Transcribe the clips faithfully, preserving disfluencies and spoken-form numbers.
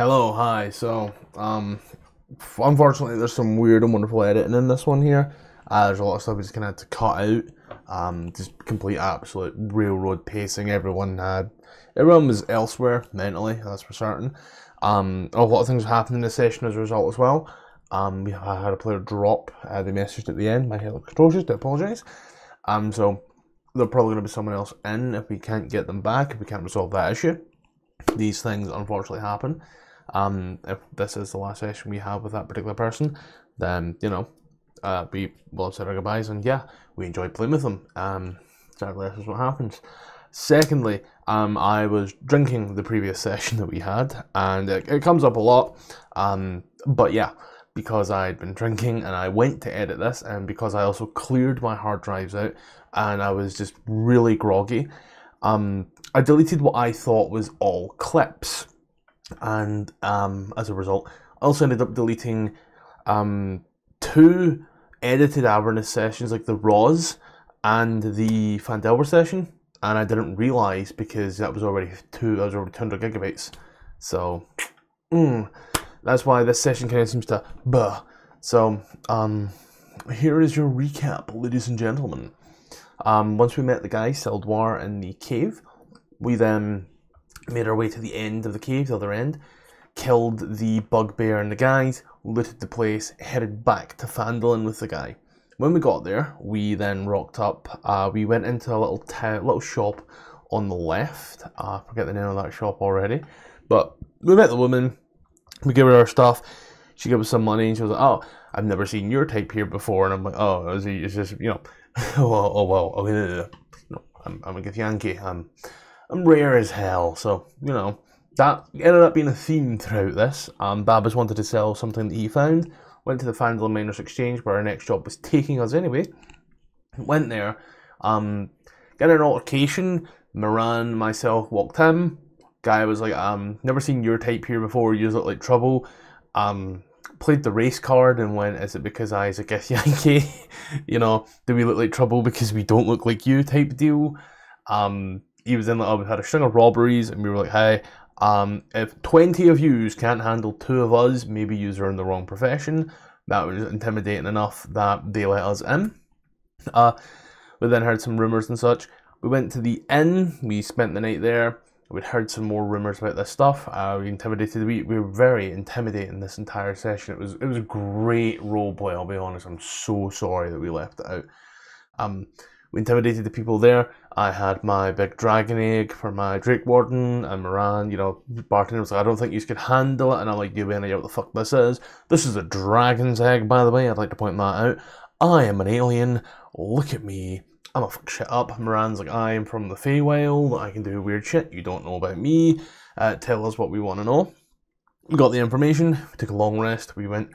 Hello, hi. So, um, unfortunately, there's some weird and wonderful editing in this one here. Uh, there's a lot of stuff we just kind of had to cut out. Um, just complete absolute railroad pacing. Everyone had, everyone was elsewhere mentally. That's for certain. Um, a lot of things happened in this session as a result as well. Um, we had a player drop. Uh, they messaged at the end. My hair looks atrocious. I apologise. Um, so there's probably going to be someone else in if we can't get them back. If we can't resolve that issue, these things unfortunately happen. Um, if this is the last session we have with that particular person, then, you know, uh, we will have said our goodbyes, and yeah, we enjoyed playing with them. Um, sadly, this is what happens. Secondly, um, I was drinking the previous session that we had, and it, it comes up a lot, um, but yeah, because I'd been drinking and I went to edit this, and because I also cleared my hard drives out, and I was just really groggy, um, I deleted what I thought was all clips. And um, as a result, I also ended up deleting um, two edited Avernus sessions, like the Raws and the Phandalin session, and I didn't realise because that was already two, that was already two hundred gigabytes. So mm, that's why this session kind of seems to buh. So um, here is your recap, ladies and gentlemen. Um, once we met the guy Seldoir in the cave, we then made our way to the end of the cave, the other end, killed the bugbear and the guys, looted the place, headed back to Phandalin with the guy. When we got there, we then rocked up, uh, we went into a little little shop on the left, uh, I forget the name of that shop already, but we met the woman, we gave her our stuff, she gave us some money, and she was like, oh, I've never seen your type here before, and I'm like, oh, it's, it's just, you know, oh, oh, well, okay, no, I'm, I'm a Githyanki, I'm... I'm rare as hell, so, you know, that ended up being a theme throughout this. Um, Babas wanted to sell something that he found, went to the Phandalin Miner's Exchange, where our next job was taking us anyway, went there, um, got an altercation, Moran, myself, walked him, guy was like, um, never seen your type here before, you look like trouble, um, played the race card and went, is it because I, as a Githyanki, you know, do we look like trouble because we don't look like you type deal, um... He was in like, oh, we had a string of robberies, and we were like, hey, um, if twenty of yous can't handle two of us, maybe yous are in the wrong profession. That was intimidating enough that they let us in. Uh, we then heard some rumours and such. We went to the inn, we spent the night there, we'd heard some more rumours about this stuff. Uh, we intimidated, we, we were very intimidating this entire session. It was, it was a great roleplay, I'll be honest, I'm so sorry that we left it out. Um, We intimidated the people there. I had my big dragon egg for my Drake Warden, and Moran, you know, bartender was like, I don't think you could handle it, and I'm like, you any idea what the fuck this is? This is a dragon's egg, by the way, I'd like to point that out. I am an alien, look at me, I'm a fuck shit up. Moran's like, I am from the Feywild, I can do weird shit, you don't know about me, uh, tell us what we want to know. We got the information, we took a long rest, we went,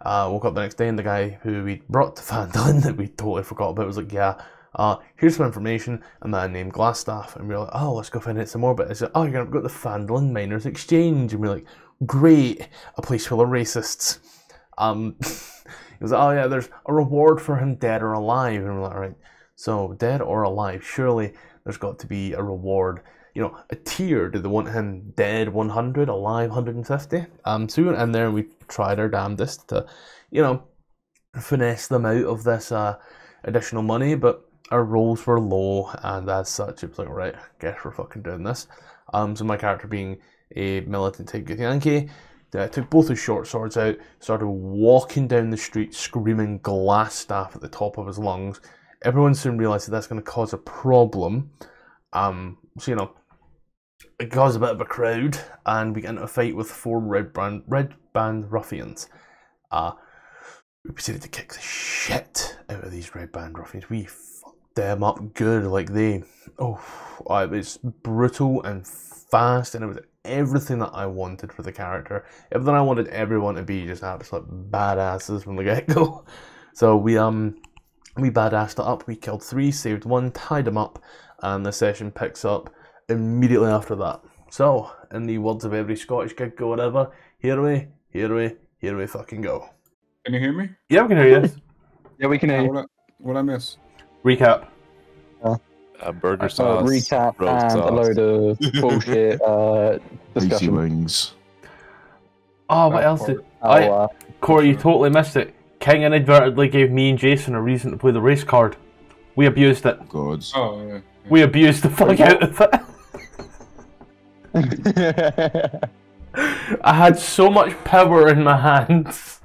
uh, woke up the next day, and the guy who we brought to Phandalin that we totally forgot about was like, yeah, Uh, here's some information, a man named Glasstaff, and we we're like, oh, let's go find out some more, but it's like, oh, you're gonna go to the Phandalin Miner's Exchange, and we we're like, great, a place full of racists. Um, he was like, oh yeah, there's a reward for him dead or alive, and we we're like, alright, so dead or alive, surely there's got to be a reward, you know, a tier. Do they want him dead one hundred, alive one hundred fifty? Um, so we went in there and we tried our damnedest to, you know, finesse them out of this uh, additional money, but our rolls were low, and as such, it was like, right, guess we're fucking doing this. Um, so my character, being a militant type Githyanki, uh, took both his short swords out, started walking down the street, screaming Glasstaff at the top of his lungs. Everyone soon realised that that's going to cause a problem. Um, so, you know, it caused a bit of a crowd, and we got into a fight with four Red Brand, Red Band Ruffians. Uh, we proceeded to kick the shit out of these Red Band Ruffians. We them up good, like they, oh, it was brutal and fast, and it was everything that I wanted for the character. Everything I wanted everyone to be, just absolute badasses from the get go. So we um we badassed it up. We killed three, saved one, tied them up, and the session picks up immediately after that. So, in the words of every Scottish gig or whatever, here we, here we, here we fucking go. Can you hear me? Yeah, we can hear you. Yeah, we can hear you. What I miss? Recap. Uh, uh, burger sauce. Uh, recap and sauce. A load of bullshit. uh, discussion. Wings. Oh, what oh, else did... Oh, I, uh, Corey, you totally missed it. King inadvertently gave me and Jason a reason to play the race card. We abused it. Gods. Oh, yeah, yeah. We abused the fuck out of it. I had so much power in my hands.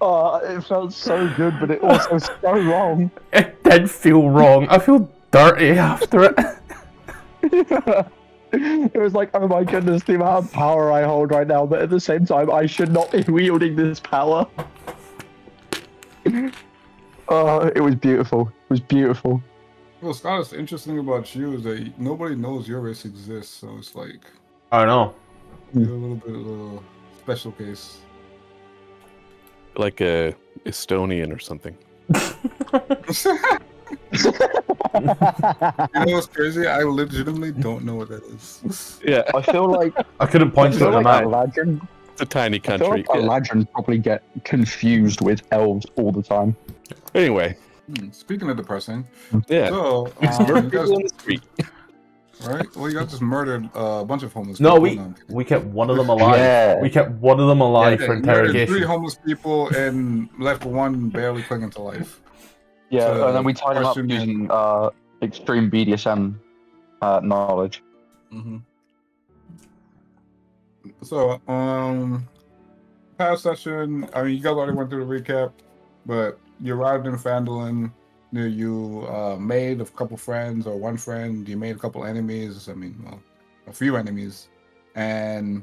Oh, it felt so good, but it also was so wrong. It did feel wrong. I feel dirty after it. Yeah. It was like, oh my goodness, the amount of power I hold right now, but at the same time, I should not be wielding this power. Oh, it was beautiful. It was beautiful. Well, Scott, it's interesting about you is that nobody knows your race exists, so it's like... I know. You're a little bit of a special case. Like a Estonian or something. You know what's crazy? I legitimately don't know what that is. Yeah, I feel like I couldn't point to it. Like Aladdin, it's a tiny country. I feel like yeah. Aladdin probably get confused with elves all the time. Anyway, speaking of depressing, yeah, so um, guys, on the street. Right? Well, you got just murdered uh, a bunch of homeless. No, people. we no, we kept one of them alive. Yeah. We kept one of them alive yeah, for interrogation. Three homeless people and left one barely clinging to life. Yeah, so, and then we tied him up using uh, extreme B D S M uh, knowledge. Mm-hmm. So, um, past session, I mean, you guys already went through the recap, but you arrived in Phandalin. You uh, made a couple friends or one friend. You made a couple enemies. I mean, well, a few enemies, and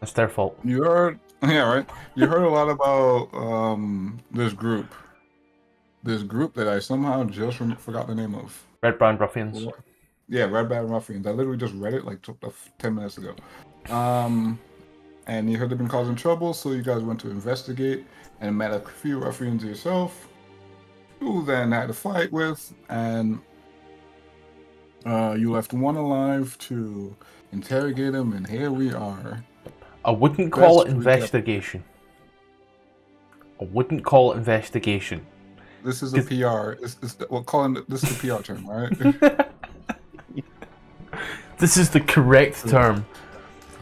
that's their fault. You heard, yeah, right. You heard a lot about um, this group. This group that I somehow just forgot the name of. Red Brand Ruffians. Yeah, Red Brand Ruffians. I literally just read it like ten minutes ago. Um, and you heard they've been causing trouble, so you guys went to investigate and met a few ruffians yourself, who then had a fight with, and uh, you left one alive to interrogate him, and here we are. I wouldn't call it investigation. I wouldn't call it investigation. This is a P R. It's, it's, we're calling it, this is the P R term, right? This is the correct term.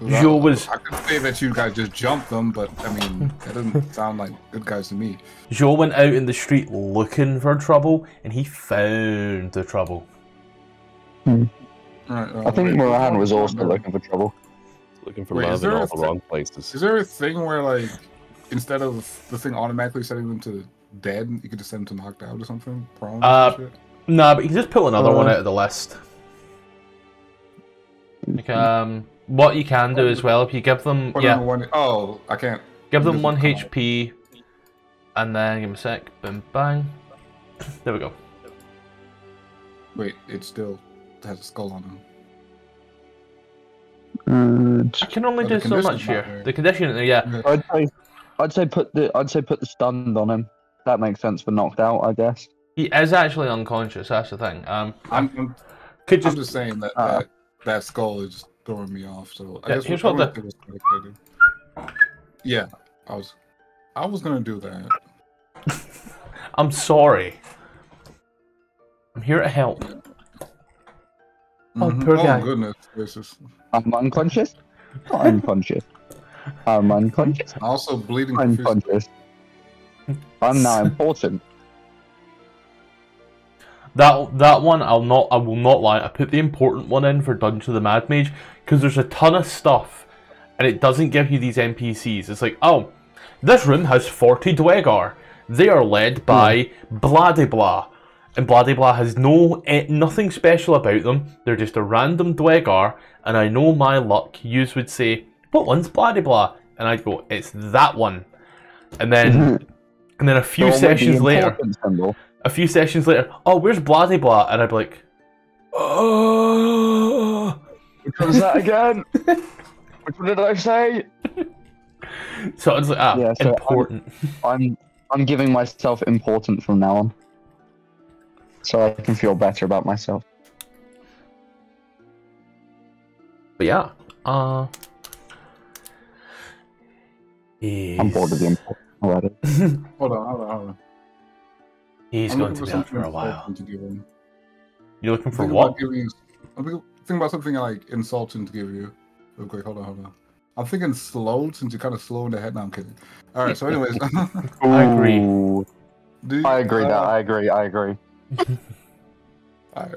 Joe was. I could say that you guys just jumped them, but I mean, that doesn't sound like good guys to me. Joe went out in the street looking for trouble, and he found the trouble. Hmm. Right, uh, I think Moran was also looking for trouble. Looking for love in all the wrong places. Is there a thing where, like, instead of the thing automatically setting them to dead, you could just send them to knocked out or something? Problems uh, and shit? Nah, but you can just pull another uh, one out of the list. Like, um, what you can do as well, if you give them... Yeah, one, oh, I can't... Give them one H P, and then, give them a sec, boom, bang. There we go. Wait, it still has a skull on them. Uh, I can only do so much here. The condition, yeah. I'd say, I'd say put the, I'd say put the stunned on him. That makes sense for knocked out, I guess. He is actually unconscious. That's the thing. Um, I'm, I'm, could just, I'm just saying that, uh, that that skull is throwing me off. So I yeah, guess what the... was gonna yeah, I was, I was gonna do that. I'm sorry. I'm here to help. Yeah. Mm-hmm. Oh, poor oh, guy. Goodness gracious! I'm unconscious. Not unconscious. I'm unconscious. I'm also bleeding. I'm unconscious. I'm now important. That that one, I'll not. I will not lie. I put the important one in for Dungeon of the Mad Mage because there's a ton of stuff, and it doesn't give you these N P Cs. It's like, oh, this room has forty Duergar. They are led by blah de blah, and blah de blah has no eh, nothing special about them. They're just a random Duergar, and I know my luck. Yous would say, what one's blah de blah? And I'd go, it's that one. And then, and then a few so sessions later, symbol. a few sessions later, oh, where's blah de blah? And I'd be like, oh, which one was that again? Which one did I say? So it's like, ah, yeah, so important. I'm, I'm, I'm giving myself important from now on, so I can feel better about myself. But yeah, uh. He's... I'm bored of the import already. Hold on, hold on, hold on. He's I'm going to be out for a while. You're looking for what? Giving, I'm thinking about something like insulting to give you. real quick. Hold on, hold on. I'm thinking slow since you're kind of slow in the head. No, I'm kidding. All right, so anyways. I agree. You, I agree. Uh, I agree. I agree. All right.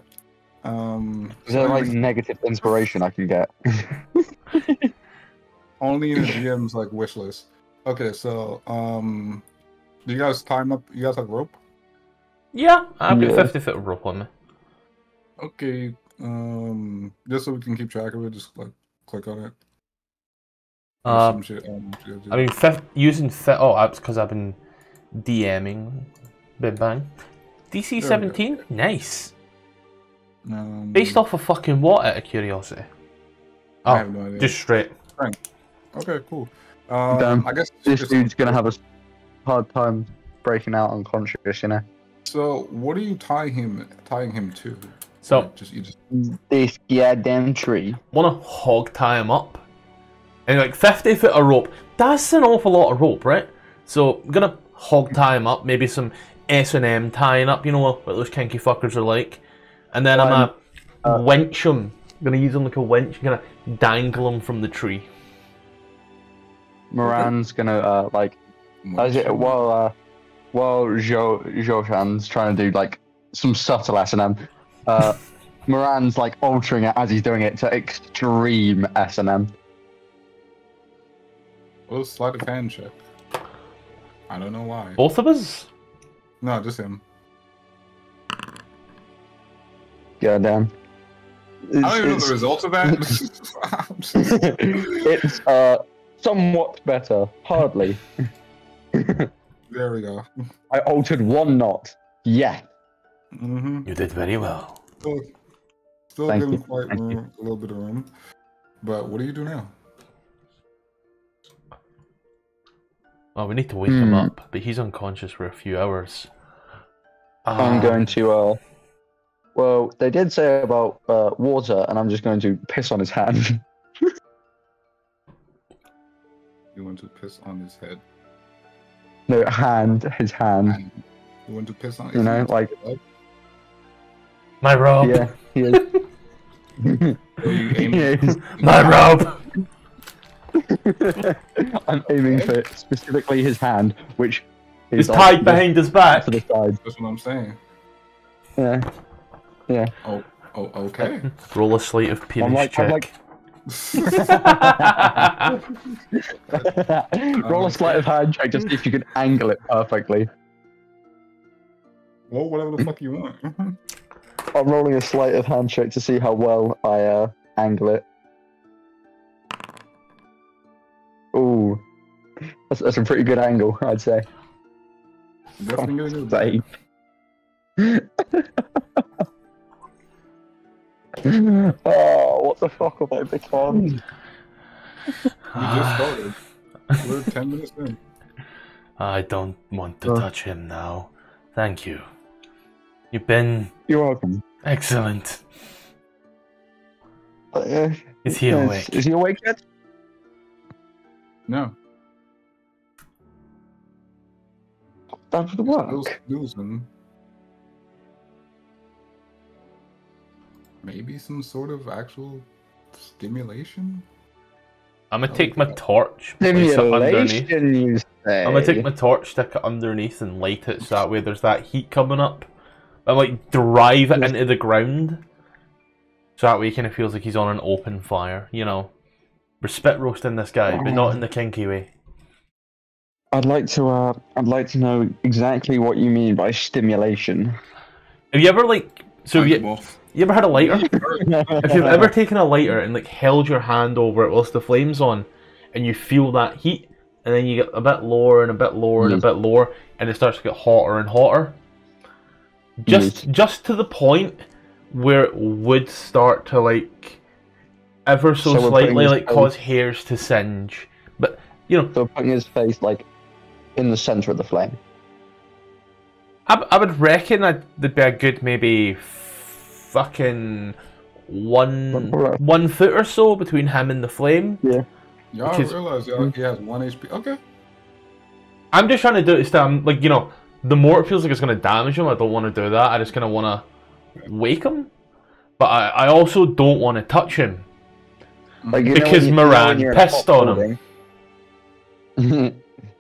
Um, Is there like negative inspiration I can get? Only in the G M's like wish list. Okay, so um, do you guys time up? You guys have rope? Yeah, I've got yeah. fifty foot rope on me. Okay, um, just so we can keep track of it, just like click on it. Uh, Some shit, um, yeah, yeah. I mean, fifth, using fit oh apps because I've been DMing. Big bang. D C seventeen, nice. Um, Based off of fucking what? Out of curiosity. Oh, I have no idea. Just straight. Okay, cool. Um, Damn. I guess this dude's gonna have a hard time breaking out unconscious, you know. So, what are you tying him tying him to? So, like, just, you just... this goddamn tree. Wanna hog tie him up? And like fifty foot of rope. That's an awful lot of rope, right? So, I'm gonna hog tie him up. Maybe some S and M tying up. You know what those kinky fuckers are like. And then I'm um, gonna uh, winch him. I'm gonna use him like a winch. I'm gonna dangle him from the tree. Moran's gonna uh, like as it, while uh, while Jo Joshan's trying to do like some subtle S and M. Uh, Moran's like altering it as he's doing it to extreme S and M. We'll slide a fan check. I don't know why. Both of us? No, just him. God damn. It's, I don't even know the result of that. just... it's uh, somewhat better. Hardly. There we go. I altered one knot. Yeah. Mm-hmm. You did very well. Still, still giving you. quite room, a little bit of room. But what do you do now? Well, we need to wake mm. him up, but he's unconscious for a few hours. I'm uh... going to... Uh... Well, they did say about uh, water, and I'm just going to piss on his hand. You want to piss on his head? No, hand. His hand. hand. You want to piss on his You know, hand like... My robe! Yeah, he is. Yeah, my robe! I'm aiming okay. for specifically his hand, which is... It's tied behind his back! To the side. That's what I'm saying. Yeah. Yeah. Oh, oh, okay. Roll a slate of penis I'm like, check. I'm like... Roll a slate of hand check just if you can angle it perfectly. Well, whatever the fuck you want. I'm rolling a slate of hand check to see how well I uh, angle it. Ooh. That's, that's a pretty good angle, I'd say. Definitely good. Oh, what the fuck have I become? We just started. We're ten minutes in. I don't want to oh. touch him now. Thank you. You've been... You're welcome. Excellent. Uh, is he yes. awake? Is he awake yet? No. That's the work. Still snoozing. Maybe some sort of actual stimulation? I'm gonna take my torch, place it underneath. You say. I'm gonna take my torch, stick it underneath and light it so that way there's that heat coming up. And like drive it into the ground. So that way he kind of feels like he's on an open fire, you know. We're spit roasting this guy, but not in the kinky way. I'd like to uh I'd like to know exactly what you mean by stimulation. Have you ever like so you off. You ever had a lighter? If you've ever taken a lighter and like held your hand over it whilst the flame's on, and you feel that heat, and then you get a bit lower and a bit lower and mm. a bit lower, and it starts to get hotter and hotter. Just, mm. just to the point where it would start to like ever so, so slightly like cause hairs to singe. But you know, so putting his face like in the center of the flame. I, I would reckon that would be a good maybe. Fucking one one foot or so between him and the flame. Yeah. Y'all realise he has one H P. Okay. I'm just trying to do it to um, like you know, the more it feels like it's gonna damage him, I don't want to do that. I just kind of want to wake him, but I I also don't want to touch him. Like, you because know Moran you know pest on him.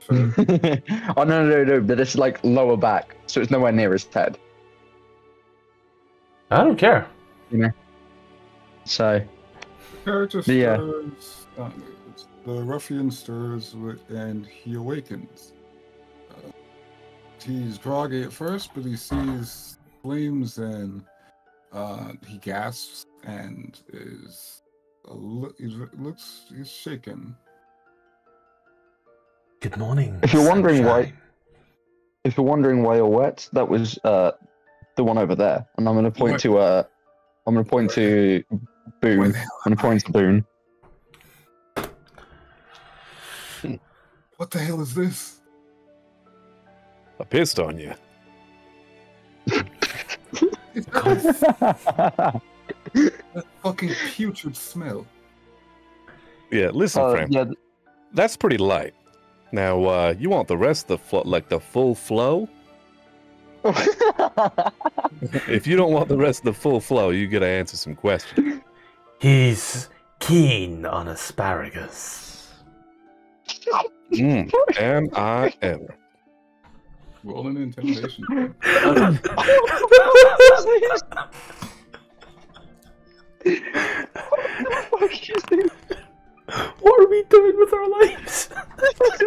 Oh, no, no, no, but it's like lower back, so it's nowhere near his head. I don't care. You know? So. Character stirs, yeah. um, the ruffian stirs and he awakens. Uh, he's groggy at first, but he sees flames and uh, he gasps and is. A li he looks. He's shaken. Good morning. If you're wondering sunshine. why, if you're wondering why you're wet, that was uh, the one over there, and I'm going to point to uh, I'm going to point to Boone. I'm going to point to Boone. What the hell is this? I pissed on you. That fucking putrid smell. Yeah, listen, uh, Frank. Yeah. That's pretty light. Now, uh, you want the rest of the flow, like the full flow? If you don't want the rest of the full flow, you gotta answer some questions. He's keen on asparagus. Mm, am I ever? Roll an intimidation. What are we doing with our lives? What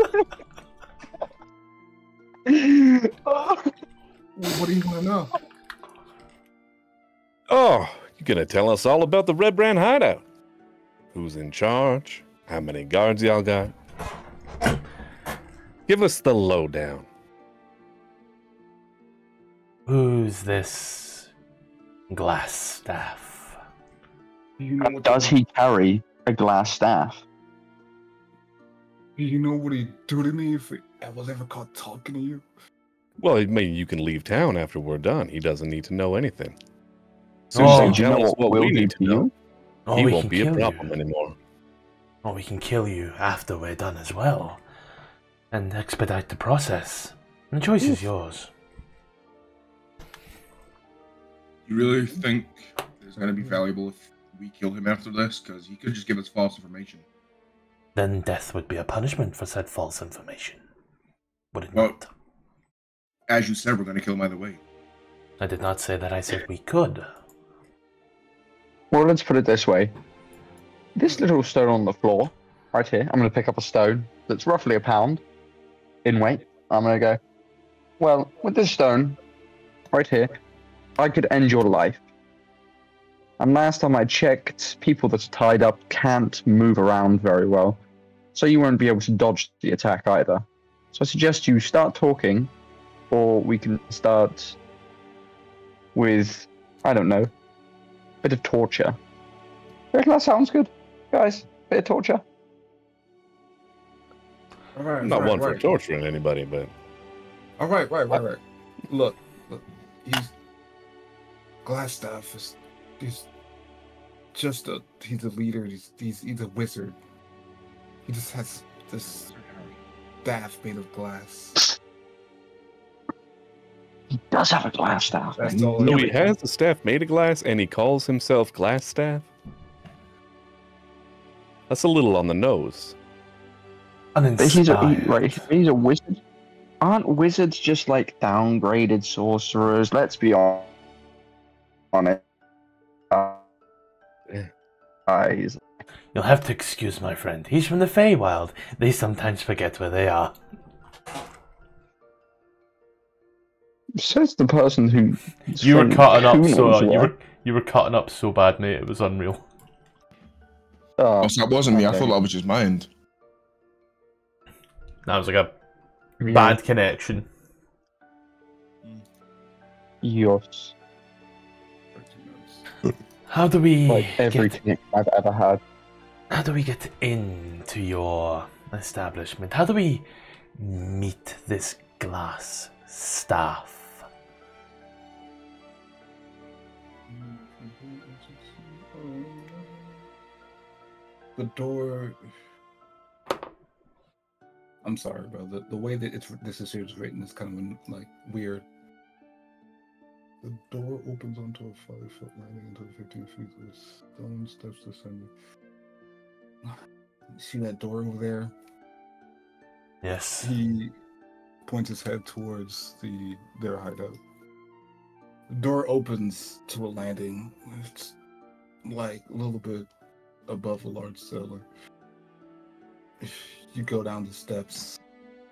do you want to know? Oh, you're going to tell us all about the Red Brand hideout. Who's in charge? How many guards y'all got? Give us the lowdown. Who's this Glasstaff? You know Does he carry... a glass staff? You know what he'd do to me if I was ever caught talking to you? Well, I mean, you can leave town after we're done. He doesn't need to know anything. So oh, you know what, what we need to know. Oh, he won't be a problem you. anymore. Or well, we can kill you after we're done as well. And expedite the process. The choice Oof. is yours. You really think it's going to be valuable if we killed him after this, because he could just give us false information. Then death would be a punishment for said false information, would it well, not? As you said, we're going to kill him either way. I did not say that. I said we could. Well, let's put it this way. This little stone on the floor, right here, I'm going to pick up a stone that's roughly a pound in weight. I'm going to go, well, with this stone, right here, I could end your life. And last time I checked, people that are tied up can't move around very well. So you won't be able to dodge the attack either. So I suggest you start talking, or we can start with, I don't know, a bit of torture. I reckon that sounds good, guys. Bit of torture. All right, I'm not right, one right. for torturing anybody, but... All right, right, right, right. Look, look. He's... Glasstaff is... He's just a, he's a leader, he's, he's, he's a wizard. He just has this staff made of glass. He does have a glass staff. That's all no, he has a staff made of glass and he calls himself Glasstaff? That's a little on the nose. He's a, he, right, he's a wizard. Aren't wizards just like downgraded sorcerers? Let's be honest. Uh, uh, he's... You'll have to excuse my friend. He's from the Feywild. They sometimes forget where they are. Says the person who you were cutting up so you were, you were cutting up so bad, mate. It was unreal. Oh, oh so that wasn't okay. me. I thought that was his mind. That was like a yeah. bad connection. Yours. How do we like every get, I've ever had. How do we get into your establishment? How do we meet this Glasstaff? The door. I'm sorry, bro. The, the way that it's this is here is written is kind of like weird. The door opens onto a five-foot landing into fifteen feet with stone steps descending. See that door over there? Yes. He points his head towards the their hideout. The door opens to a landing. It's like a little bit above a large cellar. If you go down the steps,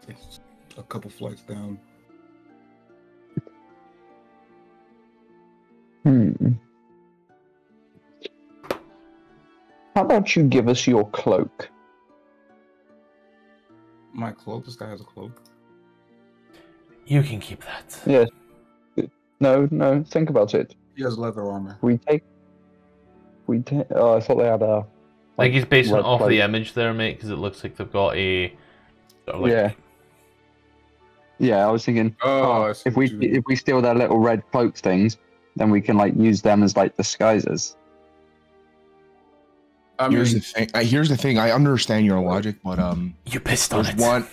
it's a couple flights down. Hmm. How about you give us your cloak? My cloak? This guy has a cloak. You can keep that. Yes. No, no, think about it. He has leather armor. We take... We take... Oh, I thought they had a... I think he's basing it off cloak. The image there, mate, because it looks like they've got a... Like... Yeah. Yeah, I was thinking, oh, oh, if we if we steal their little red cloak things, then we can, like, use them as, like, disguises. I mean, here's the thing. Here's the thing. I understand your logic, but um, you pissed on it. One,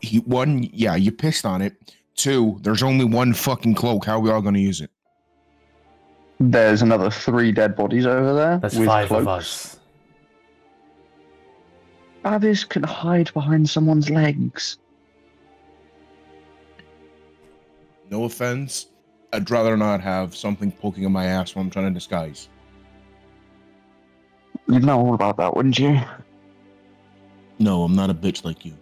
he, one, yeah, you pissed on it. Two, there's only one fucking cloak. How are we all going to use it? There's another three dead bodies over there. That's five cloaks. Of us. Others can hide behind someone's legs. No offense, I'd rather not have something poking in my ass when I'm trying to disguise. You'd know all about that, wouldn't you? No, I'm not a bitch like you.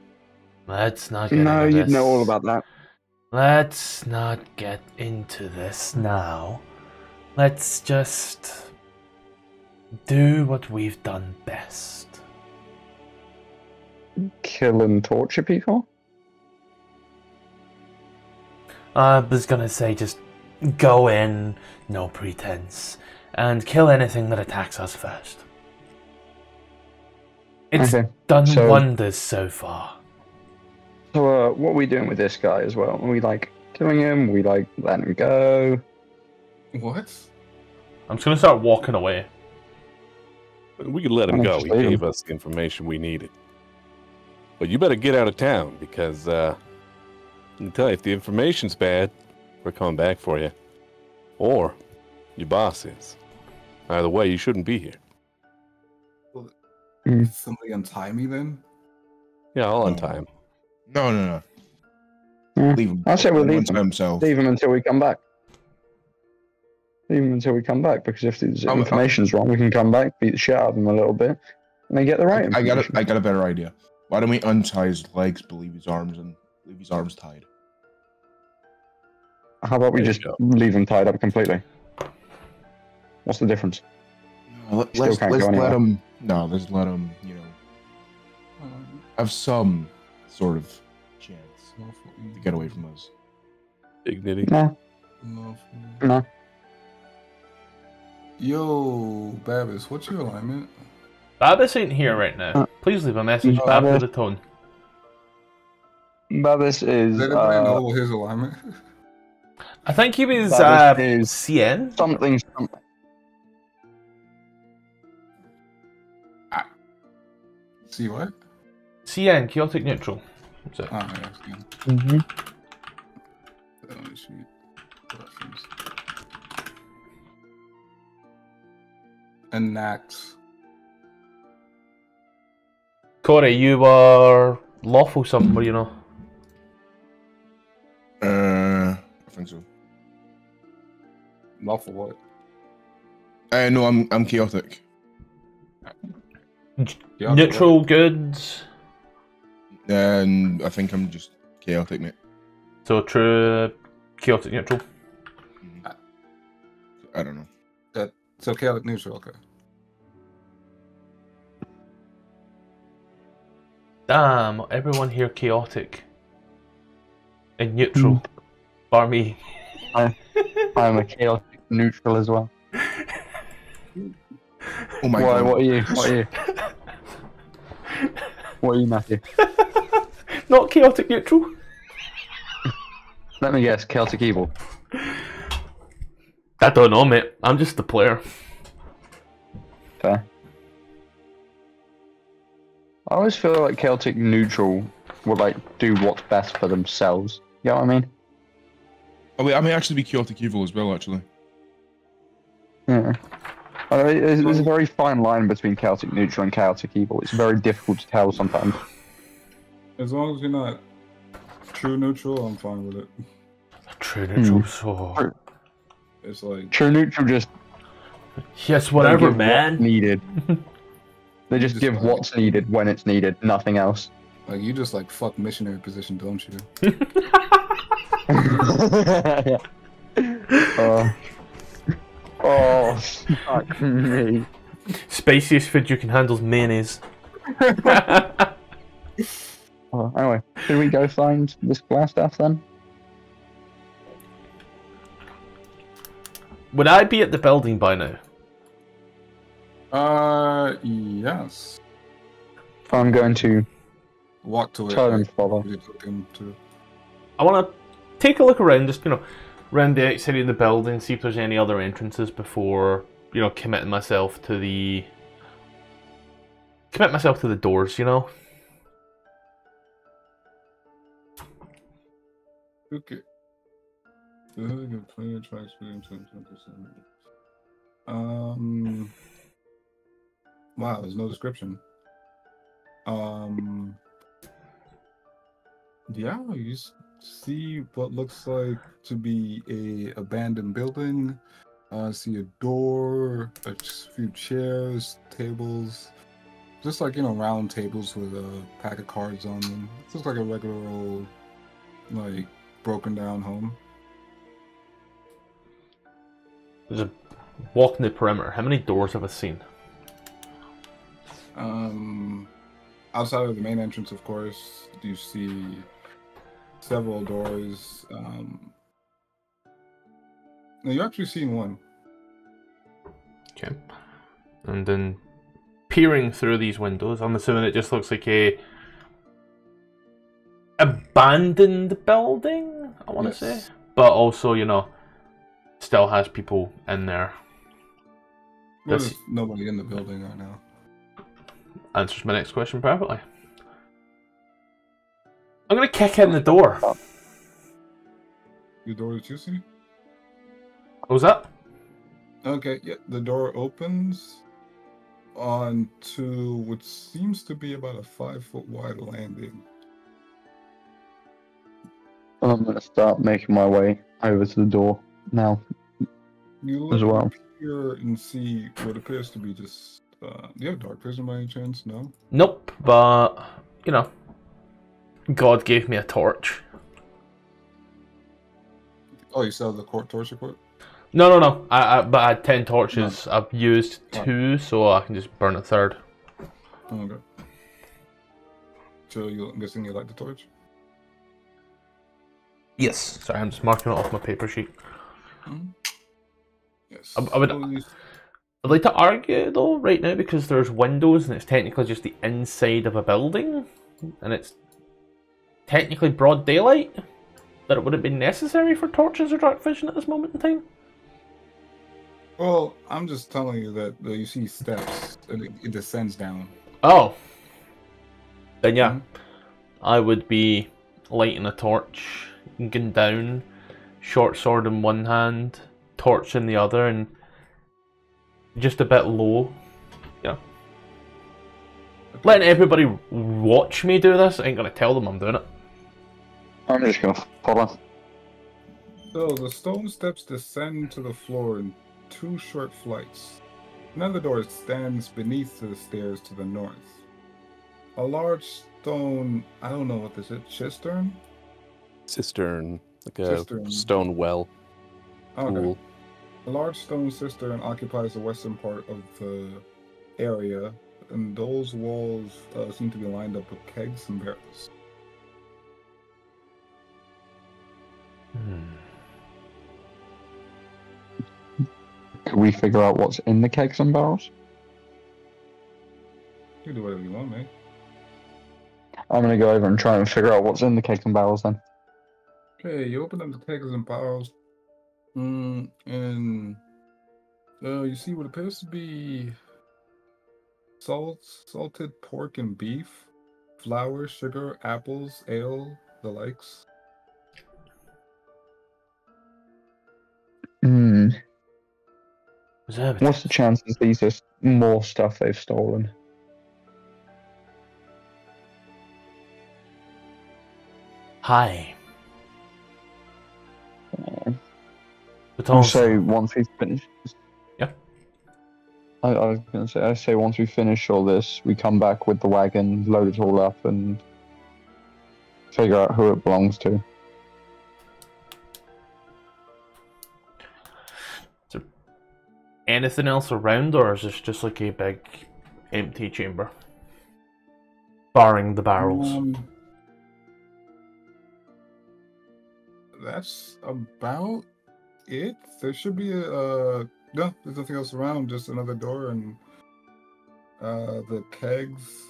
Let's not get no, into this. No, you'd know all about that. Let's not get into this now. Let's just do what we've done best. Kill and torture people? I was gonna say just go in, no pretense, and kill anything that attacks us first. It's okay. done so, wonders so far. So, uh, what are we doing with this guy as well? Are we, like, killing him? Are we, like, letting him go? What? I'm just going to start walking away. We could let him go. He gave us the information we needed. But you better get out of town, because, uh, I can tell you, if the information's bad, we're coming back for you. Or, your boss is. Either way, you shouldn't be here. Can somebody untie me then? Yeah, I'll no. untie him. No, no, no. Yeah. Leave him. I say we'll leave him. Himself. Leave him until we come back. Leave him until we come back, because if the I'm, information's I'm, wrong, we can come back, beat the shit out of him a little bit, and then get the right I, I got a, I got a better idea. Why don't we untie his legs, leave his arms, and leave his arms tied? How about we there just leave him tied up completely? What's the difference? Let, let's let's let him. No, let's let him. You know, have some sort of chance to get away from us. Dignity. No. No. No. Yo, Babbis, what's your alignment? Babbis ain't here right now. Uh, Please leave a message. Uh, Babbis with a tone. Babbis is. Does anybody uh, know his alignment? I think he was uh, C N. Something. Something. See what? C N, chaotic neutral. What's it? Ah, yes, yeah. Mm-hmm. Oh, shoot. Enact. Corey, you were lawful something, were you not? Uh, I think so. Lawful what? Uh, no, I'm I'm chaotic. Yeah, neutral, right. Goods. And um, I think I'm just chaotic, mate. So true, chaotic neutral. Mm. I don't know. Uh, so chaotic neutral, okay. Damn, everyone here chaotic and neutral, mm. bar me. I, I'm a chaotic neutral as well. Oh my Why, God! What are you? What are you? What are you, Matthew? Not chaotic neutral. Let me guess, Celtic evil. I don't know, mate. I'm just the player. Fair. I always feel like Celtic neutral would like do what's best for themselves. You know what I mean? I mean, I may actually be chaotic evil as well, actually. Yeah. Uh, it's, it's a very fine line between chaotic neutral and chaotic evil. It's very difficult to tell sometimes. As long as you're not true neutral, I'm fine with it. True neutral, hmm. so... True. It's like... True neutral just... Yes, whatever, man. What's needed. They just, just give like, what's needed when it's needed, nothing else. Like, you just, like, fuck missionary position, don't you? Yeah. Uh, oh, fuck me. Spiciest food you can handle's mayonnaise. uh, anyway, should we go find this Glasstaff then? Would I be at the building by now? Uh, yes. I'm going to walk to it. Turn and follow. I want to take a look around, just, you know, around the outside of the building, see if there's any other entrances before, you know, committing myself to the... Commit myself to the doors, you know? Okay. Um... Wow, there's no description. Um... Yeah, you see what looks like to be a abandoned building. Uh, see a door, a few chairs, tables, just like, you know, round tables with a pack of cards on them. It's just like a regular old, like, broken down home. There's a walk in the perimeter. How many doors have I seen? Um, outside of the main entrance, of course, you see several doors. Um, no, you actually seen one. Okay. And then peering through these windows, I'm assuming it just looks like a abandoned building, I want to yes. say. But also, you know, still has people in there. Well, there's nobody in the building right now. Answers my next question perfectly. I'm gonna kick in the door. The door that you see? What was that? Okay, yeah, the door opens onto what seems to be about a five foot wide landing. I'm gonna start making my way over to the door now. You look as well. Here and see what appears to be just. Uh, do you have dark vision by any chance? No? Nope, but, you know, God gave me a torch. Oh, you still have the court torch equipped? No, no, no. I, I, but I had ten torches. No. I've used two, oh. so I can just burn a third. Okay. So you, I'm guessing you like the torch? Yes. Sorry, I'm just marking it off my paper sheet. Hmm? Yes. I, I would... So I'd like to argue, though, right now, because there's windows and it's technically just the inside of a building, and it's technically broad daylight, that it wouldn't be necessary for torches or dark vision at this moment in time. Well, I'm just telling you that uh, you see steps, and it, it descends down. Oh. Then, yeah. Mm-hmm. I would be lighting a torch, getting down, short sword in one hand, torch in the other, and just a bit low, you know. Letting everybody watch me do this, I ain't gonna tell them I'm doing it. I'm just gonna follow. So, the stone steps descend to the floor in two short flights. Another door stands beneath the stairs to the north. A large stone, I don't know what this is, cistern? Cistern, like a cistern. Stone well. Okay. Pool. A large stone cistern occupies the western part of the area, and those walls uh, seem to be lined up with kegs and barrels. Hmm. Can we figure out what's in the kegs and barrels? You can do whatever you want, mate. I'm going to go over and try and figure out what's in the kegs and barrels then. Okay, you open up the kegs and barrels. Mm, and uh, you see what appears to be salt, salted pork and beef, flour, sugar, apples, ale, the likes. Hmm. Observe it. What's the chances these are more stuff they've stolen? Hi. Uh, but also, once we finish... Yeah? I, I was going to say, I say once we finish all this, we come back with the wagon, load it all up, and figure out who it belongs to. Anything else around, or is this just like a big empty chamber? Barring the barrels. Um, that's about it. There should be a... Uh, no, there's nothing else around, just another door and uh, the kegs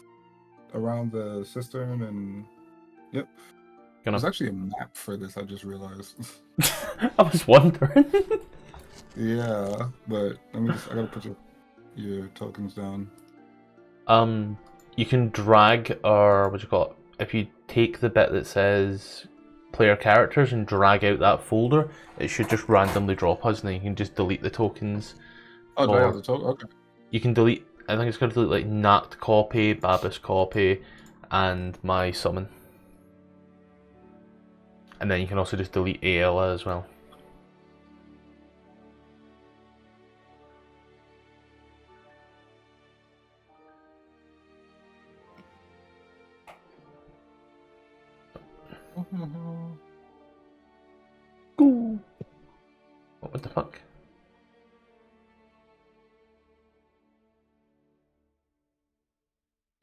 around the cistern and... Yep. Gonna... There's actually a map for this, I just realized. I was wondering. Yeah, but let me just, I gotta put your, your tokens down. Um, you can drag, or what do you call it? If you take the bit that says player characters and drag out that folder, it should just randomly drop us, and then you can just delete the tokens. Oh, do I have the token? Okay. You can delete, I think it's gonna delete like Nat copy, Babis copy, and my summon. And then you can also just delete Ayla as well. Cool. What the fuck?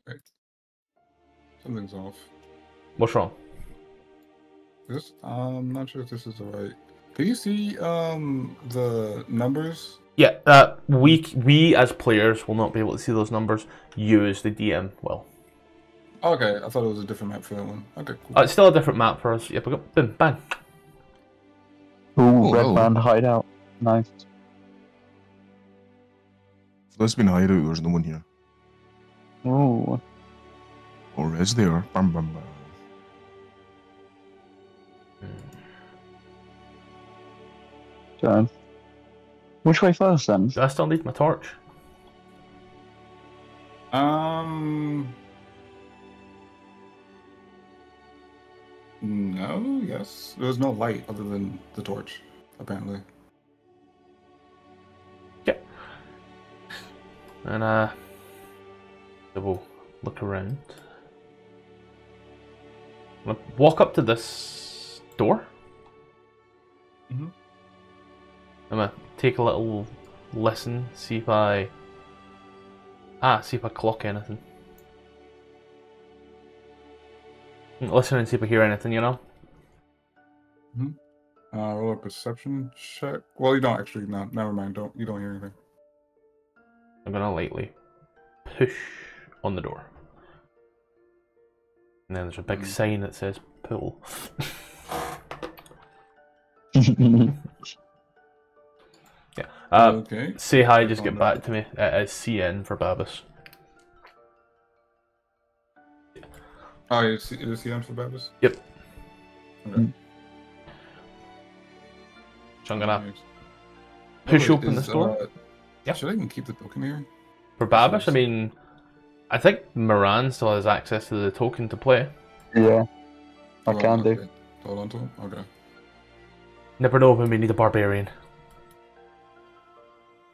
Right. Something's off. What's wrong? This um, I'm not sure if this is the right. Can you see um the numbers? Yeah, uh we we as players will not be able to see those numbers. You as the D M will. Okay, I thought it was a different map for that one. Okay, cool. Uh, it's still a different map for us. Yep, we got boom, bang. Ooh, Red Brand hideout. Nice. Let's be in hideout, there's no one here. Oh. Or is there? Bam, bam, bam. So, which way first then? Do I still need my torch? Um... No, yes. There was no light other than the torch, apparently. Yeah. And, uh... we'll look around. I'll walk up to this door. Mm-hmm. I'm gonna take a little listen, see if I... Ah, see if I clock anything. Listen and see if I hear anything, you know? Mm-hmm. Uh, roll a perception check. Well, you don't actually, no, never mind. Don't, you don't hear anything. I'm gonna lightly push on the door. And then there's a big mm-hmm. sign that says pull. Yeah. Uh, okay. Say hi, just get back to me. Uh, it's C N for Babis. Oh, is he on for Babis? Yep. Okay. So I'm gonna push oh, wait, open is, this door. Uh, yeah. Should I even keep the token here? For Babis, I mean, I think Moran still has access to the token to play. Yeah, I hold can on, do. Okay. Hold on to him? Okay. Never know when we need a barbarian.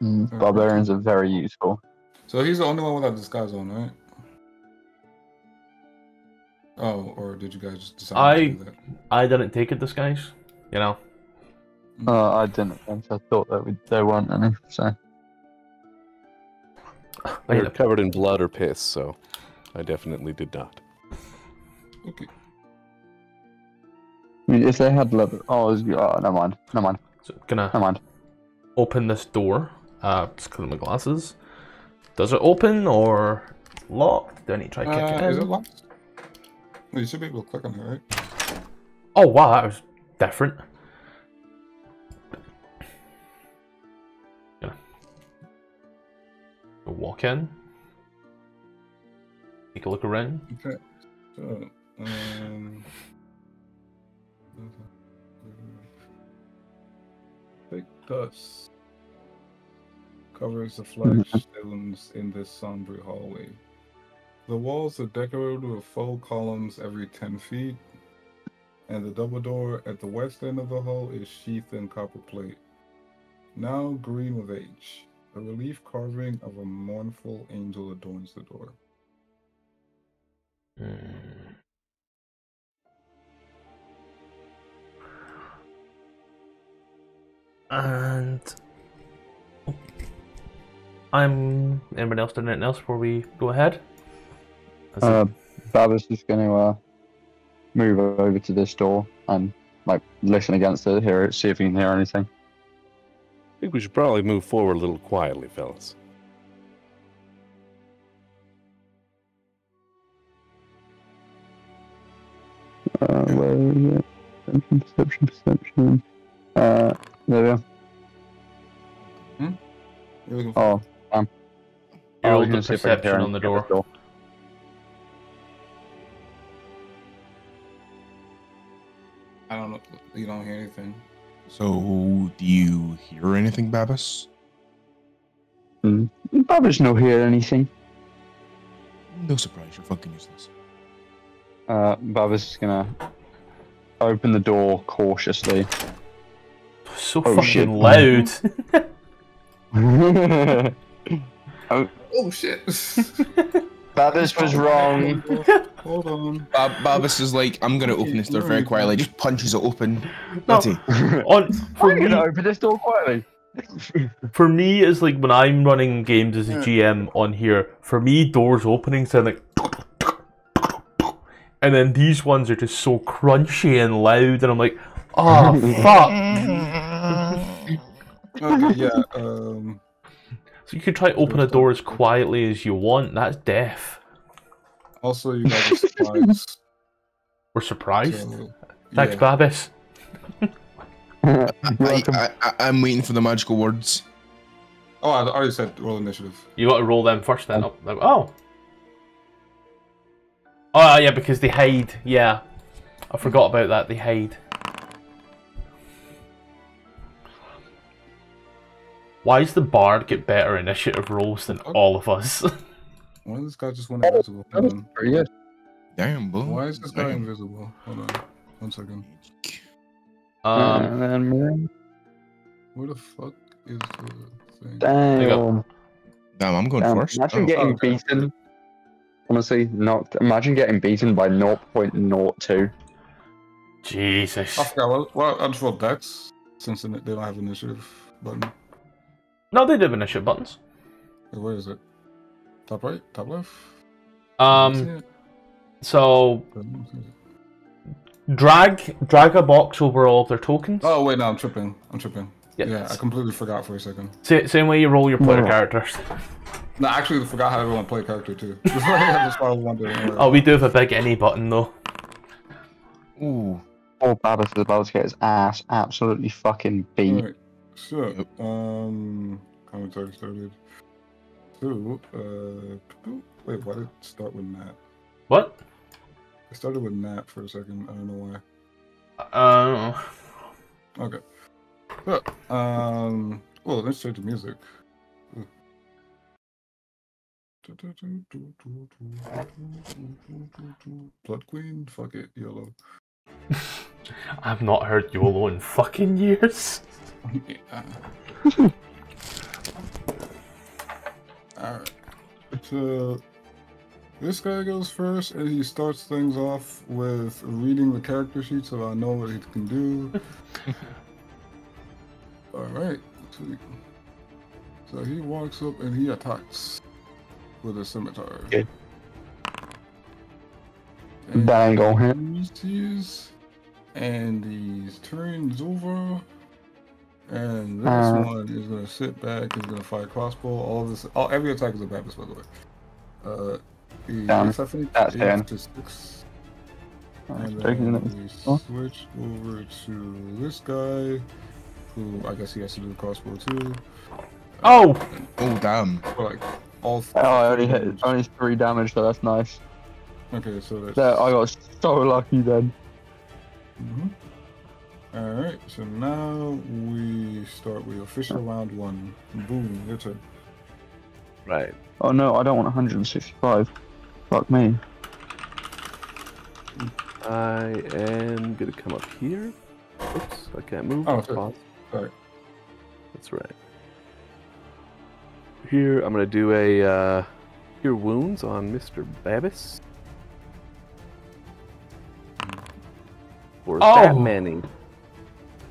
Mm, okay. Barbarians are very useful. So he's the only one without disguise on, right? Oh, or did you guys just decide I, to do that? I didn't take a disguise, you know. Uh, I didn't, I thought that we, there weren't any, so... They were covered in blood or piss, so I definitely did not. Okay. I mean, if they had leather... Oh, was, oh never mind, never mind. So gonna never mind. Open this door, uh, just clean my glasses. Does it open, or locked? Do I need to try uh, kicking it? Is it locked? You should be able to click on her, right? Oh wow, that was different. Yeah. We'll walk in. Take a look around. Okay. So, um... Take this. covers the flagstones in this somber hallway. The walls are decorated with faux columns every ten feet, and the double door at the west end of the hall is sheathed in copper plate, now green with age. A relief carving of a mournful angel adorns the door. Mm. And I'm. Anybody else doing anything else before we go ahead? Uh, Baba's just going to uh, move over to this door and like listen against it, hear it, see if he can hear anything. I think we should probably move forward a little quietly, fellas. Uh, where is it? Perception, perception, perception. Uh, there we are. Hmm? Go. Oh, um. I rolled the perception on the door. door. I don't know. You don't hear anything. So, do you hear anything, Babas? Mm. Babas no hear anything. No surprise, you're fucking useless. Uh, Babas is gonna open the door cautiously. So oh, fucking shit. Loud! oh, oh shit! Babas was wrong. Hold on. Bab Babas is like, I'm gonna open this door very quietly. Just punches it open. No. On, for I'm me, gonna open this door quietly. For me, it's like when I'm running games as a G M on here. For me, doors opening sound like, and then these ones are just so crunchy and loud, and I'm like, oh fuck. Okay, yeah. Um. So you can try to open a door as quietly as you want. That's deaf. Also, you guys are surprised. We're surprised? So, thanks, yeah. Babis. I, I, I, I'm waiting for the magical words. Oh, I already said roll initiative. You got to roll them first then. Oh. Oh, oh yeah, because they hide. Yeah. I forgot about that. They hide. Why does the bard get better initiative rolls than okay. all of us? Why does this guy just want invisible? Hold on. Good. Damn, boom. Why is this guy Damn. invisible? Hold on. One second. Um. um Where the fuck is the thing? Damn. Damn, I'm going Damn. first. Imagine oh. getting oh, okay. beaten. Honestly, not. Imagine getting beaten by zero point zero two. Jesus. I forgot. Well, well, I just rolled dex since they don't have initiative button. No, they do have initiative buttons. Where is it? Top right? Top left? Um, so... Drag drag a box over all of their tokens. Oh, wait, no, I'm tripping. I'm tripping. Yep. Yeah, I completely forgot for a second. S same way you roll your player no. characters. No, actually, I forgot how everyone played character, too. Oh, we do have a big any button, though. Ooh. Oh, Babas is about to get his ass absolutely fucking beat. Right. Sure. Um, commentary started. So, uh, wait, why did it start with Nat? What? It started with Nat for a second. I don't know why. Uh, I don't know. Okay. So, um, well, let's start the music. Blood Queen? Fuck it, YOLO. I've not heard YOLO in fucking years. Yeah. Alright, so this guy goes first and he starts things off with reading the character sheet so I know what he can do. Alright, so he walks up and he attacks with a scimitar. Okay. That ain't gonna hit. And he turns over. And this uh, one is gonna sit back. He's gonna fire crossbow. All this, all every attack is a Babas, by the way. Uh, he damn, hits, I think, that's ten. To six. And then we switch over to this guy, who I guess he has to do the crossbow too. Oh! Uh, oh damn! Like all. Oh, I already hit only three damage, so that's nice. Okay, so that's... There, I got so lucky then. Mm-hmm. Alright, so now we start with official round one. Boom, your turn. Right. Oh no, I don't want one hundred sixty-five. Fuck me. I am gonna come up here. Oops, I can't move. Oh, sorry. Sorry. That's right. Here, I'm gonna do a uh, cure wounds on Mister Babbis. Or oh. That many.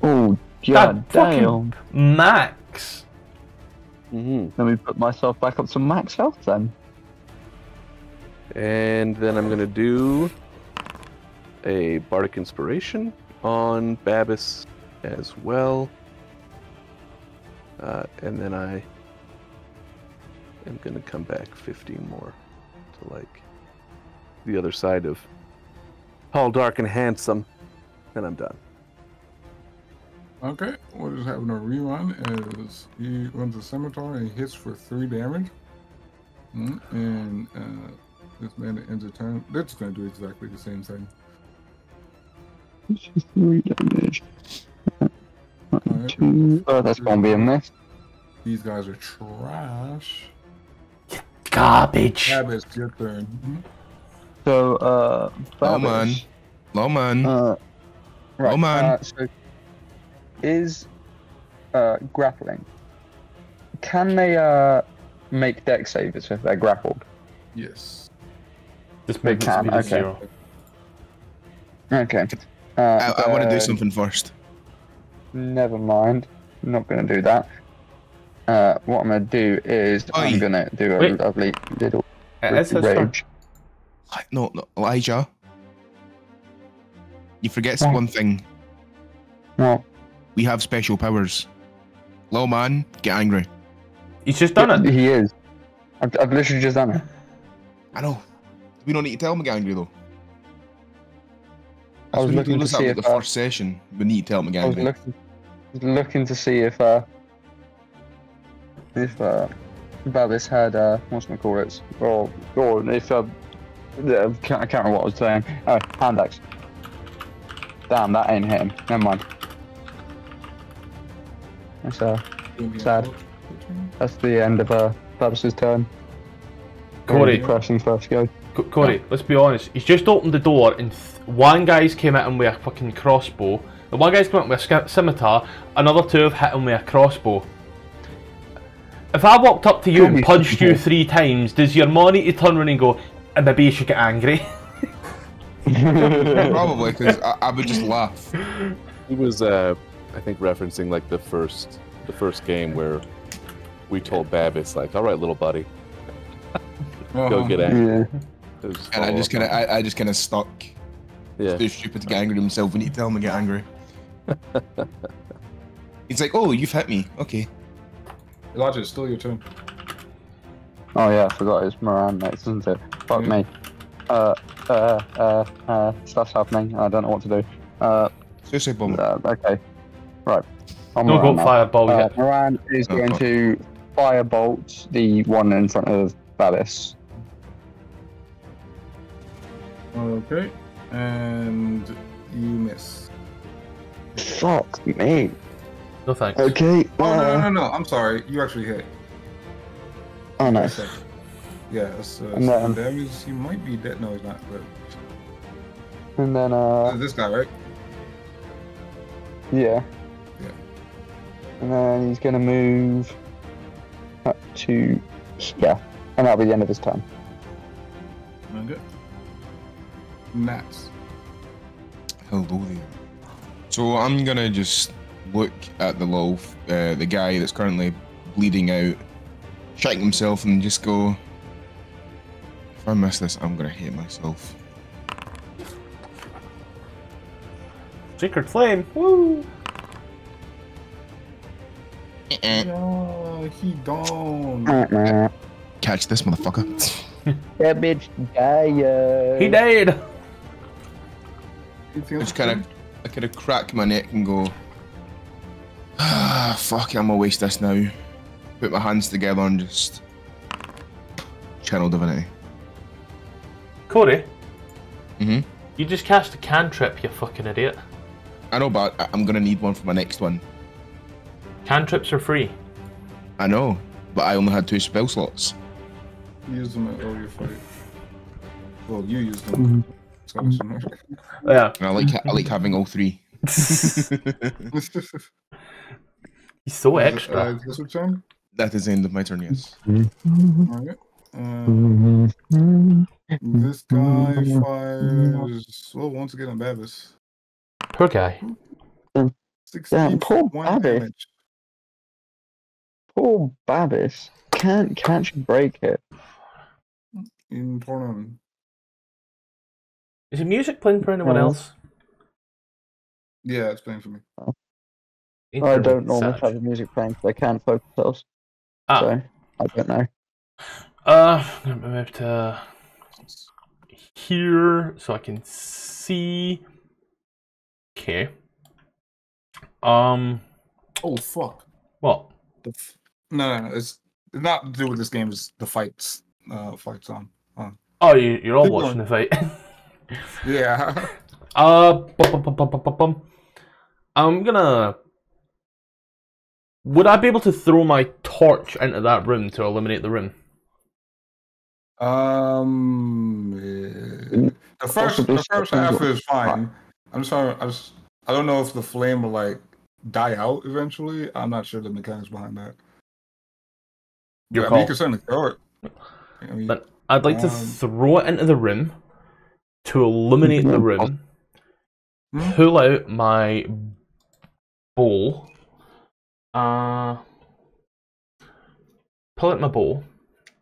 Oh, god that damn. Max! Mm-hmm. Let me put myself back up to max health then. And then I'm gonna do a Bardic Inspiration on Babbis as well. Uh, and then I am gonna come back fifteen more to like the other side of Tall, Dark, and Handsome. And I'm done. Okay, we'll just have a rerun as he runs a scimitar and hits for three damage. And uh, this man ends a turn. That's going to do exactly the same thing. three damage. Right, oh, that's going to be a mess. These guys are trash. Garbage. Garbage, your turn. So, uh, Loman. Loman. Uh, right, Loman. Uh, so is uh, grappling. Can they uh, make deck savers if they're grappled? Yes. Just make can. Okay. Zero. Okay. Uh, I, I uh, want to do something first. Never mind. I'm not going to do that. Uh, what I'm going to do is Oi. I'm going to do a Wait. lovely little uh, rage. rage. I, no, no, Elijah. You forget oh. one thing. What? We have special powers. Low man, get angry. He's just done it. He is. I've, I've literally just done it. I know. We don't need to tell him to get angry though. I was looking to see if the first session we need to tell him to get angry. I was looking to see if uh if uh Babbis had uh what's my call it or or if uh I can't remember what I was saying. Oh, hand axe. Damn, that ain't him. Never mind. That's uh, sad. That's the end of uh, Babbis' turn. Corey, crashing first go. C Corey, yeah. Let's be honest. He's just opened the door, and th one guy's came at him with a fucking crossbow. And one guy's come at him with a scimitar. Another two have hit him with a crossbow. If I walked up to you and punched you three times, does your monitor turn around and go, and maybe you should get angry? Probably, because I, I would just laugh. He was, uh, I think, referencing like the first, the first game where we told Babbis, like, "All right, little buddy, go um, get angry." Yeah. And I just kind of, I, I just kind of stuck. Yeah. It's too stupid to get angry at himself when you tell him to get angry. It's like, "Oh, you've hit me. Okay." Elijah, it's still your turn. Oh yeah, I forgot it's Moran next, isn't it? Fuck yeah. me. Uh, uh, uh, uh, stuff's happening. I don't know what to do. Uh, Suicide bomber. Uh, okay. Right. I'm not got fireball uh, yet. Moran is no, going fuck. to firebolt the one in front of Babbis. Okay. And you miss. Fuck me. No thanks. Okay. Oh, uh, no, no, no, no. I'm sorry. You actually hit. Oh, no. Nice. Yeah, so, and then, so damage, he might be dead. No, he's not. But... And then, uh... This guy, right? Yeah. Yeah. And then he's going to move up to... Yeah. And that'll be the end of his turn. Okay. Nats. Hello there. So I'm going to just look at the loaf, uh, the guy that's currently bleeding out, shaking himself, and just go... If I miss this, I'm gonna hate myself. Sacred flame! Woo! No, he gone. Catch this motherfucker. That bitch died. He died. I just kind of, I kind of crack my neck and go, ah, fuck it, I'm gonna waste this now. Put my hands together and just channel divinity. Corey, mm-hmm. You just cast a cantrip, you fucking idiot. I know, but I'm gonna need one for my next one. Cantrips are free. I know, but I only had two spell slots. Use them at all your fight. Well, you use them. Mm-hmm. Yeah. And I like I like having all three. He's so extra. Is it, uh, that is the end of my turn. Yes. Alright. Um, this guy fires. Well, once again, I'm Babis. Poor guy. Damn, poor Babis. Poor Babis. Can't catch and break it. In Portland. Is the music playing for anyone else? Yeah, it's playing for me. Oh. I don't normally Savage. have the music playing because I can't focus else. Ah. So, I don't know. Uh, I'm going to move to here so I can see. Okay. Um. Oh, fuck. What? The f no, no, no, it's not to do with this game, it's the fights. Uh, fights on. Uh, oh, you, you're all Keep watching going. the fight. Yeah. Uh, bum, bum, bum, bum, bum, bum. I'm gonna... Would I be able to throw my torch into that room to eliminate the room? Um... Uh, the first, the first half is fine. I'm sorry, I, was, I don't know if the flame will, like, die out eventually. I'm not sure the mechanics behind that. Your yeah, call. I mean, you can certainly throw it. I mean, but I'd like um, to throw it into the room to eliminate the room. Pull out my bowl. Uh, pull out my bowl,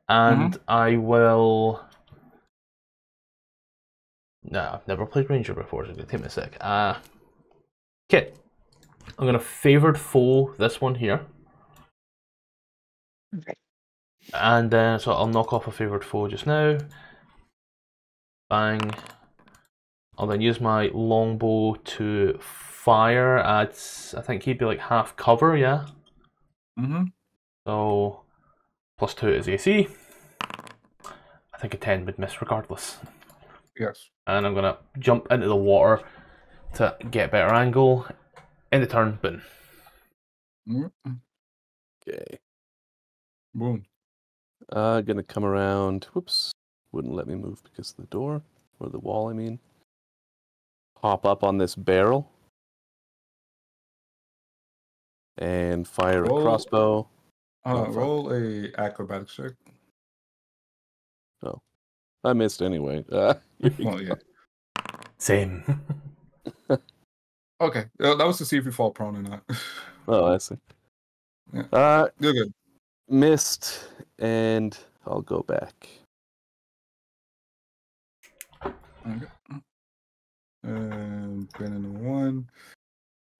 and mm-hmm. I will. No, I've never played Ranger before, so it's gonna take me a sec. Uh, okay, I'm gonna favored foe this one here, okay. and uh, so I'll knock off a favored foe just now. Bang. I'll then use my longbow to fire at, I think he'd be like half cover, yeah? Mm-hmm. So, plus two is A C. I think a ten would miss regardless. Yes. And I'm going to jump into the water to get a better angle. End of turn, boom. Mm-hmm. Okay. Boom. Uh, going to come around. Whoops. Wouldn't let me move because of the door. Or the wall, I mean. Pop up on this barrel and fire roll, a crossbow. Uh, roll a acrobatics check. Oh, I missed anyway. Uh, well, yeah. Same. Okay, that was to see if you fall prone or not. Oh, I see. Yeah. Uh, You're good. Missed, and I'll go back. Okay. Um, Brandon one.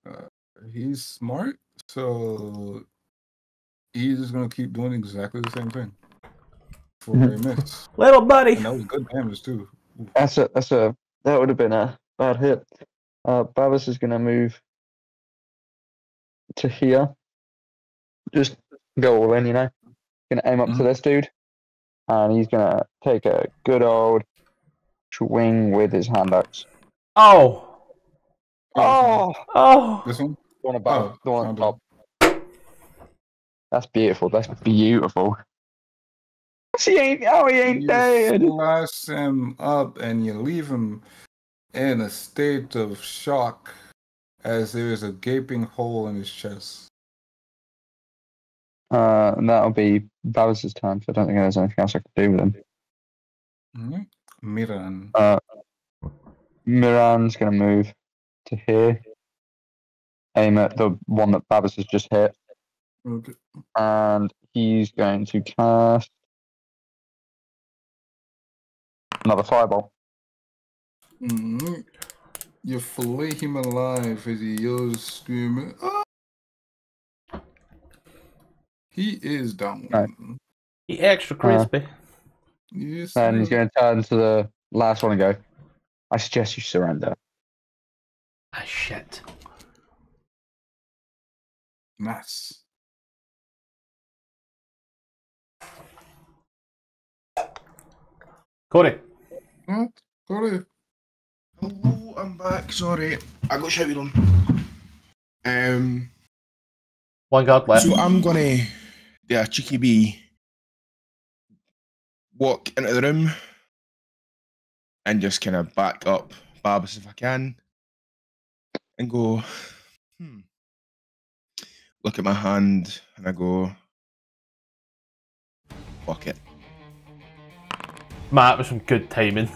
Uh, he's smart, so he's just gonna keep doing exactly the same thing for a miss. Little buddy. And that was good damage too. Ooh. That's a that's a that would have been a bad hit. Uh, Babis is gonna move to here. Just go all in, you know. Gonna aim up mm-hmm. to this dude, and he's gonna take a good old swing with his hand axe. Oh. Oh. Oh. This one? The one above. Oh, the one on top. That's beautiful. That's beautiful. He ain't, oh, he ain't you dead. You slice him up and you leave him in a state of shock as there is a gaping hole in his chest. Uh, and that'll be Babis' time, so I don't think there's anything else I can do with him. Mm-hmm. Miran. Uh, Miran's going to move to here, aim at the one that Babis has just hit, okay. and he's going to cast another fireball. Mm-hmm. You fillet him alive as he yells, screaming. Oh! He is down. Right. He extra crispy. Uh, yes, and he's going to turn to the last one and go, I suggest you surrender. Ah, shit. Nice. Cody. What? Cody. Hello, I'm back, sorry. I got shouted on. Um, One guard left. So I'm gonna, yeah, cheeky bee, walk into the room and just kind of back up Barbas if I can and go, hmm, look at my hand and I go, fuck it. Matt, was some good timing.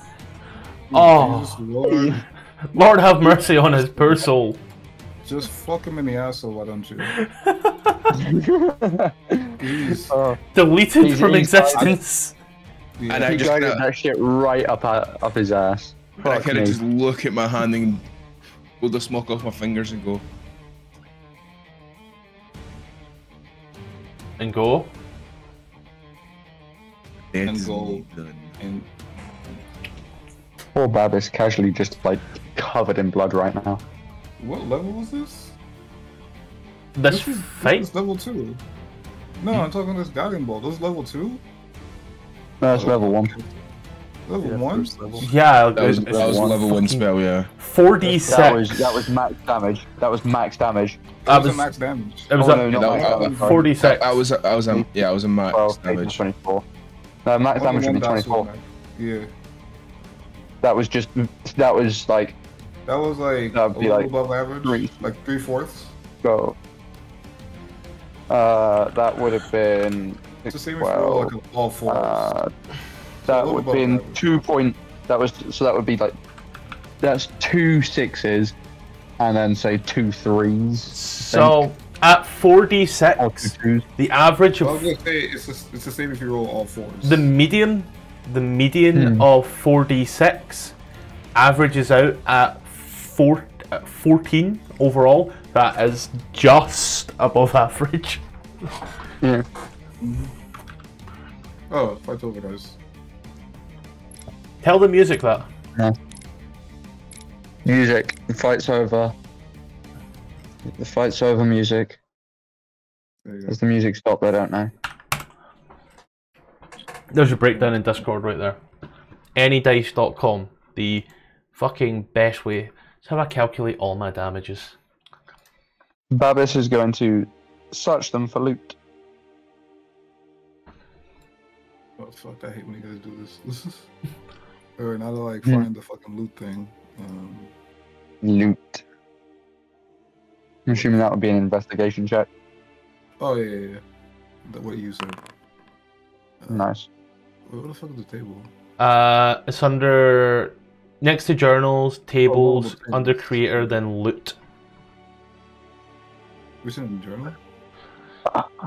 Oh, Lord. Lord have mercy on his poor soul. Just fuck him in the asshole, why don't you? uh, Deleted he's, from he's existence. And I just got that shit right up at, up his ass. And I kind of just look at my hand and blow the smoke off my fingers and go. And go. And it's go. And... Poor Babis, casually just like covered in blood right now. What level was this? This, this fight? This level two. No, I'm talking this Dragon Ball. This is level two? No, it's level one. Level yeah, one? Level. Yeah, that was, it, that was one. level one spell, yeah. forty-six. That was, that was max damage. That was max damage. That was, was a max damage. It was oh, a, no, that max was, damage. forty-six. I was, I was a, yeah, I was a max twelve, damage. twenty-four. No, max damage would be twenty-four. One, yeah. That was just, that was like... That was like a little like above average, three. Like three-fourths. So, uh, that would have been... It's the same well, if you were like all fours. Uh, that would have been average. two point... That was, so that would be like... That's two sixes, and then say two threes. So, at forty-six, the average of... I was going to say, it's the, it's the same if you roll all fours. The median, the median hmm. of forty-six averages out at... fourteen overall, that is just above average. Yeah. Mm-hmm. Oh, fight over guys. Tell the music that. Yeah. Music. The fight's over. The fight's over music. Does the music stop? I don't know. There's a breakdown in Discord right there. any dice dot com, the fucking best way. So how I calculate all my damages. Babis is going to search them for loot. Oh fuck, I hate when you guys do this. Alright, now to like find mm. the fucking loot thing. Um... Loot. I'm assuming that would be an investigation check. Oh yeah, yeah, yeah. That what you said. Uh, nice. What the fuck is the table? Uh, it's under... Next to journals, tables, oh, under creator, then loot. What's in the journal?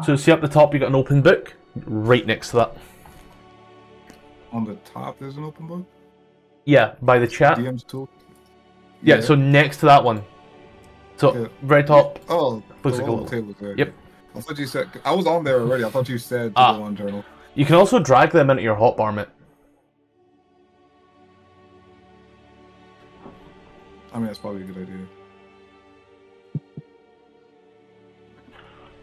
So see up the top, you got an open book. Right next to that. On the top, there's an open book. Yeah, by the chat. D M's tool. Yeah, yeah, so next to that one. So yeah. Right top. Oh, looks the like a table there. Yep. I thought you said I was on there already. I thought you said ah. the one journal. You can also drag them into your hotbar, mate. I mean, that's probably a good idea.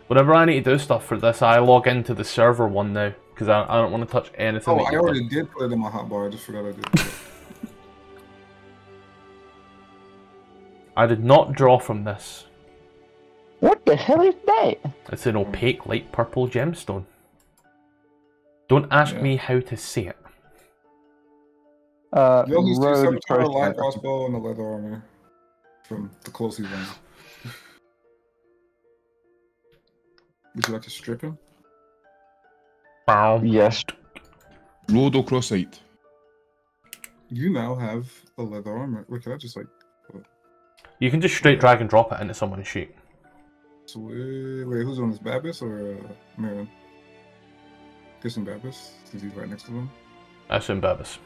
Whenever I need to do stuff for this, I log into the server one now, because I, I don't want to touch anything. Oh, I already done. did put it in my hotbar, I just forgot I did. I did not draw from this. What the hell is that? It's an opaque light purple gemstone. Don't ask yeah. me how to say it. Uh, you also see some kind of light crossbow and a leather armor from the closest one. Would you like to strip him? Bow. Yes. Rodo crossite. You now have a leather armor. Wait, can I just like? You can just straight drag and drop it into someone's sheet. So wait, wait, who's on this? Babis or uh, Merlin? There's some Babis. Is he right next to them? I assume Babis.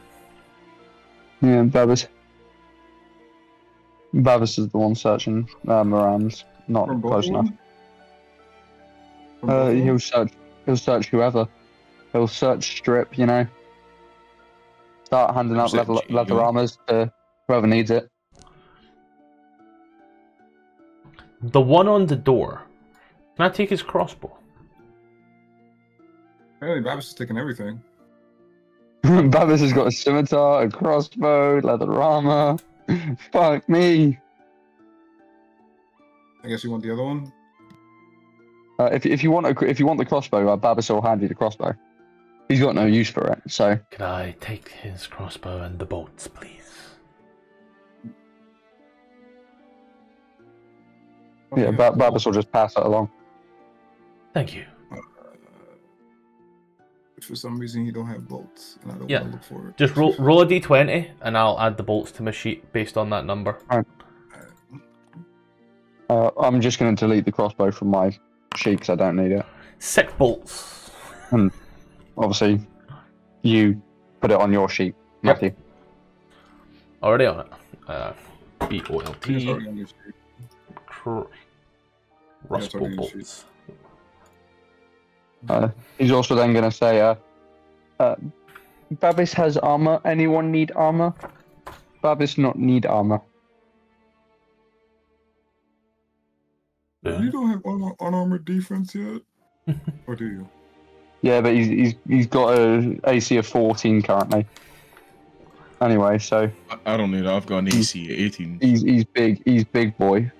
Yeah, Babis. Babis is the one searching uh, Moran's. Not close enough. Uh, he'll search. He'll search whoever. He'll search strip. You know. Start handing out leather, leather armors to whoever needs it. The one on the door. Can I take his crossbow? Apparently, Babis is taking everything. Babis has got a scimitar, a crossbow, leather armor. Fuck me. I guess you want the other one. Uh, if if you want a, if you want the crossbow, uh, Babasol handed the crossbow. He's got no use for it, so. Can I take his crossbow and the bolts, please? Okay. Yeah, ba Babasol just passed that along. Thank you. Uh, if for some reason you don't have bolts, and I don't yeah. want to look for it. Just roll roll a d twenty, and I'll add the bolts to my sheet based on that number. Right. Uh, I'm just going to delete the crossbow from my sheet because I don't need it. Six bolts. And obviously, you put it on your sheet, Matthew. Yep. Already on it. Uh, B O L T. Crossbow bolts. Uh, he's also then going to say, uh, uh, Babis has armor. Anyone need armor? Babis not need armor. Yeah. You don't have un unarmored defense yet, or do you? Yeah, but he's he's he's got a A C of fourteen currently. Anyway, so I, I don't need it. I've got an A C of eighteen. He's he's big. He's big boy.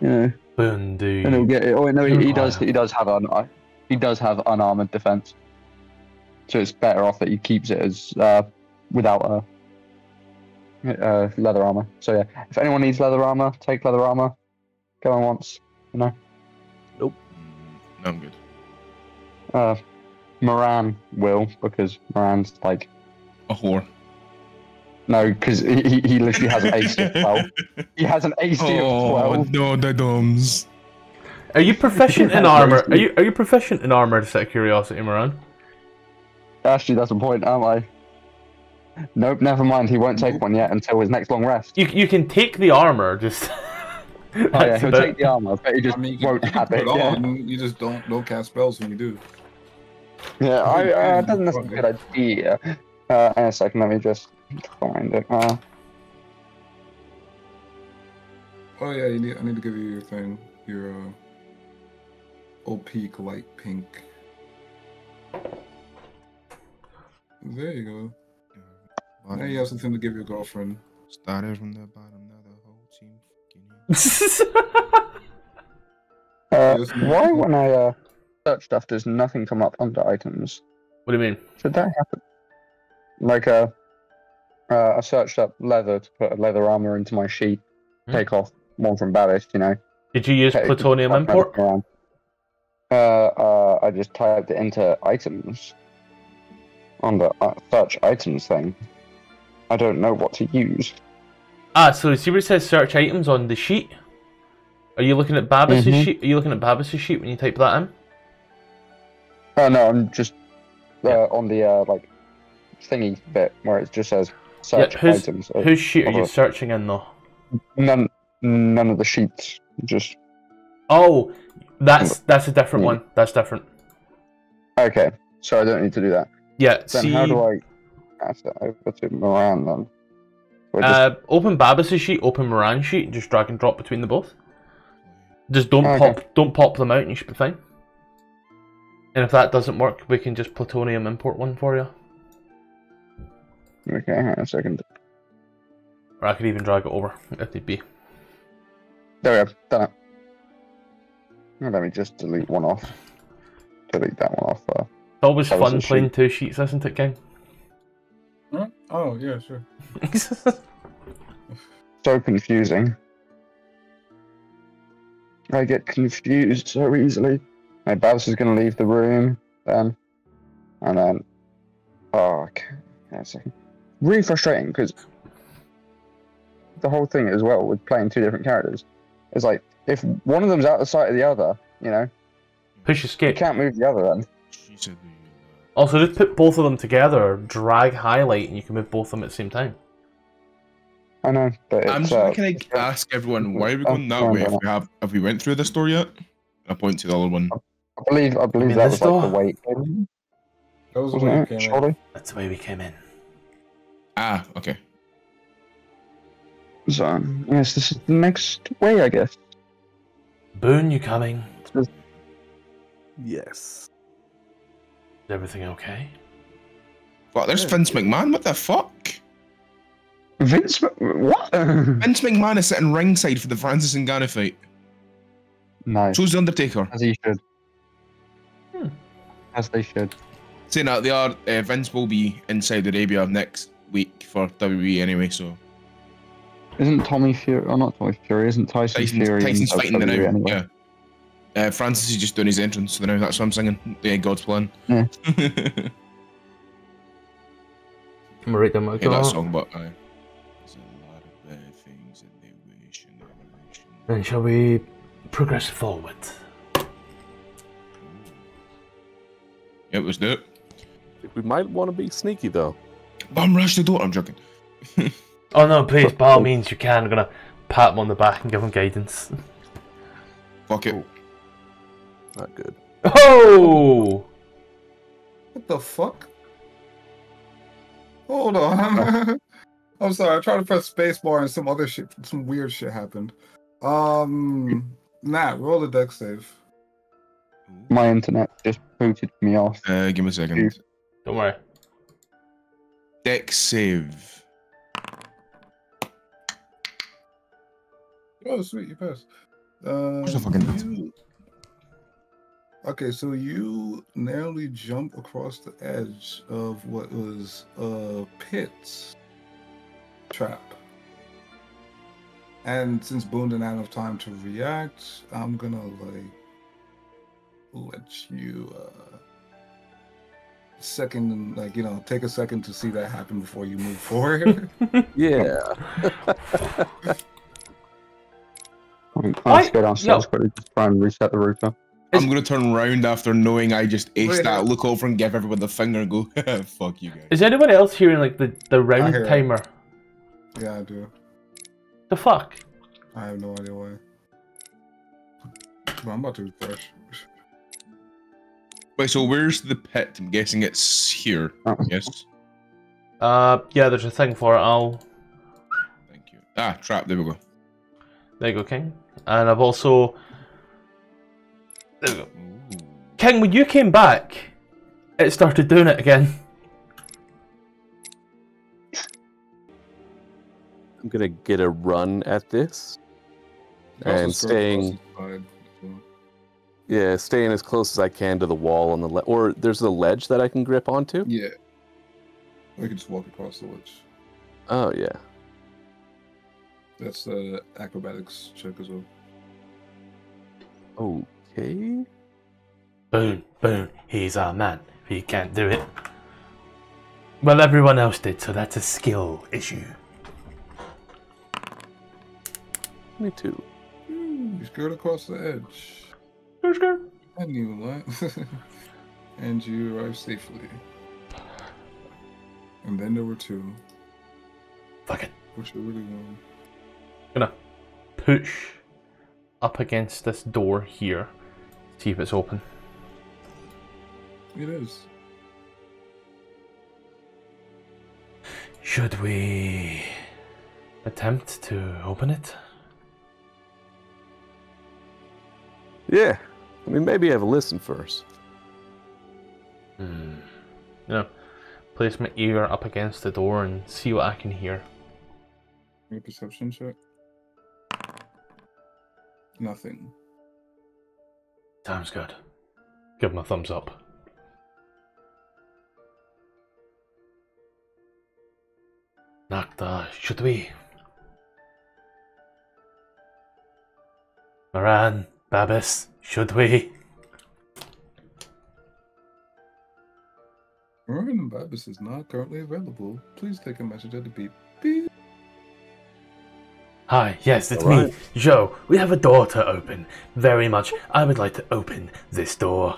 You know. And he'll get it. Oh no, he, he does. He does have an. He does have unarmored defense. So it's better off that he keeps it as uh, without a uh, leather armor. So yeah, if anyone needs leather armor, take leather armor. Go on once. No. Nope. No, I'm good. Uh, Moran will, because Moran's like... a whore. No, because he, he literally has an A C of twelve. He has an A C oh, of twelve. No, the doms. Are you proficient in armor? Are you are you proficient in armor, just out of curiosity, Moran? Actually, that's the point, am I? Nope, never mind. He won't take one yet until his next long rest. You, you can take the armor, just... Oh, yeah, he'll take the armor, but he just I mean, you won't have it. Yeah. You just don't don't cast spells when you do. Yeah, I uh, that doesn't that's a good idea. Uh, in a second, let me just find it. Uh, oh yeah, you need, I need to give you your thing, your uh, O P light pink. There you go. Yeah. Now you have something to give your girlfriend. Started from the bottom, now the whole team. uh, why when I uh, search stuff does nothing come up under items? What do you mean? Did that happen? Like uh, uh, I searched up leather to put a leather armor into my sheet, hmm. take off one from Babbitt, you know. Did you use plutonium import? Uh, uh, I just typed it into items on the uh, search items thing. I don't know what to use. Ah, so see where it says search items on the sheet? Are you looking at Babas's mm-hmm. sheet? Are you looking at Babas's sheet when you type that in? Oh no, I'm just uh, yeah. on the uh, like thingy bit where it just says search yeah, who's, items. Whose sheet are you searching in though? None, none of the sheets. Just. Oh, that's that's a different yeah. one. That's different. Okay, so I don't need to do that. Yeah. Then see... how do I? Pass it over to Moran then. Just... Uh, open Babas's sheet, open Moran's sheet, and just drag and drop between the both. Just don't okay. pop, don't pop them out, and you should be fine. And if that doesn't work, we can just plutonium import one for you. Okay, hang on a second. Or I could even drag it over if need be. There we go, done it. Now let me just delete one off. Delete that one off. Uh, it's always fun playing sheet. two sheets, isn't it, King? Oh, yeah, sure. So confusing. I get confused so easily. My Babs is going to leave the room, then. And then... Oh, okay. That's really frustrating, because... the whole thing as well, with playing two different characters, is like, if one of them's out the sight of the other, you know... Push escape. You can't move the other, then. Jesus. Also, just put both of them together, drag highlight, and you can move both of them at the same time. I know, but it's, I'm just uh, gonna like, ask everyone why are we going that no, way? No, no. If we have, have we went through the store yet? I point to the other one. I believe, I believe I mean, that was like the way. In. That was Wasn't the way it? We came Surely? in. That's the way we came in. Ah, okay. So yes, this is the next way, I guess. Boone, you coming? Yes. Is everything okay? What? There's yeah. Vince McMahon. What the fuck? Vince? What? Vince McMahon is sitting ringside for the Francis Ngannou fight. No. Choose the Undertaker. As he should. Hmm. As they should. Saying that, they are, uh, Vince will be in Saudi Arabia next week for W W E anyway, so. Isn't Tommy Fury, or not Tommy Fury, isn't Tyson, Tyson Fury? Tyson's fighting the now, anyway. Yeah. Uh, Francis is just doing his entrance now, that's what I'm singing. Yeah, God's plan. Yeah. Can we write them out? I hate that song, but I... There's a lot of bad things that they wish and they wish. Then shall we progress forward? Yep, let's do it. We might want to be sneaky though. Bomb rush the door, I'm joking. Oh no, please, by all means you can. I'm gonna pat him on the back and give him guidance. Fuck it. Oh. Not good. Oh! What the fuck? Hold on. I'm sorry, I tried to press spacebar and some other shit, some weird shit happened. Um, Nat, roll the dex save. My internet just booted me off. Uh, give me a second. Don't worry. Dex save. Oh, sweet, you passed. Uh, What's the fucking you... Okay, so you narrowly jump across the edge of what was uh, Pit's trap. And since Boone didn't have enough time to react, I'm gonna like let you uh, second and like, you know, take a second to see that happen before you move forward. Yeah. I'm, I'm scared on stage, but just try and reset the router. I'm going to turn round after knowing I just aced Wait, that, look over and give everyone the finger and go, fuck you guys. Is anyone else hearing like the, the round timer? It. Yeah, I do. The fuck? I have no idea why. But I'm about to refresh. Wait, so where's the pit? I'm guessing it's here. Oh. Yes. Uh, yeah, there's a thing for it. I'll... Thank you. Ah, trap, there we go. There you go, King. And I've also... There we go. Ooh. King, when you came back, it started doing it again. I'm gonna get a run at this. And staying... Yeah, staying as close as I can to the wall on the le- Or there's a ledge that I can grip onto? Yeah. We can just walk across the ledge. Oh, yeah. That's the uh, acrobatics check as well. Okay. Boom, boom, he's our man. He can't do it. Well, everyone else did, so that's a skill issue. Me too. Mm, you scared across the edge. You're scared. I knew that. And you arrived safely. And then there were two. Fuck it. Which are really wrong. Gonna push up against this door here, see if it's open. It is. Should we attempt to open it? Yeah, I mean, maybe have a listen first. Hmm. You know, place my ear up against the door and see what I can hear. Any perception check? Nothing. Sounds good. Give him a thumbs up. Nakta, should we? Moran, Babis, should we? Moran Babis is not currently available. Please take a message at the beep. Beep. Hi, yes, it's right. me, Joe. We have a door to open. Very much, I would like to open this door.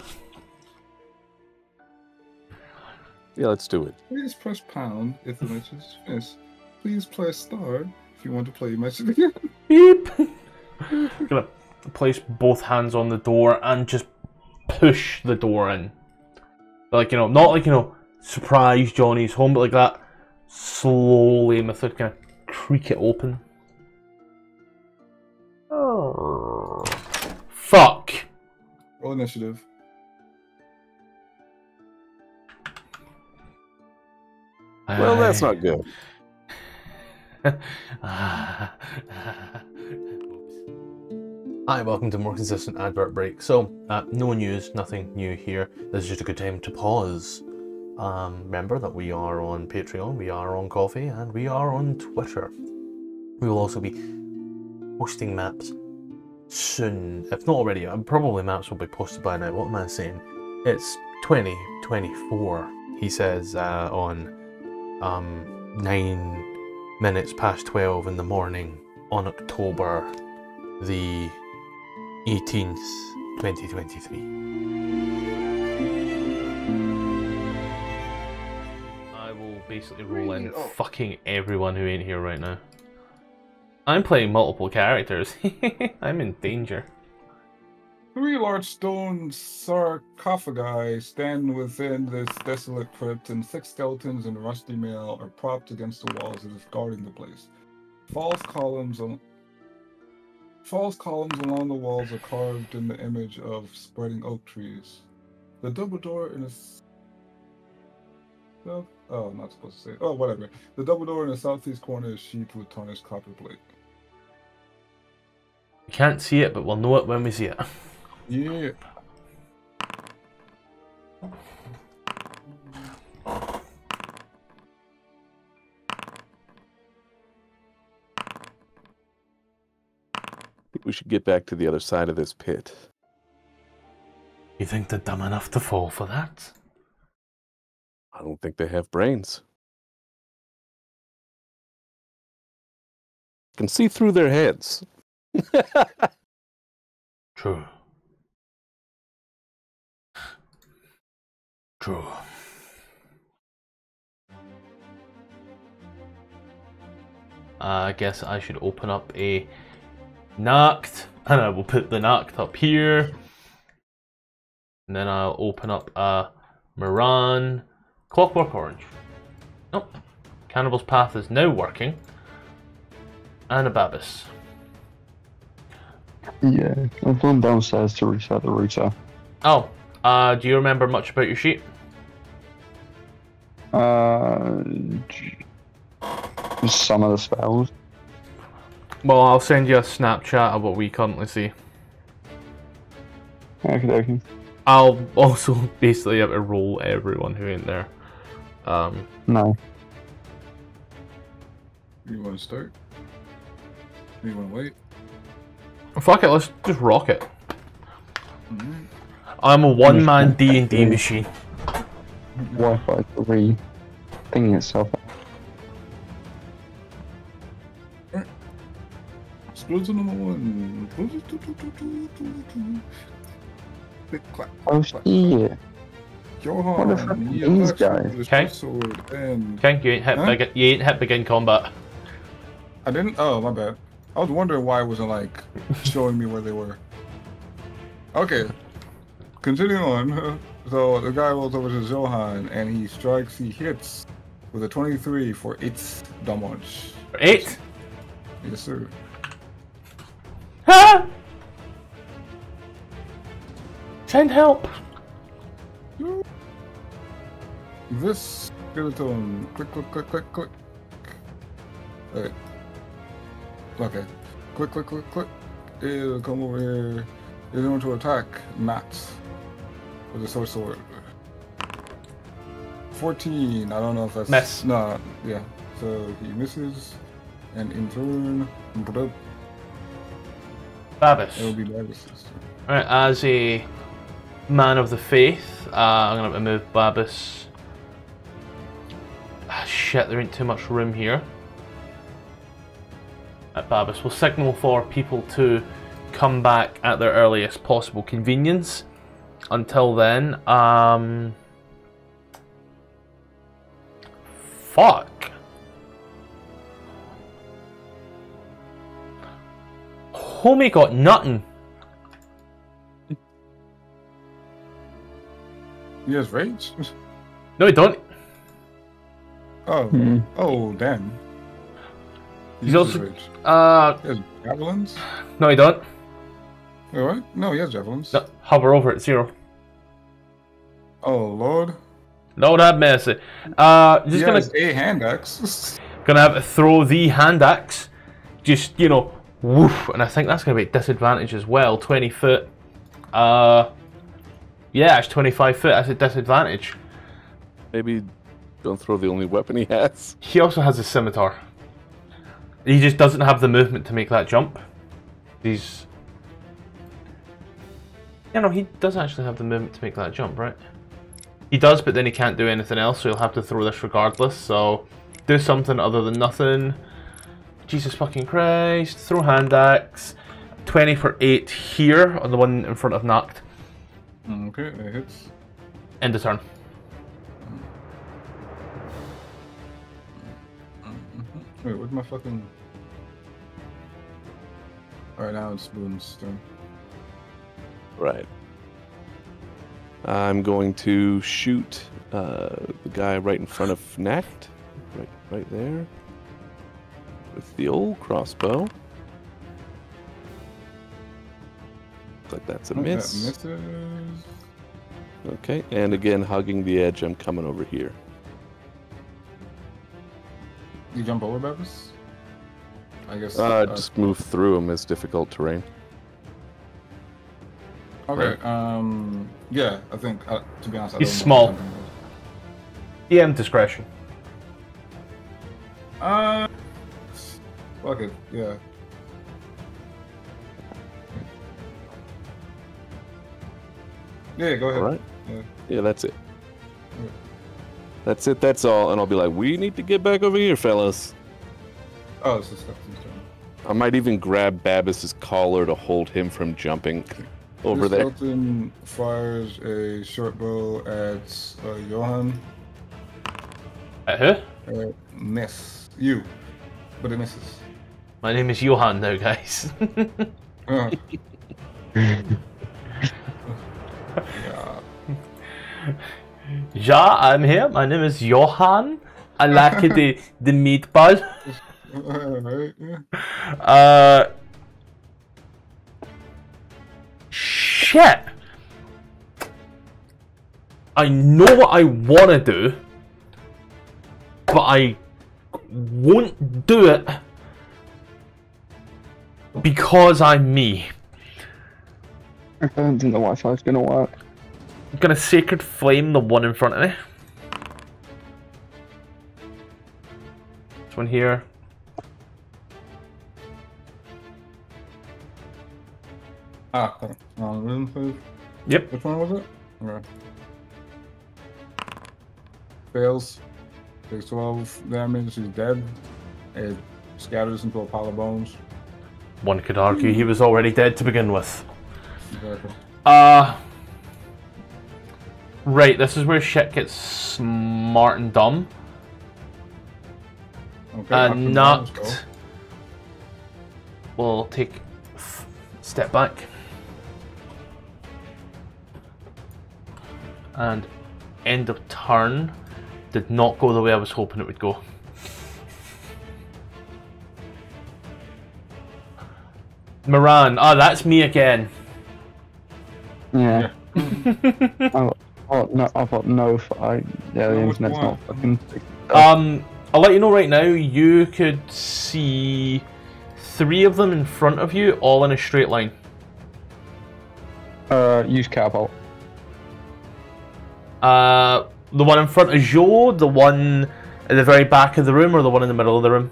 Yeah, let's do it. Please press pound if the message is finished. Please press star if you want to play your message again. Beep! I'm gonna place both hands on the door and just push the door in. Like, you know, not like, you know, surprise Johnny's home, but like that. Slowly, method, kind of creak it open. Oh. Fuck. Roll initiative. I... Well, that's not good. Hi, welcome to more consistent advert break. So, uh, no news, nothing new here. This is just a good time to pause. Um, remember that we are on Patreon, we are on Coffee, and we are on Twitter. We will also be posting maps soon, if not already. Probably maps will be posted by now. What am I saying? It's twenty twenty-four, he says, uh, on um, nine minutes past twelve in the morning on October the eighteenth, twenty twenty-three. I will basically roll in fucking everyone who ain't here right now. I'm playing multiple characters. I'm in danger. Three large stone sarcophagi stand within this desolate crypt, and six skeletons and rusty mail are propped against the walls that is guarding the place. False columns on False columns along the walls are carved in the image of spreading oak trees. The double door in a... No? Oh, I'm not supposed to say it. Oh, whatever. The double door in the southeast corner is sheathed with tarnished copper plate. We can't see it, but we'll know it when we see it. Yeah. We should get back to the other side of this pit. You think they're dumb enough to fall for that? I don't think they have brains. I can see through their heads. True. True. I guess I should open up a Nacht, and I will put the Nacht up here, and then I'll open up a Moran. Clockwork Orange. Nope. Cannibal's Path is now working, and a Babis. Yeah, I've gone downstairs to reset the router. Oh, uh, do you remember much about your sheet? Uh, some of the spells. Well, I'll send you a Snapchat of what we currently see. Okay, okay. I'll also basically have to roll everyone who ain't there. Um, no. You want to start? You want to wait? Fuck it, let's just rock it. Mm-hmm. I'm a one-man D and D machine. Wi-Fi three thing itself. Explodes number one. Clack, oh, clack, yeah. Johan, what the fuck are these guys? Ken? And... Ken, you ain't hit huh? big, you ain't hit begin combat. I didn't? Oh, my bad. I was wondering why it wasn't, like, showing me where they were. Okay. Continuing on. So, the guy rolls over to Johan, and he strikes, he hits with a twenty-three for eight damage. For eight? Yes, sir. Ha! Send help! This skeleton. Click, click, click, click, click. Alright. Okay. Click, click, click, click. It'll come over here. It's going to attack Matt with a sword sword. fourteen. I don't know if that's. Mess. Nah, yeah. So he misses. And in turn. Babbish. It'll be Babbish's turn. Alright, as a man of the faith, uh, I'm going to move Babis. Ah, shit, there ain't too much room here. At Babis, we'll signal for people to come back at their earliest possible convenience. Until then, um... fuck. Homie got nothing. He has rage? No, he don't. Oh. Hmm. Oh, damn. He He's also... Rage. Uh... He has javelins? No, he don't. Wait, what? No, he has javelins. No, hover over it, zero. Oh, Lord. Lord have mercy. Uh, just he gonna... has a hand axe. Gonna have to throw the hand axe. Just, you know, Woof, and I think that's going to be disadvantage as well. twenty foot. Uh, yeah, it's twenty-five foot. That's a disadvantage. Maybe don't throw the only weapon he has. He also has a scimitar. He just doesn't have the movement to make that jump. He's... Yeah, no, he does actually have the movement to make that jump, right? He does, but then he can't do anything else, so he'll have to throw this regardless. So, do something other than nothing. Jesus fucking Christ. Throw hand axe. twenty for eight here on the one in front of Nacht. Okay, that hits. End of turn. Wait, where's my fucking... Alright, now it's Bloom's turn. Right. I'm going to shoot uh, the guy right in front of Nacht. Right, right there. With the old crossbow. Looks like that's a miss. That misses. Okay, and again, hugging the edge, I'm coming over here. You jump over Bevis? I guess. Uh, just uh, move through him. It's difficult terrain. Okay, right. um. Yeah, I think, uh, to be honest, I He's don't small. Know D M discretion. Uh. Fuck it, yeah. Yeah, go ahead. All right. Yeah. yeah, that's it. Yeah. That's it, that's all. And I'll be like, we need to get back over here, fellas. Oh, it's just I might even grab Babbis's collar to hold him from jumping over there. Skelton fires a short bow at uh, Johan. At her? Uh, miss. You. But it misses. My name is Johan, though, guys. uh. yeah. Ja, I'm here. My name is Johan. I like the, the meatball. uh, shit. I know what I want to do, but I won't do it because I'm me. I didn't know what I was going to work. I'm going to Sacred Flame the one in front of me. This one here. Ah, okay. Um, yep. Which one was it? Okay. Fails. Takes twelve damage. He's dead. It scatters into a pile of bones. One could argue he was already dead to begin with. Exactly. Uh... Right, this is where shit gets smart and dumb. Okay, and Nacht will take a step back. And end of turn did not go the way I was hoping it would go. Moran, ah, oh, that's me again. Yeah. oh. Oh no! I thought no. I yeah, the internet's not fucking. Um, I'll let you know right now. You could see three of them in front of you, all in a straight line. Uh, use catapult. Uh, the one in front of Joe, the one at the very back of the room, or the one in the middle of the room.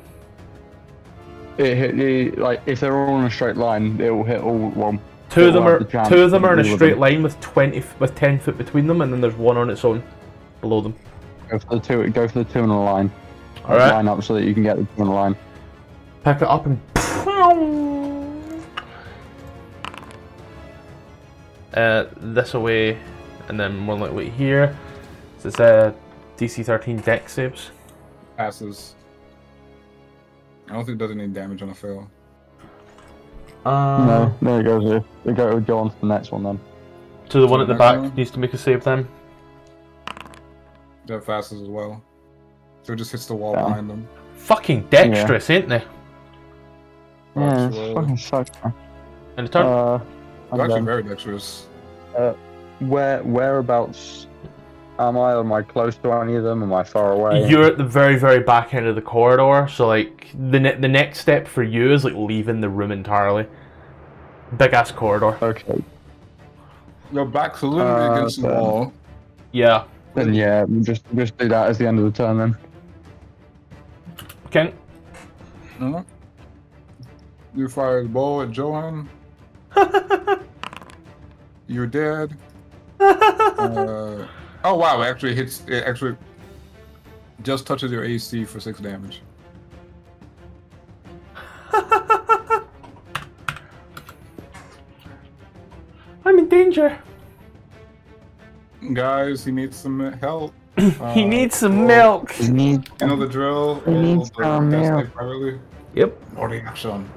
It hit the, like if they're all in a straight line, it will hit all at one. Two of them are two of them are in a straight line with twenty with ten foot between them, and then there's one on its own below them. Go for the two. Go for the two on a line. All right. Line up so that you can get the two on a line. Pick it up and. Uh, this away, and then more likely here. So it's a D C thirteen deck saves. Passes. I don't think it does any damage on a fail. Uh, no, there it goes. Here. We go, go on to the next one then. So the one at the back one? Needs to make a save then? That fastest as well. So it just hits the wall yeah. behind them. Fucking dexterous, yeah. ain't they? Yeah, it's fucking suck. And the turn? Uh, They're actually very dexterous. Uh, where, whereabouts am I? Am I close to any of them? Am I far away? You're at the very, very back end of the corridor, so like the ne the next step for you is like leaving the room entirely. Big ass corridor. Okay. Your back's a little bit against the wall. Yeah. Then yeah, just just do that as the end of the turn then. Kent. No. You fired a ball at Johan. You're dead. uh, oh wow! It actually hits. It actually just touches your A C for six damage. I'm in danger. Guys, he needs some help. Uh, he needs some roll. milk. He needs. You know the drill. He needs some milk. Primarily. Yep. No reaction.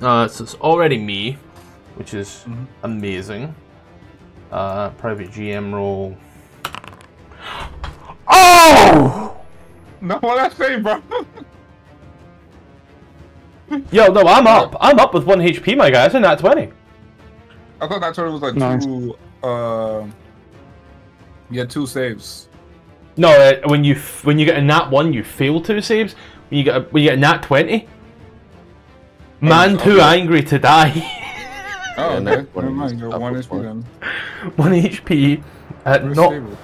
Uh, so it's already me, which is mm-hmm. amazing. Uh, private G M roll. Oh! Not what I say, bro. Yo, no, I'm up. I'm up with one H P, my guys, and not twenty. I thought that turn was like nice. two. Uh, you had two saves. No, uh, when you f when you get a nat one, you fail two saves. When you get a, when you get a nat twenty. Man, oh, too okay. angry to die. Oh, okay. Never mind. You're one H P then. One H P. Uh, not. Stable?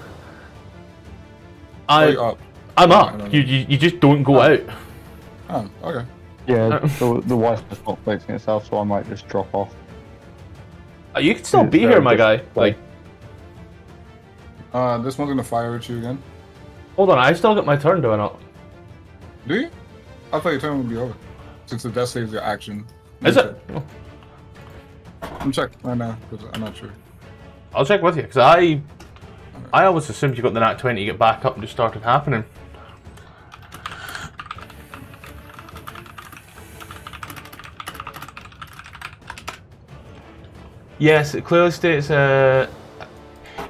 I. Up? I'm oh, up. You, you you just don't go oh. out. Oh, okay. Yeah, the the wife's just not fixing itself, so I might just drop off. Oh, you can still it's be here, my guy. Like. Uh, this one's gonna fire at you again. Hold on, I still got my turn, do I not? Do you? I thought your turn would be over. Since the death saves your action. Is it? Oh. I'm checking right now, because I'm not sure. I'll check with you, because I right. I always assumed you got the nat twenty, you get back up and just started happening. Yes, it clearly states uh,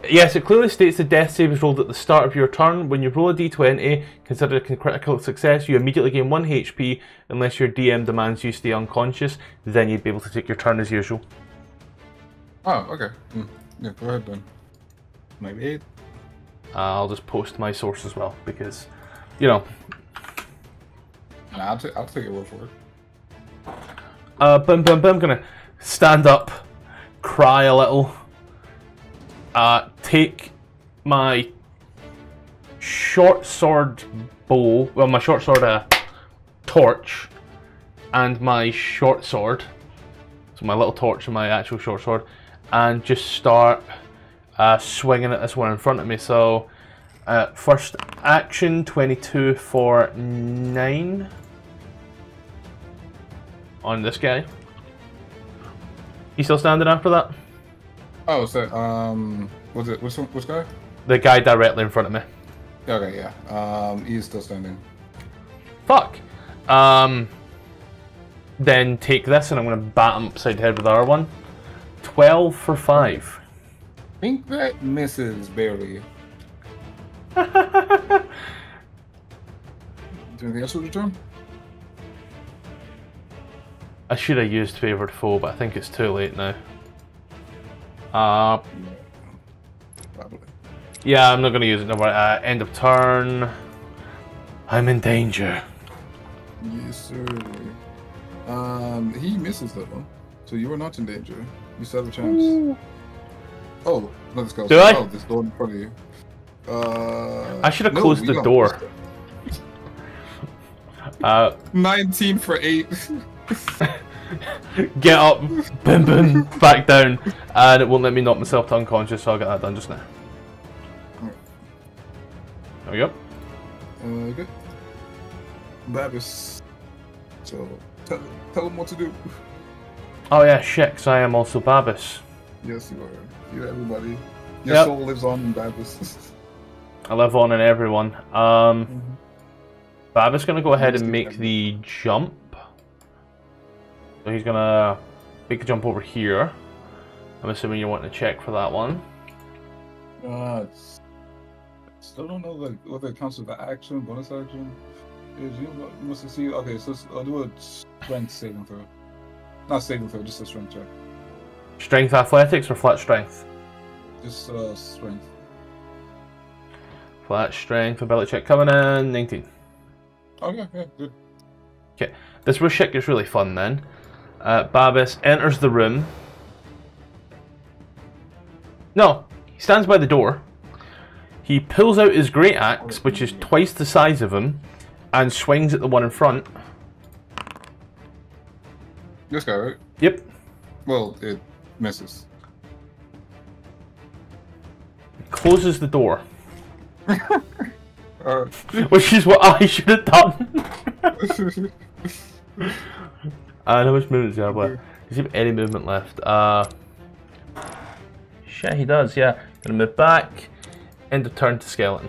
Yes, it clearly states the death save is rolled at the start of your turn. When you roll a d twenty, consider a critical success, you immediately gain one H P unless your D M demands you stay unconscious. Then you'd be able to take your turn as usual. Oh, okay. Mm. Yeah, go ahead then. Maybe eight. I'll just post my source as well because, you know. Nah, I'll, I'll take your word for it. Uh, boom, boom, boom. I'm gonna stand up, cry a little. Uh, take my short sword bow, well, my short sword uh, torch, and my short sword, so my little torch and my actual short sword, and just start uh, swinging at this one in front of me. So, uh, first action, twenty-two for nine on this guy. You still standing after that? Oh, so, um, was it, which, which guy? The guy directly in front of me. Okay, yeah. Um, he's still standing. Fuck! Um, then take this and I'm gonna bat him upside the head with the other one. twelve for five. I think that misses, barely. Do anything else with your turn? I should have used Favored Foe, but I think it's too late now. Uh, Probably. Yeah, I'm not going to use it. No, uh, end of turn. I'm in danger. Yes, sir. Um, he misses that one, so you are not in danger. You still have a chance. Ooh. Oh, let's go. Do so, I? Oh, this door in front of you. Uh, I should have no, closed the door. uh, nineteen for eight. Get up, boom, boom, back down, and it won't let me knock myself to unconscious, so I'll get that done just now. There we go. Uh, good. Babis. So, tell, tell him what to do. Oh yeah, shit, cause I am also Babis. Yes, you are. You're everybody. Your yep. soul lives on in Babis. I live on in everyone. Um, mm -hmm. Babis gonna go ahead and make the jump. So he's gonna make a jump over here. I'm assuming you're wanting to check for that one. Uh, it's, still don't know the, whether it counts as the action, bonus action. Is you must see. Okay, so I'll do a strength saving throw. Not saving throw, just a strength check. Strength athletics or flat strength? Just uh, strength. Flat strength ability check coming in, nineteen. Oh yeah, yeah, good. Okay, this wish check is really fun then. Uh, Babis enters the room. No, he stands by the door. He pulls out his great axe, which is twice the size of him, and swings at the one in front. This guy, right? Yep. Well, it misses. Closes the door. uh, which is what I should have done. And how much movement do you have left? Does he have any movement left? Uh, shit, he does, yeah. Gonna move back. End of turn to skeleton.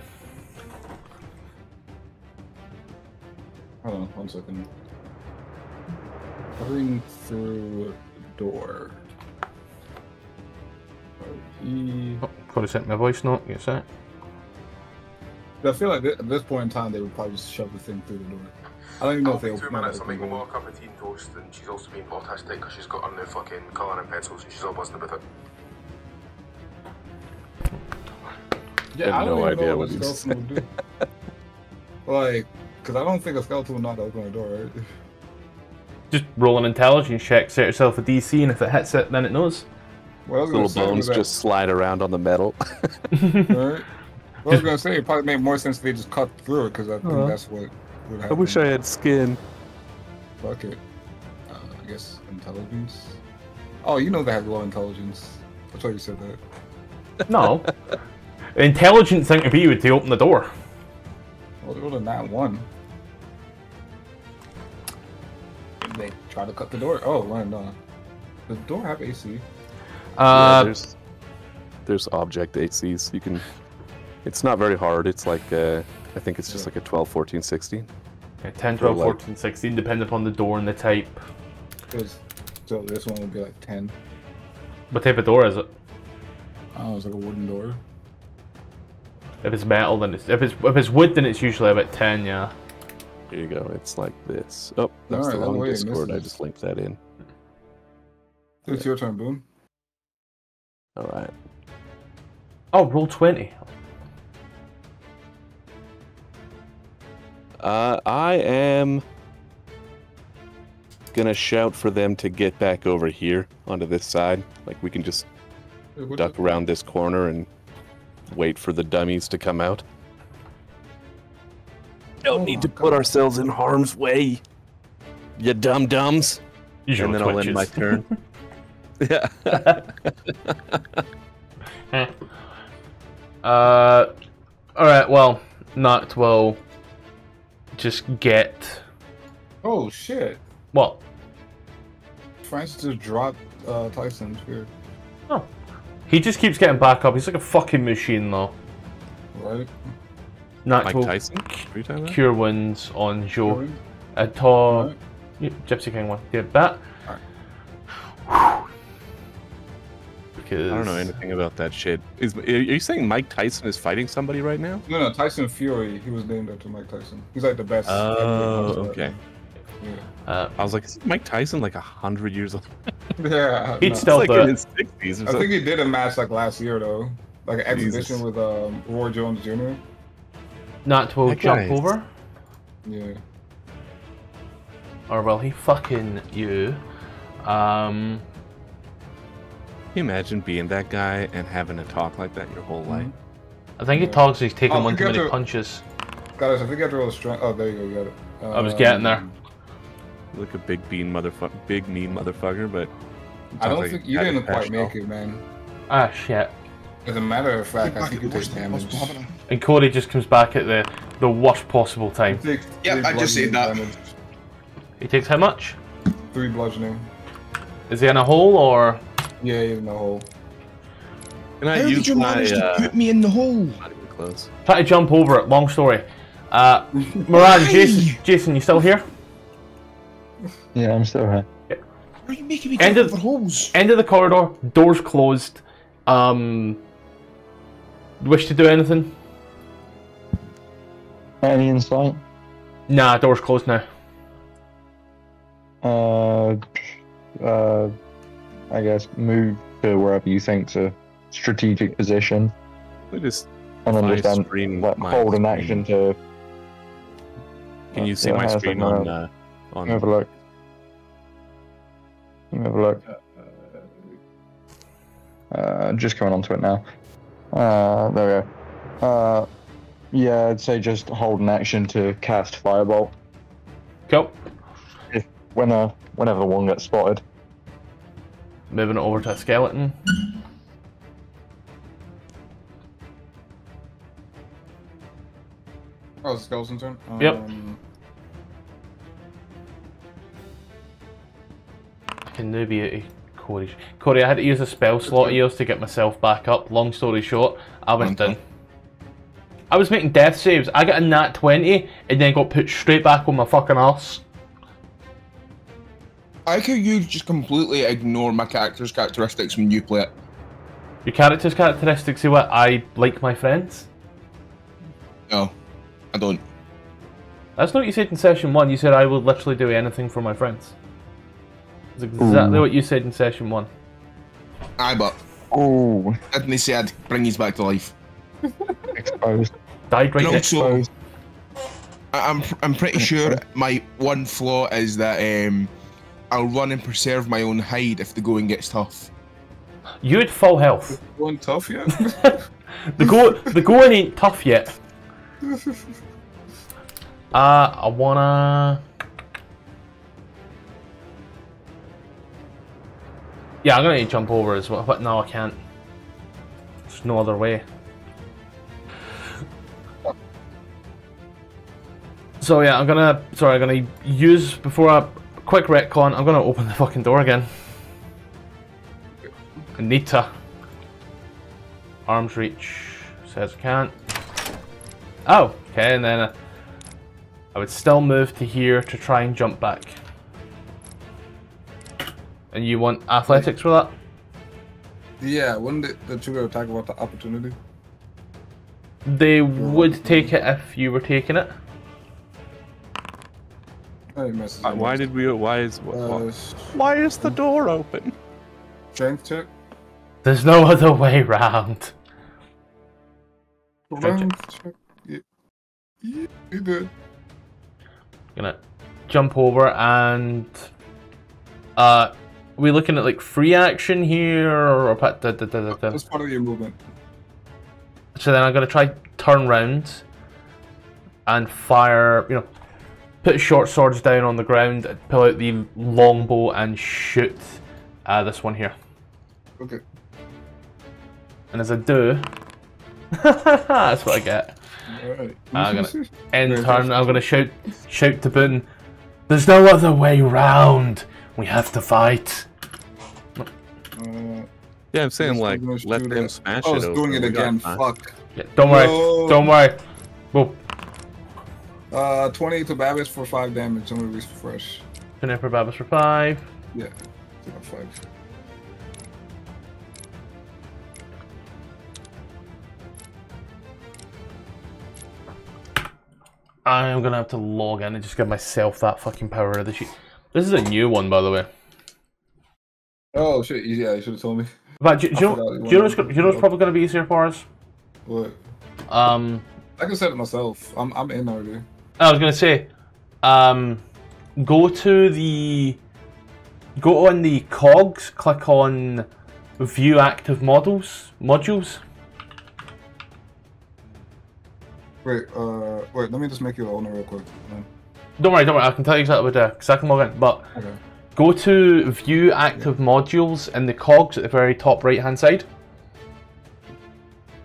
Hold on, one second. Cutting through the door. He... Oh, could have sent my voice note, get set. I feel like at this point in time they would probably just shove the thing through the door. I don't even know if they will. Two minutes, I'm making more cup of tea and toast, and she's also being autistic because she's got her new fucking colour and pencils, and she's all buzzing about it. Yeah, I, I have no idea what a skeleton would do. Like, because I don't think a skeleton would not open the door, right? Just roll an intelligence check, set yourself a D C, and if it hits it, then it knows. Well, little bones just slide around on the metal. Right? Well, I was going to say, it probably made more sense if they just cut through it, because I think uh, that's what would happen. I wish I had skin. Fuck it. Uh, I guess intelligence. Oh, you know they have low intelligence. That's why you said that. No. The intelligent thing to be would be to open the door. Well, they rolled a nat one. They try to cut the door. Oh, no. Does the door have A C? Uh, yeah, there's, there's object A Cs. You can... It's not very hard, it's like, uh, I think it's just like a twelve, fourteen, sixteen. Yeah, ten, twelve, fourteen, sixteen, depending upon the door and the type. Was, so this one would be like ten. What type of door is it? Oh, it's like a wooden door. If it's metal, then it's... If it's, if it's wood, then it's usually about ten, yeah. Here you go, it's like this. Oh, that's right, the long Discord, I just linked that in. It's yeah. Your turn, Boone. Alright. Oh, roll twenty. Uh, I am gonna shout for them to get back over here onto this side. Like we can just Wait, duck around this corner and wait for the dummies to come out. Don't oh need to God. put ourselves in harm's way, you dumb dumbs. You and then I'll end my turn. Yeah. uh, all right. Well, Noct will. Just get. Oh shit! What? Francis just dropped uh, Tyson. Weird. Oh, he just keeps getting back up. He's like a fucking machine, though. Right. Natural Mike Tyson. Cure wounds on Joe. A tall right. yeah, Gypsy King one. Did that. Right. Because I don't know anything about that shit. Is, are you saying Mike Tyson is fighting somebody right now? No, no, Tyson Fury. He was named after Mike Tyson. He's like the best. Oh, okay. Yeah. Uh, I was like, is Mike Tyson like a hundred years old? Yeah, he'd no. still like in his sixties. I think he did a match like last year though, like an Jesus. exhibition with um, Roy Jones Junior Not to that jump guy. over. Yeah. Or will he fucking you? Um. Can you imagine being that guy and having to talk like that your whole life? I think he talks, he's taking oh, one too many to... punches. Guys, I think I have to roll a strength. Oh, there you go, you got it. Uh, I was getting there. Like a big bean motherfucker, big mean motherfucker, but. I don't like think you didn't quite make it, man. Ah, shit. As a matter of fact, I think you take damage. And Cody just comes back at the, the worst possible time. Yeah, I just seen that. Damage. He takes how much? Three bludgeoning. Is he in a hole or. Yeah, you're in the hole. Can I How use did you manage my, uh, to put me in the hole? Not even close. Try to jump over it, long story. Uh, Moran, Jason, Jason, you still here? Yeah, I'm still here. Yeah. Why are you making me jump over holes? End of the corridor, doors closed. Um, wish to do anything? Any insight? Nah, door's closed now. Uh... uh, I guess, move to wherever you think's a strategic position. We just and understand screen, like, hold screen. An action to. Can you uh, see my screen on? Uh, on. Have a look. Have a look. Uh, just coming onto it now. Uh, there we go. Uh, yeah, I'd say just hold an action to cast Firebolt. Cool. If, when, uh, whenever one gets spotted. Moving it over to a skeleton. Oh, it's a skeleton turn? Um, yep. Fucking new beauty. Corey. Corey, I had to use a spell slot of yours to get myself back up. Long story short, I went down. I was making death saves. I got a nat twenty and then got put straight back on my fucking arse. I like how you just completely ignore my character's characteristics when you play it. Your character's characteristics are what? I like my friends? No, I don't. That's not what you said in session one. You said I will literally do anything for my friends. That's exactly Ooh. What you said in session one. Aye, but oh, didn't he say I'd bring his back to life? Exposed. Died right exposed. I'm I'm pretty sure my one flaw is that um I'll run and preserve my own hide if the going gets tough. You had full health. Going tough yet? the go the going ain't tough yet. Uh, I wanna. Yeah, I'm gonna need to jump over as well, but no, I can't. There's no other way. So yeah, I'm gonna, sorry, I'm gonna use, before I, quick retcon, I'm gonna open the fucking door again. I need to. Arms reach, says I can't. Oh, okay, and then I, I would still move to here to try and jump back. And you want athletics for that? Yeah, wouldn't it, the two go attack about the opportunity? They would take it if you were taking it. Oh, uh, why did we? Why is? What, uh, what? Why is the door open? Strength check. There's no other way round. Strength check. Yeah. Yeah, you did. Gonna jump over and uh. We looking at like free action here, or da, da, da, da, da. That's part of your movement. So then I'm gonna try turn round and fire. You know, put short swords down on the ground, pull out the longbow and shoot uh, this one here. Okay. And as I do, that's what I get. All right. I'm gonna end turn. I'm gonna shout, shout to Boone. There's no other way round. We have to fight. Uh, yeah, I'm saying like let them that. Smash oh, it. I was doing it again. Got, fuck. Yeah, don't worry. No. Don't worry. Whoa. Uh, twenty to Babbitt for five damage. I'm gonna refresh. Twenty for Babbitt for five. Yeah, five. I'm gonna have to log in and just give myself that fucking power of the sheet. This is a new one, by the way. Oh shit! Yeah, you should have told me. But do, do, you, know, do you know what's, do you know what's probably going to be easier for us? What? Um, I can set it myself. I'm I'm in already. I was going to say, um, go to the, go on the cogs, click on view active models modules. Wait, uh, wait. Let me just make you owner real quick. Yeah. Don't worry, don't worry, I can tell you exactly what to do, because I can log in, but okay. Go to View Active yeah. Modules in the cogs at the very top right-hand side.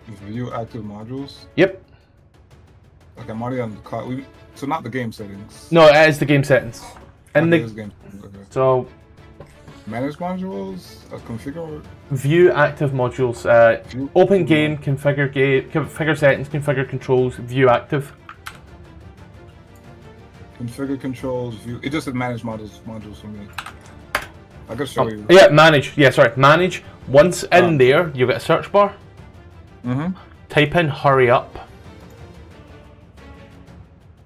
View Active Modules? Yep. Okay, I'm already on the cog, so not the game settings. No, it is the game settings. And okay, the game settings. Okay. So... Manage Modules? Uh, configure? View Active Modules. Uh, view open game, configure game, configure settings, configure controls, View Active. Configure controls, view. It just said manage models, modules for me. I can show oh, you. Yeah, manage. Yeah, sorry. Manage. Once in ah. there, you get a search bar. Mm-hmm. Type in hurry up.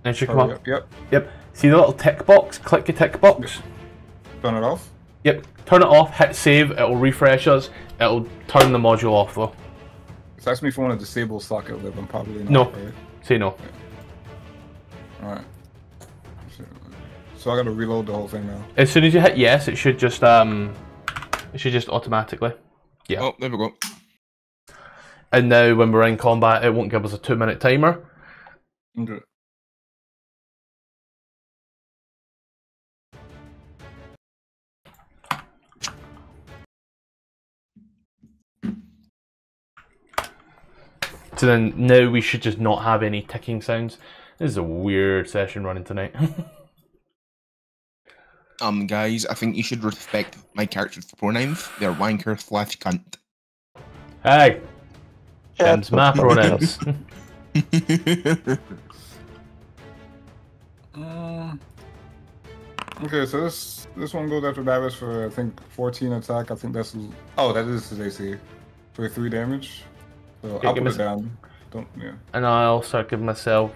And it should hurry come up. up. Yep. Yep. See the little tick box? Click your tick box. Turn it off. Yep, turn it off, hit save, it'll refresh us, it'll turn the module off though. So ask me if I want to disable socket lib, I'm probably not. No, right? Say no. Yeah. Alright. So I gotta reload the whole thing now. As soon as you hit yes, it should just um, it should just automatically. Yeah. Oh, there we go. And now when we're in combat, it won't give us a two minute timer. Okay. So then now we should just not have any ticking sounds. This is a weird session running tonight. um, guys, I think you should respect my character's pronouns. They're wanker slash cunt. Hey, that's my pronouns. um, okay, so this this one goes after Babas for I think fourteen attack. I think that's oh that is his A C for three damage. So I'll put it down. Don't, yeah. And I also give myself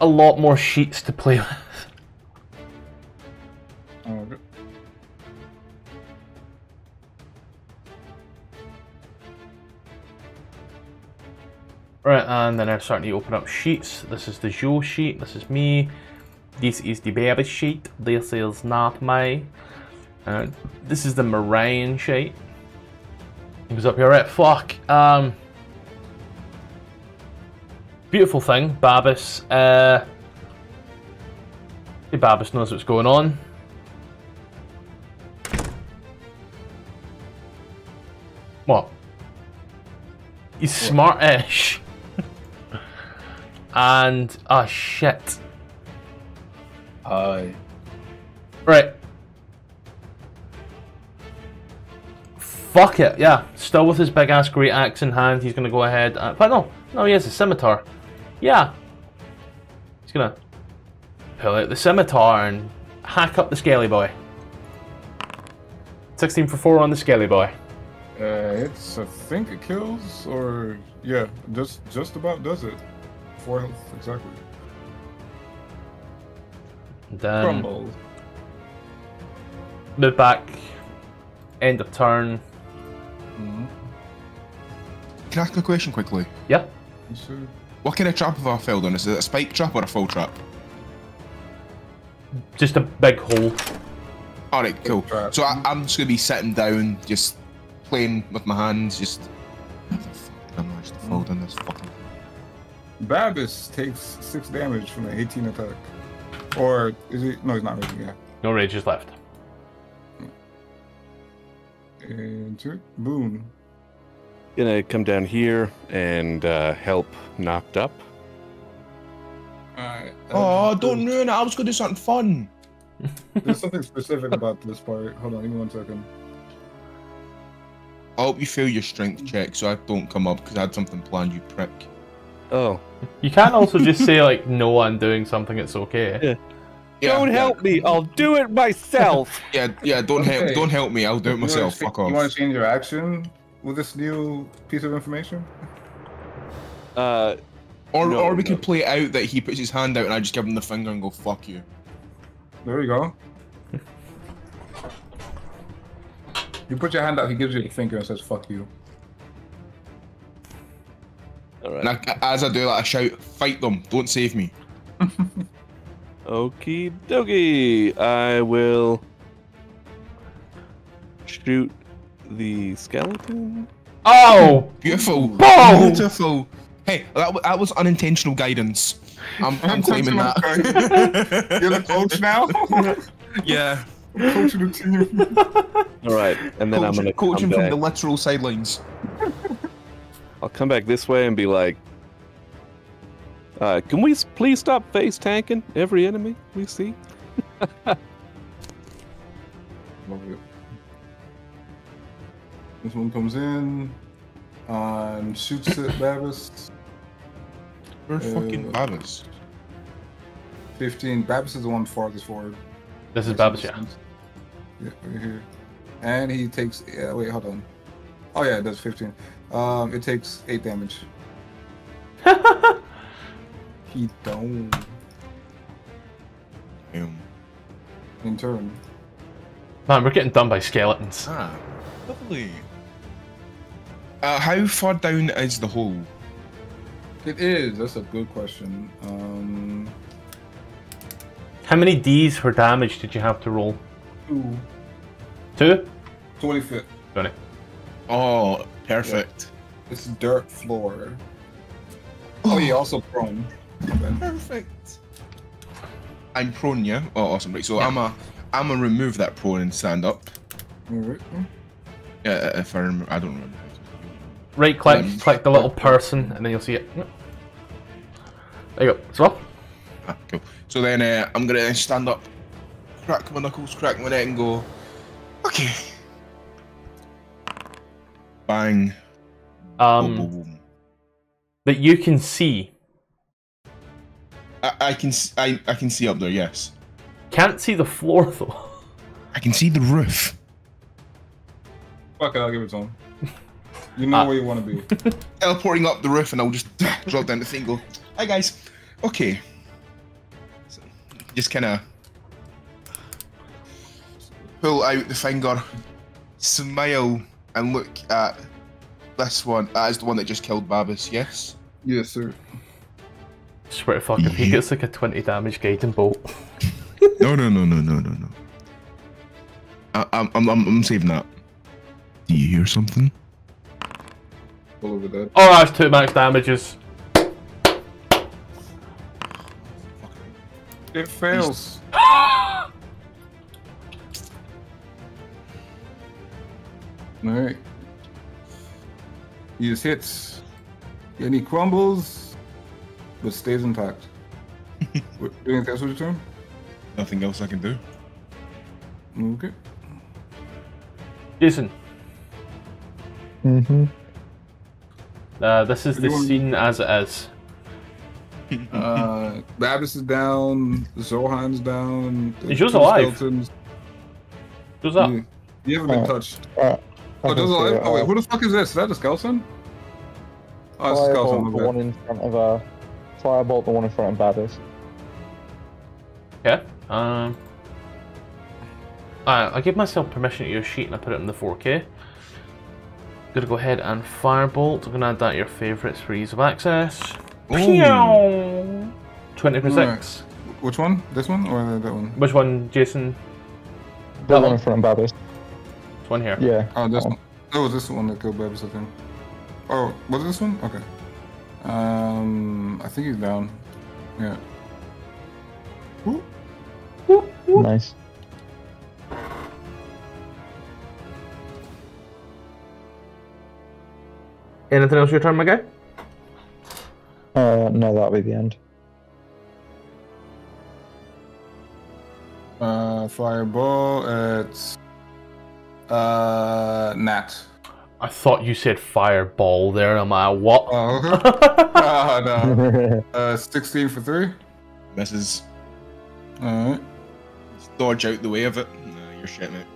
a lot more sheets to play with. Oh, okay. Right, and then I'm starting to open up sheets. This is the Joe sheet, this is me. This is the baby sheet, this is not me. Uh, this is the Moraine sheet. He was up here, right? Fuck. Um, beautiful thing, Babas. Uh, the Babas knows what's going on. What? He's smart-ish. And ah, oh, shit. Hi. Right. Fuck it, yeah. Still with his big ass great axe in hand, he's gonna go ahead and, but no, no he has a scimitar. Yeah. He's gonna pull out the scimitar and hack up the scaly boy. sixteen for four on the scaly boy. Uh, it's I think it kills or yeah, just just about does it. Four health, exactly. Then crumbled. Move back. End of turn. Mm-hmm. Can I ask a question quickly? Yep. Sure. What kind of trap have I fell on? Is it a spike trap or a full trap? Just a big hole. Alright, cool. Trap. So I, I'm just going to be sitting down, just playing with my hands, just... I'm not just fall on this fucking... Babas takes six damage from the eighteen attack. Or is he... No, he's not raging, yeah. No rage is left. And boom. Gonna come down here and uh, help Knocked Up. Alright. Um, oh, don't ruin it. I was gonna do something fun. There's something specific about this part. Hold on, give me one second. I hope you fail your strength check so I don't come up because I had something planned, you prick. Oh. You can also just say, like, no, I'm doing something, it's okay. Yeah. Yeah, don't yeah. help me. I'll do it myself. yeah, yeah. Don't okay. help. Don't help me. I'll do it you myself. Fuck off. You want to change your action with this new piece of information? Uh, or no, or we no. could play out that he puts his hand out and I just give him the finger and go fuck you. There we go. You put your hand out. He gives you the finger and says fuck you. All right. And I, as I do that, I shout, "Fight them! Don't save me." Okie dokie, I will shoot the skeleton. Oh, beautiful, Boom. beautiful. Hey, that, that was unintentional guidance. I'm, I'm claiming that. You're the coach now? Yeah. Coach of the team. All right, and then coach, I'm gonna coach him from the lateral sidelines. I'll come back this way and be like, Uh, can we please stop face tanking every enemy we see? This one comes in, um, shoots at Babas. Where's uh, fucking Babas? fifteen. Babas is the one farthest forward. This is Babas, yeah. Yeah, right here. And he takes. Yeah, wait, hold on. Oh, yeah, it does fifteen. Um, it takes eight damage. He don't. Damn. In turn. Man, we're getting done by skeletons. Ah, lovely. Uh, how far down is the hole? It is. That's a good question. Um... How many Ds for damage did you have to roll? Two. Two? twenty foot. twenty. Oh, perfect. Yeah. It's dirt floor. Oh, you're also prone. Perfect. I'm prone, yeah? Oh, awesome. Right, so yeah. I'm a, I'm gonna remove that prone and stand up. Alright. Yeah, if I remember, I don't remember. Right click, um, click the little person, and then you'll see it. There you go. So up. Ah, cool. So then uh, I'm gonna stand up, crack my knuckles, crack my neck, and go. Okay. Bang. Um. Boom, boom, boom. That you can see. I, I can I I can see up there. Yes. Can't see the floor though. I can see the roof. Fuck it, I'll give it to him. You know uh, where you want to be. Teleporting up the roof, and I'll just drop down the thing. Go, hi guys. Okay. So, just kind of pull out the finger, smile, and look at this one. That is the one that just killed Babas. Yes. Yes, sir. I swear to fuck, if he gets like a twenty damage guiding bolt. no, no, no, no, no, no, no. I, I'm, I'm, I'm saving that. Do you hear something? Over there. Oh, that's two max damages. It fails. Alright. He just hits. And he crumbles, but stays intact. What, anything else with your turn? Nothing else I can do. Okay. Jason. Mm-hmm. Uh, this is the scene as it is. Uh, Babis is down, Zohan's down. Joe's alive. Joe's up. You, you haven't been touched. Uh, uh, oh, Joe's alive? It. Oh, wait, who the fuck is this? Is that a skeleton? Oh, it's a skeleton. The one in front of, uh, firebolt the one in front of Babis. Yeah. Um, I, I gave myself permission to your sheet and I put it in the four K. Gonna go ahead and firebolt. I'm gonna add that to your favourites for ease of access. Pew! twenty for six. Right. Which one? This one or that one? Which one, Jason? That, that one in front of Babis. This one here. Yeah. Oh, this oh. one. Oh, this one that killed Babis, I think. Oh, was it this one? Okay. Um, I think he's down. Yeah. Whoop. Whoop, whoop. Nice. Anything else your turn, my guy? Uh, no, that'll be the end. Uh, fireball, it's... Uh, Nat. I thought you said fireball there, am I? What? Oh, okay. uh, no. Uh, sixteen for three? Misses. Alright. Dodge out the way of it. No, you're shit, mate.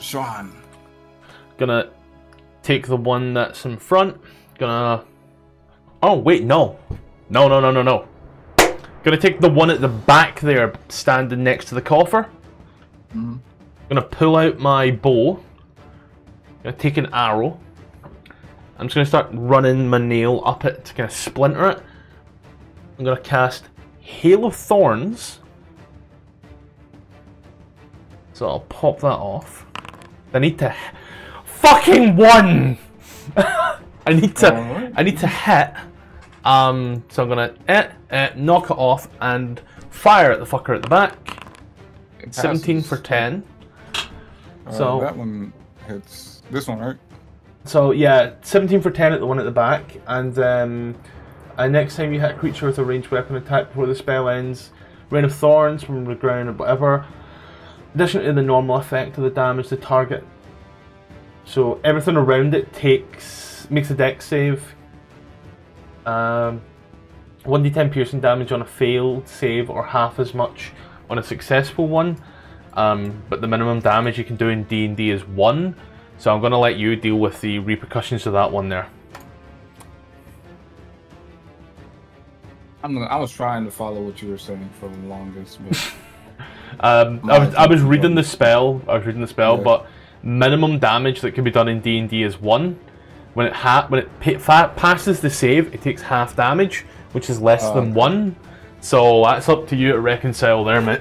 Sean. Gonna... take the one that's in front. Gonna... Oh, wait, no. No, no, no, no, no. Gonna take the one at the back there, standing next to the coffer. Mm. Gonna pull out my bow. Gonna take an arrow. I'm just gonna start running my nail up it to kind of splinter it. I'm gonna cast Hail of Thorns. So I'll pop that off. I need to... fucking one! I need to, right. I need to hit. Um, so I'm gonna eh, eh, knock it off and fire at the fucker at the back. seventeen for ten. Uh, so that one hits this one, right? So yeah, seventeen for ten at the one at the back, and um, uh, next time you hit a creature with a ranged weapon attack before the spell ends, Rain of Thorns from the ground or whatever. In addition to the normal effect of the damage, the target. So everything around it takes makes a dex save. Um, one d ten piercing damage on a failed save, or half as much on a successful one. Um, but the minimum damage you can do in D and D is one. So I'm going to let you deal with the repercussions of that one there. I'm gonna, I was trying to follow what you were saying for the longest, but Um, I, was, I was reading the spell. I was reading the spell, yeah. But minimum damage that can be done in D and D is one. When it ha when it pa passes the save, it takes half damage, which is less oh, than okay. one. So that's up to you to reconcile there, mate.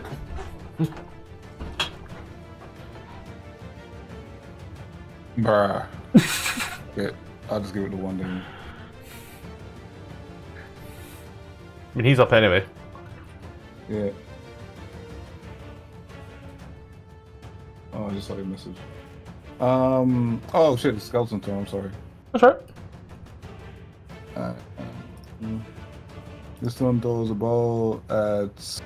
Bruh. Yeah, I'll just give it the one then. I mean, he's up anyway. Yeah. Oh, I just saw your message. Um. Oh shit, the skeleton turn. I'm sorry. That's right. Uh, um, this one throws a ball at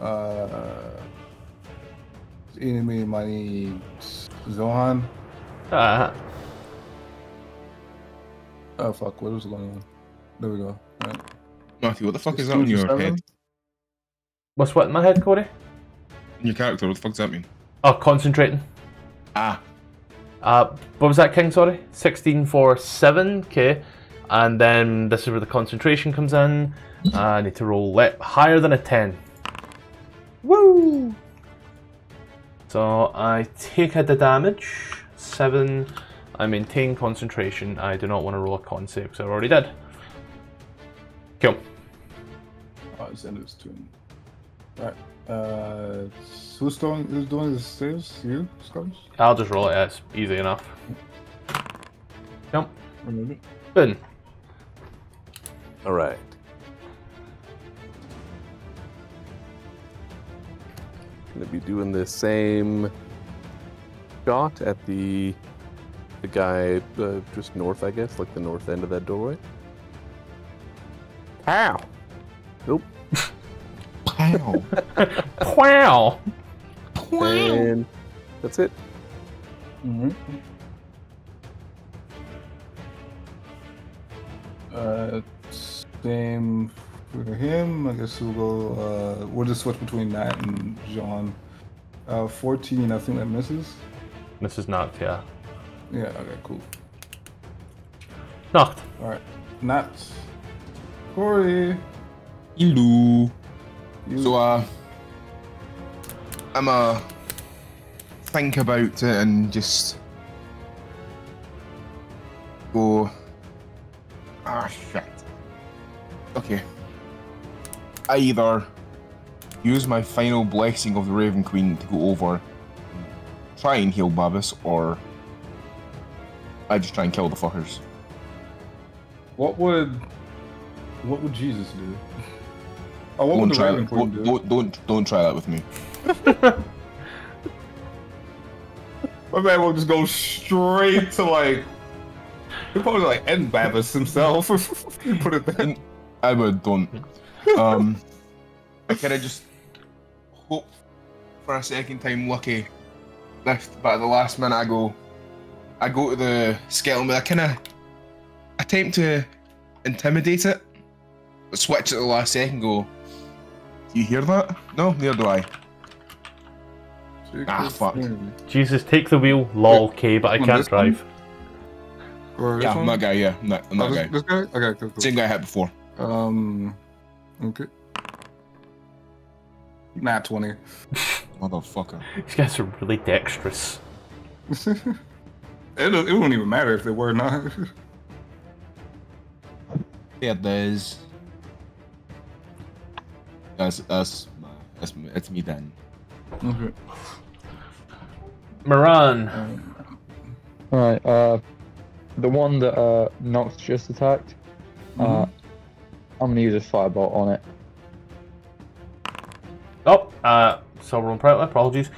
uh enemy money Zohan. Uh-huh. Oh fuck! What was the long one? There we go. Right. Matthew, what the fuck it's is that on your seven? Head? What's what in my head, Cody? In your character, what the fuck does that mean? Oh, concentrating. Ah. Uh, what was that, King? Sorry, sixteen for seven. Okay, and then this is where the concentration comes in. Uh, I need to roll it higher than a ten. Woo! So I take out the damage seven. I maintain concentration. I do not want to roll a con save because I already did. Cool. Oh, it's end of his turn. Right. Uh, who's doing, who's doing the saves? You, Scott? I'll just roll it, yeah, it's easy enough. Jump. Remove it. Boom. Alright. Gonna be doing the same shot at the, the guy uh, just north, I guess, like the north end of that doorway. Ow! Nope. Wow. Wow. And that's it. Mm-hmm. Uh, same for him. I guess we'll go. Uh, we'll just switch between that and John. Uh, fourteen. I think that misses. Misses knocked. Yeah. Yeah. Okay. Cool. Knocked. All right. Knocked. Corey. Hello. So uh, I'm uh think about it and just go. Ah shit. Okay. I either use my final blessing of the Raven Queen to go over, try and heal Babas, or I just try and kill the fuckers. What would what would Jesus do? Oh, don't, try that. Don't, don't, don't, don't try that with me. My man will just go straight to like... He'll probably like end Babas himself. Put it then. I would, don't. Um, I kind of just hope for a second time lucky lift, but at the last minute I go... I go to the skeleton, but I kind of attempt to intimidate it. Switch at the last second go... You hear that? No, neither do I. Take ah, fuck. Thing. Jesus, take the wheel. Lol, K, but I can't drive. Or yeah, I'm that guy, yeah. I'm that, I'm that oh, guy. This, this guy? Okay, cool, cool. Same guy I had before. Um... Okay. Nah, twenty. Motherfucker. These guys are really dexterous. it, it wouldn't even matter if they were not. Yeah, there's... That's that's that's that's me then. Okay. Moran. Um, all right. Uh, the one that uh Nox just attacked. Mm-hmm. Uh, I'm gonna use a firebolt on it. Oh, uh, so wrong. Apologies.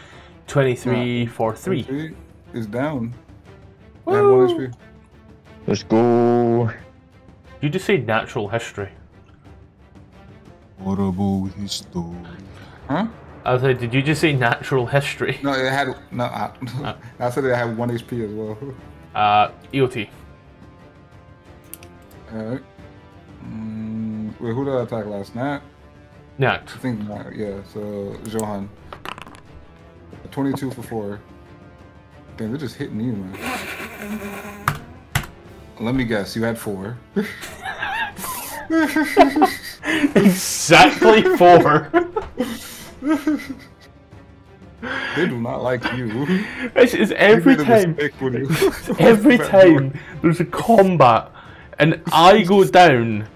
Twenty-three yeah. for three. twenty-three is down. Woo! Let's go. You just say natural history. Horrible history. Huh? I was like, did you just say natural history? No, it had no. I, uh, I said it had one H P as well. Uh, E O T. Alright. Mm, wait, who did I attack last night? Nact. I think not. Yeah. So Johan. Twenty-two for four. Damn, they're just hitting you, man. Let me guess. You had four. Exactly four. They do not like you. It's, it's every time. It's every time there's a combat and I go down,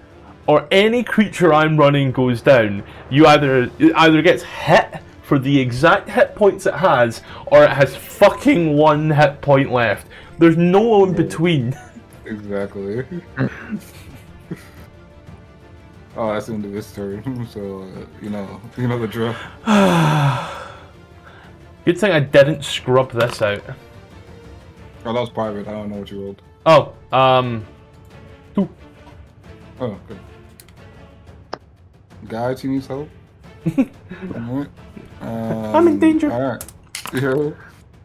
or any creature I'm running goes down, you either it either gets hit for the exact hit points it has, or it has fucking one hit point left. There's no in between. Exactly. Oh, that's the end of his turn. So uh, you know, you know the drill. Good thing I didn't scrub this out. Oh, that was private. I don't know what you rolled. Oh, um, two. Oh, good. Guys, he needs help. Alright. Um, I'm in danger. Alright. Yeah.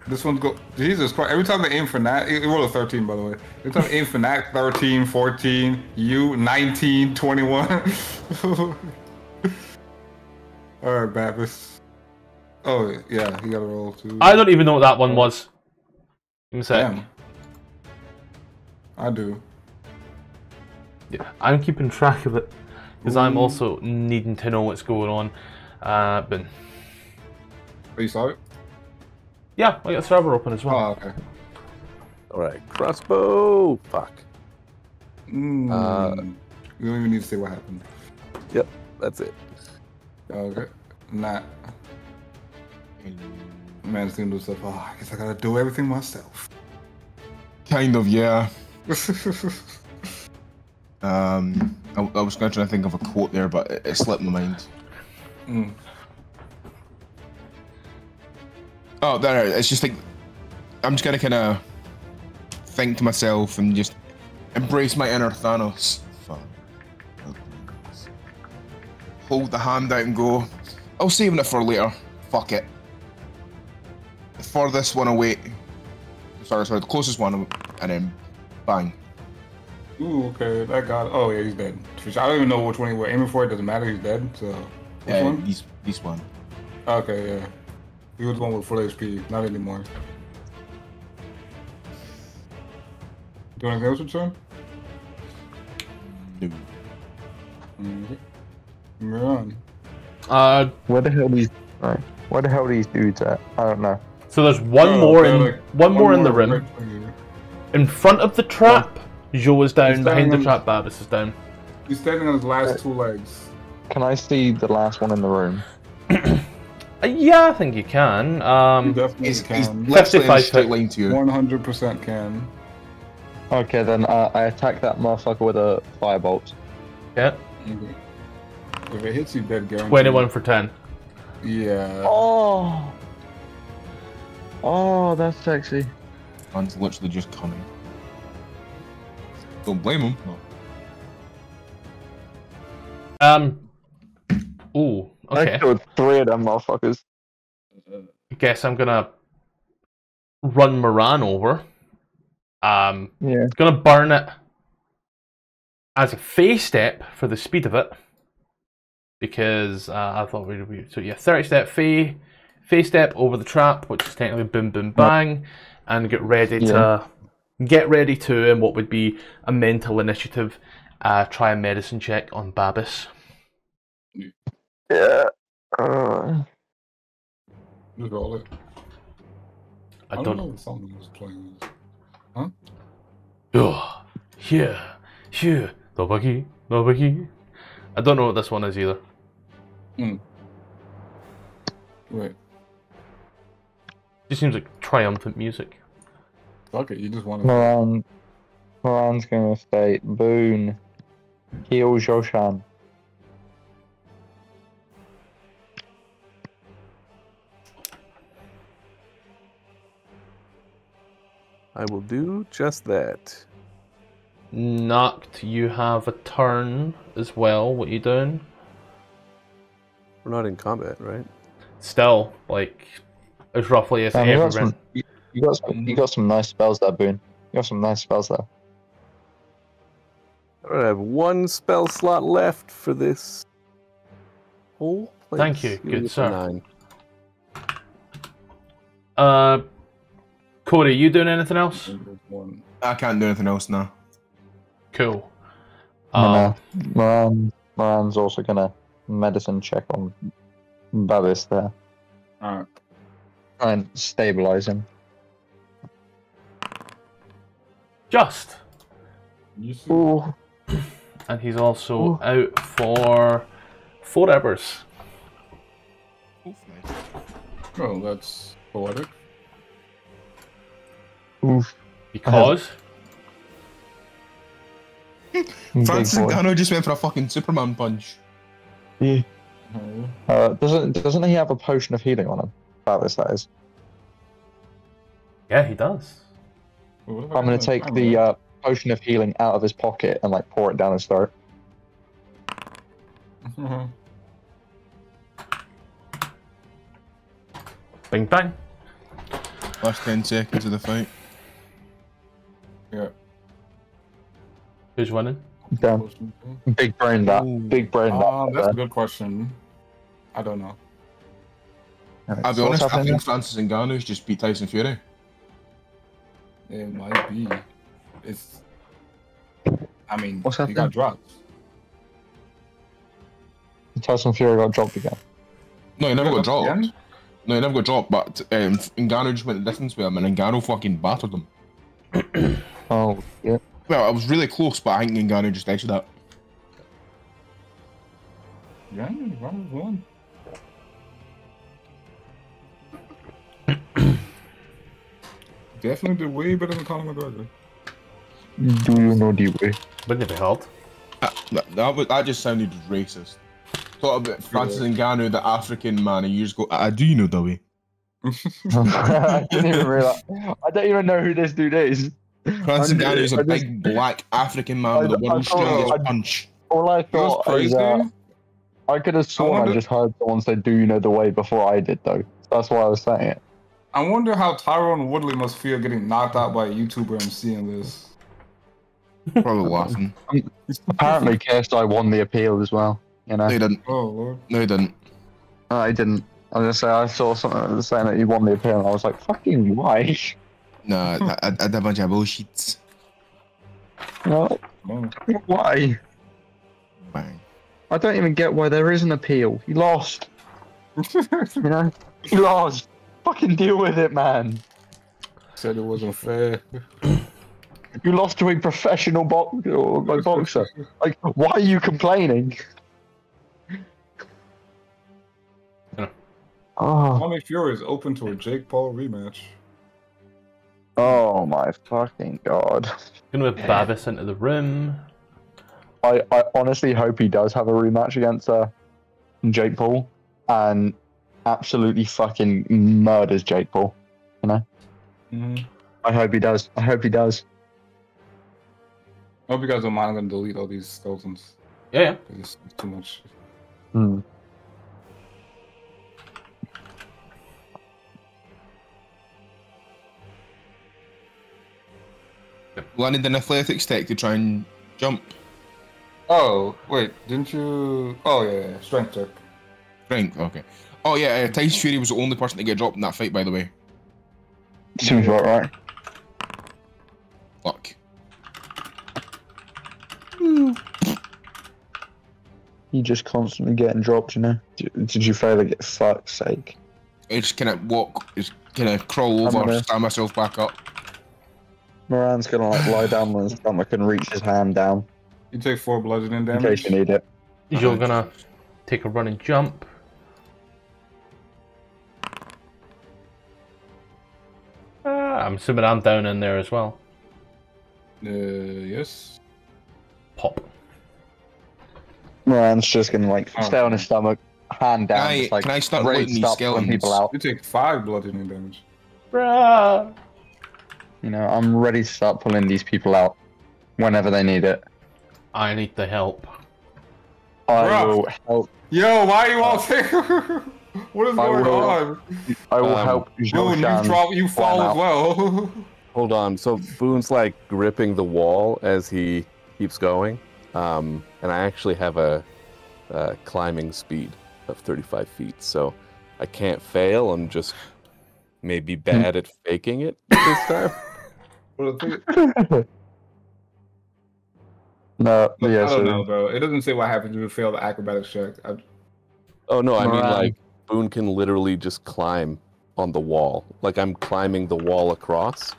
This one's go. Jesus Christ. Every time they aim for that, it rolled a thirteen, by the way. Every time they aim for that, thirteen, fourteen, you, nineteen, twenty-one. Alright, Baptist. Oh, yeah, he got a roll too. I don't even know what that one was. Give me a sec. Damn. I do. Yeah, I'm keeping track of it, because I'm also needing to know what's going on. Uh, but... Are you sorry? Yeah, I got a server open as well. Oh, okay. Alright, crossbow! Fuck. Mm. Uh, we don't even need to say what happened. Yep, that's it. Okay. Nah. Man, it's gonna do stuff. Oh, I guess I gotta do everything myself. Kind of, yeah. um, I, I was gonna try to think of a quote there, but it, it slipped my mind. Mm. Oh, there. It's just like I'm just gonna kind of think to myself and just embrace my inner Thanos. Fuck. Hold the hand out and go. I'll save it for later. Fuck it. The furthest one away. Sorry, sorry, the closest one, and then bang. Ooh, okay, that got. Oh yeah, he's dead. I don't even know which one he was aiming for. It doesn't matter. He's dead. So. Which yeah, one? He's he's one. Okay, yeah. He was the one with full H P. Not anymore. Do you want to go with him? No. Okay. We're on. Uh, where the hell these? Right. Where the hell are these dudes at? I don't know. So there's one oh, more in like, one, one more, more in the room. Right in front of the trap, yeah. Joe is down. Behind the trap, Babis is down. He's standing on his last uh, two legs. Can I see the last one in the room? Yeah, I think you can. Um, you definitely he's, can. He's fifty-five straight lane to you. one hundred percent can. Okay, then uh, I attack that motherfucker with a firebolt. Yeah. Okay. If it hits you, dead guaranteed. twenty-one for ten. Yeah. Oh. Oh, that's sexy. Man's literally just coming. Don't blame him. No. Um. Ooh. Okay. I killed three of them motherfuckers. I guess I'm gonna run Moran over. Um. Yeah. Gonna burn it as a phase step for the speed of it. Because uh, I thought we'd be so yeah, thirty step fey, fey step over the trap, which is technically boom, boom, bang, and get ready yeah. to get ready to in what would be a mental initiative. Uh, try a medicine check on Babis. Yeah. Uh, Just roll it. I don't, I don't know what song he was playing. Huh? Oh, yeah, yeah. No buggy, no buggy. I don't know what this one is either. Mm. Wait. Just seems like triumphant music. Fuck it, you just want to. Moran, Moran's gonna say, Boon, heal Joshan. I will do just that. Knocked, you have a turn as well. What are you doing? We're not in combat, right? Still, like, as roughly as um, ever. Some, you, you got some, you got some nice spells there, Boone. You got some nice spells there. All right, I have one spell slot left for this whole place. Thank you, good sir. Nine. Uh, Cody, you doing anything else? I can't do anything else now. Cool. Um, Moran, Moran's also gonna medicine check on Bubba's there. Alright. Try and stabilize him. Just. Ooh. And he's also Ooh. out for four hours. Oh, that's poetic. Oof. Because Francis Ngannou just went for a fucking Superman punch. Yeah. Uh, doesn't doesn't he have a potion of healing on him? About this, that is. Yeah, he does. Well, I'm gonna take I'm the uh, potion of healing out of his pocket and like pour it down his throat. Mm-hmm. Bing bang. Last ten seconds of the fight. Yeah. Who's winning? Yeah. Big brain that. Ooh. Big brain that. Uh, that's a good question. I don't know. Right, I'll so be honest, I think Francis Ngannou's just beat Tyson Fury. It might be. It's... I mean, what's he happening? Got dropped. Tyson Fury got dropped again. No, he never got dropped. Again? No, he never got dropped, but um, Ngannou just went the distance with him, and Ngannou fucking battered him. Oh, yeah. Well, I was really close, but I think Ngannou just edged that. Yeah, one one. Definitely the way better than Conor McGregor. Do you know the way? Wouldn't it be hard? That, that, was, that just sounded racist. Thought about Francis Ngannou, the African man, and you just go, I do you know the way? I didn't even realize. I don't even know who this dude is. Francis Ngannou is a just, big black African man I, with the one strongest I, punch. All I thought was, uh, I could have sworn I, wonder, I just heard someone say, do you know the way before I did, though. That's why I was saying it. I wonder how Tyrone Woodley must feel getting knocked out by a YouTuber and seeing this. Probably laughing. Apparently, K S I won the appeal as well. You know? No, he didn't. Oh, Lord. No, he didn't. No, he didn't. I was going to say, I saw something saying that he won the appeal, and I was like, fucking why? No, I, I did a bunch of bullshit. No, why? Bang. I don't even get why there is an appeal. He lost. You know? He lost. Fucking deal with it, man. Said it wasn't fair. You lost to a professional bo or, like, boxer. Like, why are you complaining? Oh. Tommy Fury is open to a Jake Paul rematch. Oh my fucking god. I'm gonna whip Babis into the room. I, I honestly hope he does have a rematch against uh, Jake Paul and absolutely fucking murders Jake Paul. You know? Mm-hmm. I hope he does. I hope he does. I hope you guys don't mind. I'm gonna delete all these skeletons. Yeah. It's too much. Hmm. Landed an athletics tech to try and jump. Oh, wait, didn't you... Oh, yeah, yeah. Strength check. Strength, okay. Oh, yeah, uh, Tyson Fury was the only person to get dropped in that fight, by the way. Seems about right. Fuck. You just constantly getting dropped, you know? Did you fail to get fuck's sake? I just kind of walk, just kind of crawl over, stand myself back up. Moran's gonna like lie down on his stomach and reach his hand down. You take four bludgeoning damage. In case you need it. You're gonna take a run and jump. Uh, I'm assuming I'm down in there as well. Uh, yes. Pop. Moran's just gonna like oh. stay on his stomach, hand down. Can I, just, like, can I start writing these skeletons? You take five bludgeoning damage. Bruh. You know, I'm ready to start pulling these people out whenever they need it. I need the help. I Bruh. will help. Yo, why are you all here? What is I going will, on? I will um, help Boone, you, drop, you fall as well. Hold on. So Boone's like gripping the wall as he keeps going. Um, and I actually have a, a climbing speed of thirty-five feet. So I can't fail. I'm just maybe bad at faking it this time. Well, the no, Look, yeah, I don't so... know, bro. It doesn't say what happens if you fail the acrobatics check. I... Oh no, I Moran. mean like Boone can literally just climb on the wall. Like, I'm climbing the wall across.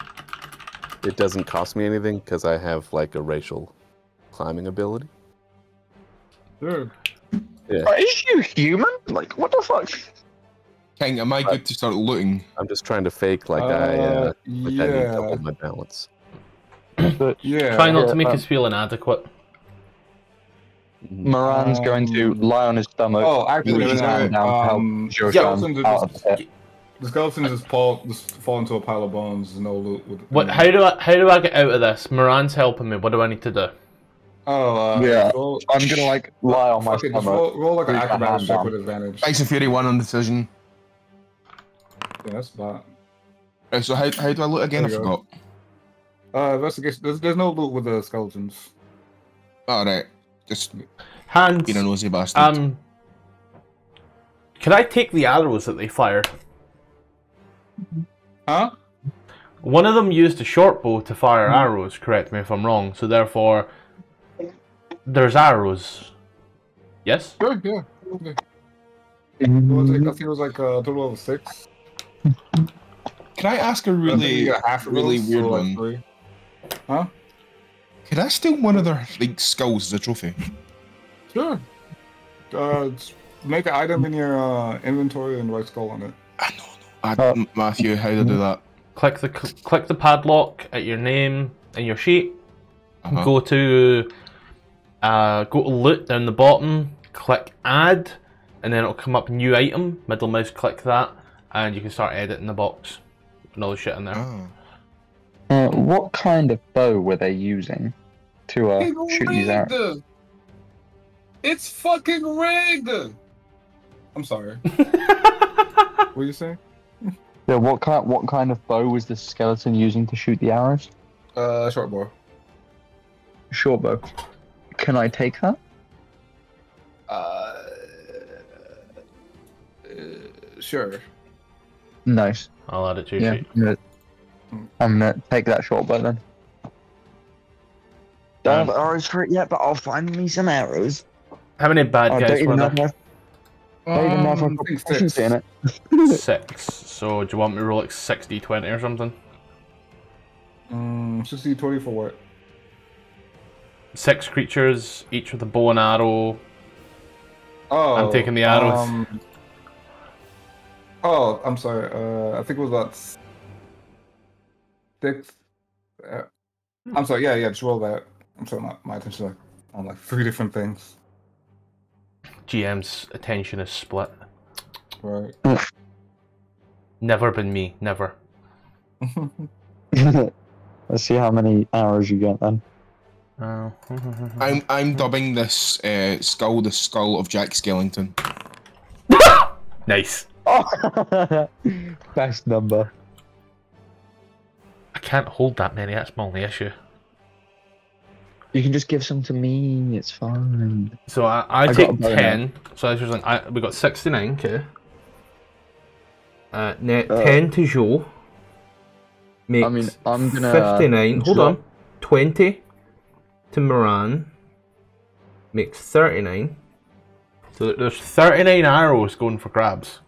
It doesn't cost me anything because I have, like, a racial climbing ability. Sure. Yeah. Are you human? Like, what the fuck? King, am I good to start looting? I'm just trying to fake like uh, I, uh, like yeah. I need double my balance. But, yeah, Try not yeah, to make uh, us feel inadequate. Moran's um, going to lie on his stomach. Oh, actually, no, no, no. Um, the skeletons are just, the the skeletons just, fall, just fall into a pile of bones. And no loot. With, what? How do I? How do I get out of this? Moran's helping me. What do I need to do? Oh, uh, yeah. Roll, I'm gonna like lie on my okay, stomach. Roll, roll like an acrobatics check with advantage. Ice and Fury one on decision. Yeah, that's bad. Okay, so how how do I loot again? I forgot. Uh, investigation. There's there's no loot with the skeletons. All right. Just hands. Being a nosy bastard. Um, can I take the arrows that they fired? Huh? One of them used a short bow to fire arrows. Correct me if I'm wrong. So therefore, there's arrows. Yes. Good. Yeah. Okay. I think it was like a total of six. Can I ask a really, half really weird one? Three. Huh? Can I steal one of their like skulls as a trophy? Sure. Uh, make an item in your uh, inventory and write skull on it. I know. I don't, Matthew, how to do that? Click the cl click the padlock at your name and your sheet. Uh-huh. Go to uh, go to loot down the bottom. Click add, and then it'll come up new item. Middle mouse click that, and you can start editing the box and all the shit in there. Oh. Uh, what kind of bow were they using to uh, shoot these arrows? It's fucking rigged! I'm sorry. What were you saying? Yeah, what kind, what kind of bow was the skeleton using to shoot the arrows? Uh, short bow. Short bow. Can I take that? Uh... uh sure. Nice. I'll add it to your sheet. Yeah. I'm gonna take that short bow then. Don't have arrows for it yet, but I'll find me some arrows. How many bad oh, guys were there? Enough. Um, six. It. six. So, do you want me to roll like sixty twenty or something? Um, sixty twenty for what? Six creatures, each with a bow and arrow. Oh. I'm taking the arrows. Um, oh, I'm sorry. Uh, I think it was about. Six. Uh, I'm sorry. Yeah, yeah. Just roll that. I'm sorry. My, my attention is on like three different things. G M's attention is split. Right. Never been me. Never. Let's see how many hours you get then. Uh, I'm I'm dubbing this uh, skull the skull of Jack Skellington. Nice. Oh. Best number. I can't hold that many, that's my only issue. You can just give some to me, it's fine. So I, I, I take ten, so I was like, I, we got sixty-nine, okay. Uh, net uh, ten to Joe. Makes I mean, I'm gonna fifty-nine, hold on. twenty to Moran. Makes thirty-nine. So there's thirty-nine arrows going for grabs.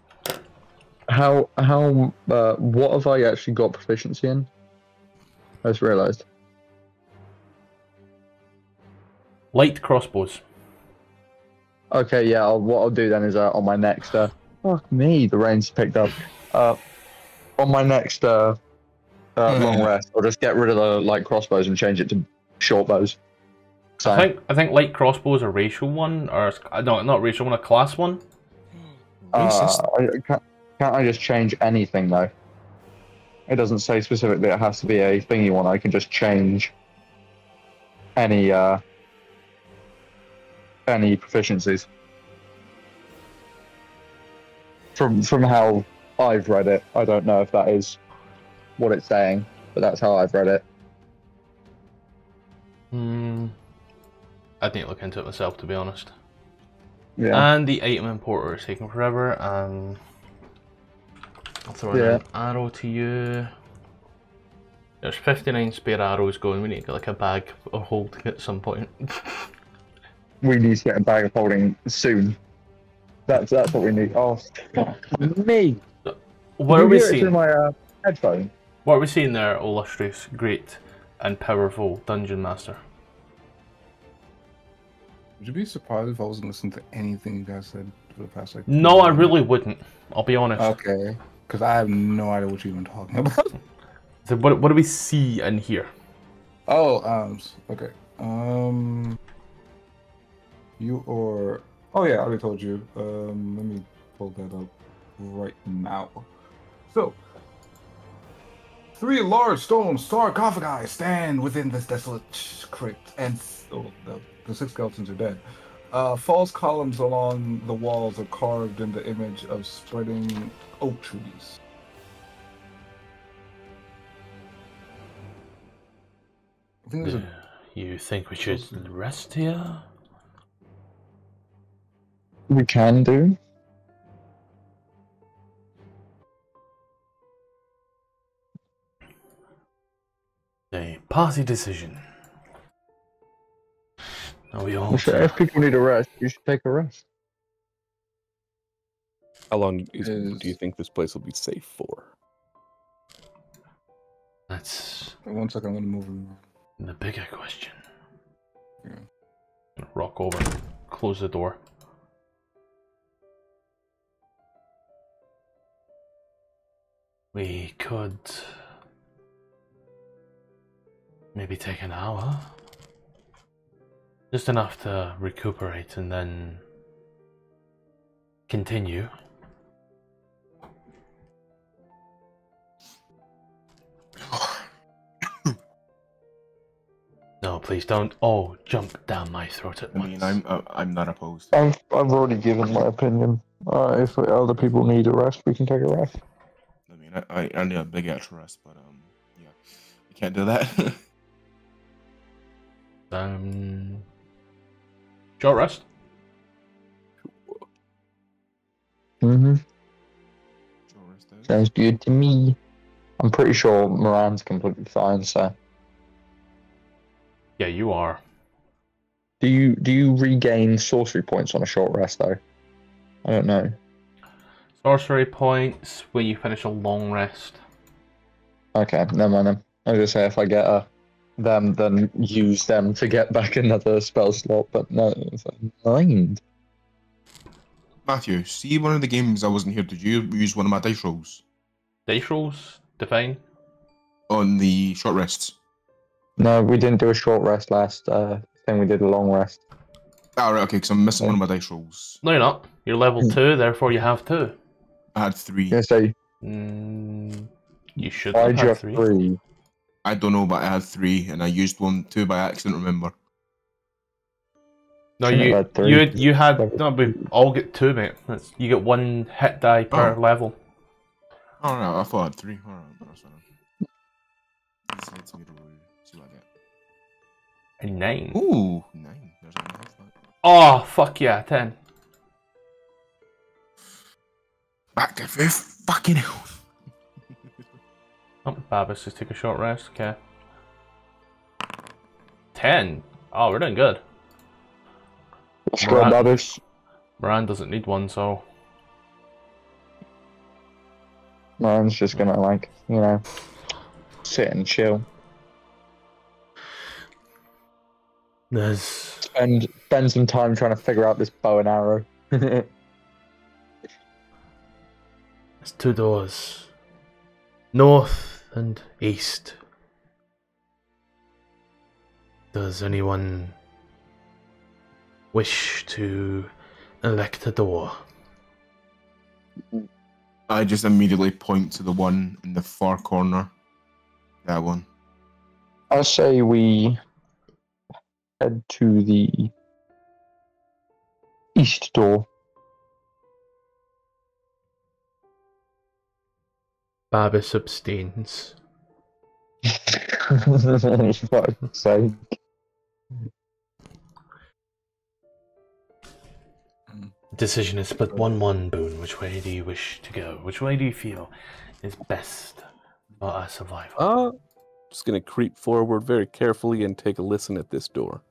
How, how, uh, what have I actually got proficiency in? I just realised. Light crossbows. Okay, yeah, I'll, what I'll do then is uh, on my next... Uh, fuck me, the rain's picked up. Uh, on my next uh, uh, long rest, I'll just get rid of the light crossbows and change it to short bows. Same. I think I think light crossbows are racial one, or... No, not racial one, a class one. Uh, I, can't, can't I just change anything, though? It doesn't say specifically it has to be a thingy one. I can just change any uh, any proficiencies from from how I've read it. I don't know if that is what it's saying, but that's how I've read it. Hmm. I didn't look into it myself, to be honest. Yeah. And the item importer is taking forever. Um. I'll throw yeah. an arrow to you. There's fifty-nine spare arrows going. We need to get like a bag of holding at some point. We need to get a bag of holding soon. That's that's what we need. Oh, me. What are we seeing? Through my uh, headphone. What are we seeing there, illustrious, great, and powerful dungeon master? Would you be surprised if I wasn't listening to anything you guys said for the past like? No, I really wouldn't. I'll be honest. Okay, because I have no idea what you're even talking about. So what what do we see and hear? Oh, um, okay. Um, you or oh yeah, I already told you. Um, let me pull that up right now. So, three large stone sarcophagi stand within this desolate crypt, and oh, the, the six skeletons are dead. Uh, false columns along the walls are carved in the image of spreading oak trees. I think there's a... You think we should rest here? We can do. A party decision. Now we all. Should, if people need a rest, you should take a rest. How long is, is... do you think this place will be safe for? That's. One second, I'm gonna move. The bigger question. Yeah. Rock over. Close the door. We could maybe take an hour, just enough to recuperate and then continue. No, please don't all jump down my throat at once. I mean, I'm uh, I'm not opposed. I've I've already given my opinion. Uh, if other people need a rest, we can take a rest. I, I need a big extra rest, but um, yeah, you can't do that. um, short rest. Mhm. Sounds good to me. I'm pretty sure Moran's completely fine, so. Yeah, you are. Do you do you regain sorcery points on a short rest though? I don't know. Sorcery points when you finish a long rest. Okay, never mind then. I was gonna say if I get a, them, then use them to get back another spell slot, but no, mind. Matthew, see one of the games I wasn't here, did you use one of my dice rolls? Dice rolls? Define? On the short rests? No, we didn't do a short rest last uh, thing, we did a long rest. Oh, right, okay, because I'm missing yeah. one of my dice rolls. No, you're not. You're level two, therefore you have two. I had three. Yes, I. Mm, you should have had three. three. I don't know, but I had three, and I used one two by accident. Remember? No, you had you, you you had no. We all get two, mate. That's, you get one hit die per oh. level. Oh no, I thought I had three. All right, that's fine. Let's see what I get. A nine. Ooh, nine. There's a nine. Oh fuck yeah, ten. Back to fifth, fucking hell. Oh, Babas, just take a short rest, okay. ten. Oh, we're doing good. Let's go, Babas. Moran doesn't need one, so. Moran's just gonna, like, you know, sit and chill. There's. And spend some time trying to figure out this bow and arrow. There's two doors, north and east. Does anyone wish to elect a door? I just immediately point to the one in the far corner. That one. I say we head to the east door. Babis abstains. For fuck's sake. Decision is split one one, Boone. Which way do you wish to go? Which way do you feel is best for our survival? Uh, just gonna creep forward very carefully and take a listen at this door.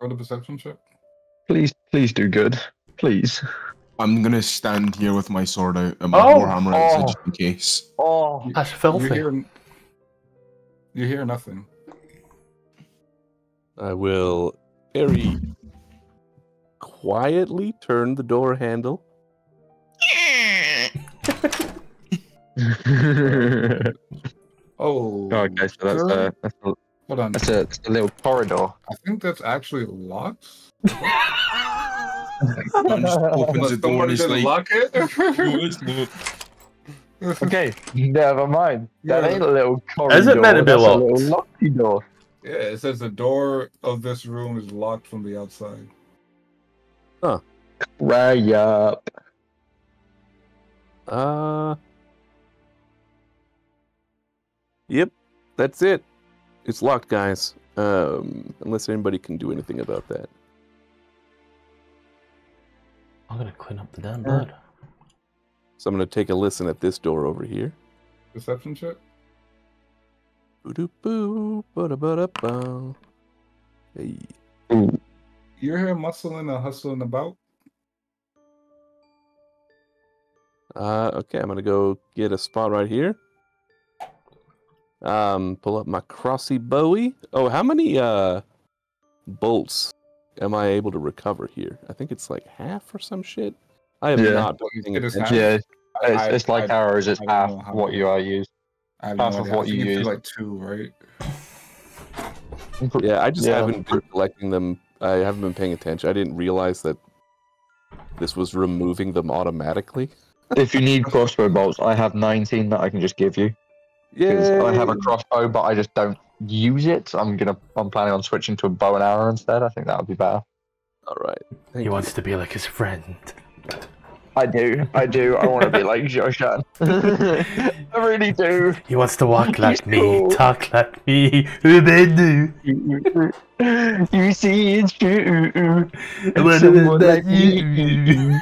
Roll a perception check. Please Please do good. Please. I'm gonna stand here with my sword out and my oh, warhammer oh, out, just in case. Oh, that's filthy. You hear, you hear nothing. I will very quietly turn the door handle. Oh, okay, so that's uh, that's a, hold on. That's a, that's a little corridor. I think that's actually locked. One just opens the door and is like, lock it? Okay, never mind. That yeah. ain't a little corridor. Is it meant to be locked? A little locky door. Yeah, it says the door of this room is locked from the outside. Huh. Right up. Uh. Yep, that's it. It's locked, guys. Um, unless anybody can do anything about that. I'm gonna clean up the damn blood. So I'm gonna take a listen at this door over here. Perception check. Boo-doo-boo, ba-da-ba-da-ba. Hey. You're here muscling and hustling about? Uh, okay, I'm gonna go get a spot right here. Um, pull up my crossy bowie. Oh, how many, uh, bolts am I able to recover here? I think it's like half or some shit. I have yeah. not been it attention. Yeah, it's, I, it's I, like I, ours, it's half what you are used. Half no of what I you use. Like two, right? Yeah, I just yeah. haven't been collecting them. I haven't been paying attention. I didn't realize that this was removing them automatically. If you need crossbow bolts, I have nineteen that I can just give you. Yeah, I have a crossbow, but I just don't use it. I'm gonna. I'm planning on switching to a bow and arrow instead. I think that would be better. All right. Thank he you. Wants to be like his friend. I do. I do. I want to be like Joshan. I really do. He wants to walk like me, cool. talk like me. You see, it's true. It's someone like you.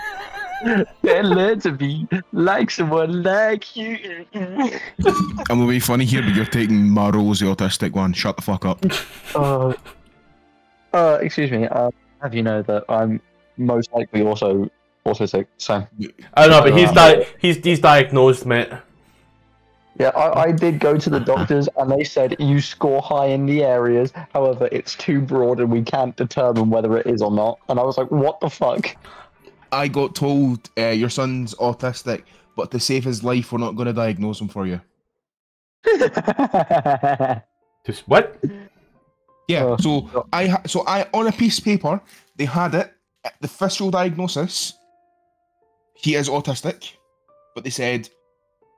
They'd learn to be like someone like you. I'm gonna be funny here, but you're taking Maro's the autistic one. Shut the fuck up. Uh, uh excuse me. Uh, have you know that I'm most likely also autistic? So I don't know, but he's di he's he's diagnosed, mate. Yeah, I, I did go to the doctors, and they said you score high in the areas. However, it's too broad, and we can't determine whether it is or not. And I was like, what the fuck. I got told uh, your son's autistic, but to save his life, we're not going to diagnose him for you. Just what? Yeah. Uh, so uh, I, ha so I on a piece of paper, they had it. The official diagnosis, he is autistic, but they said,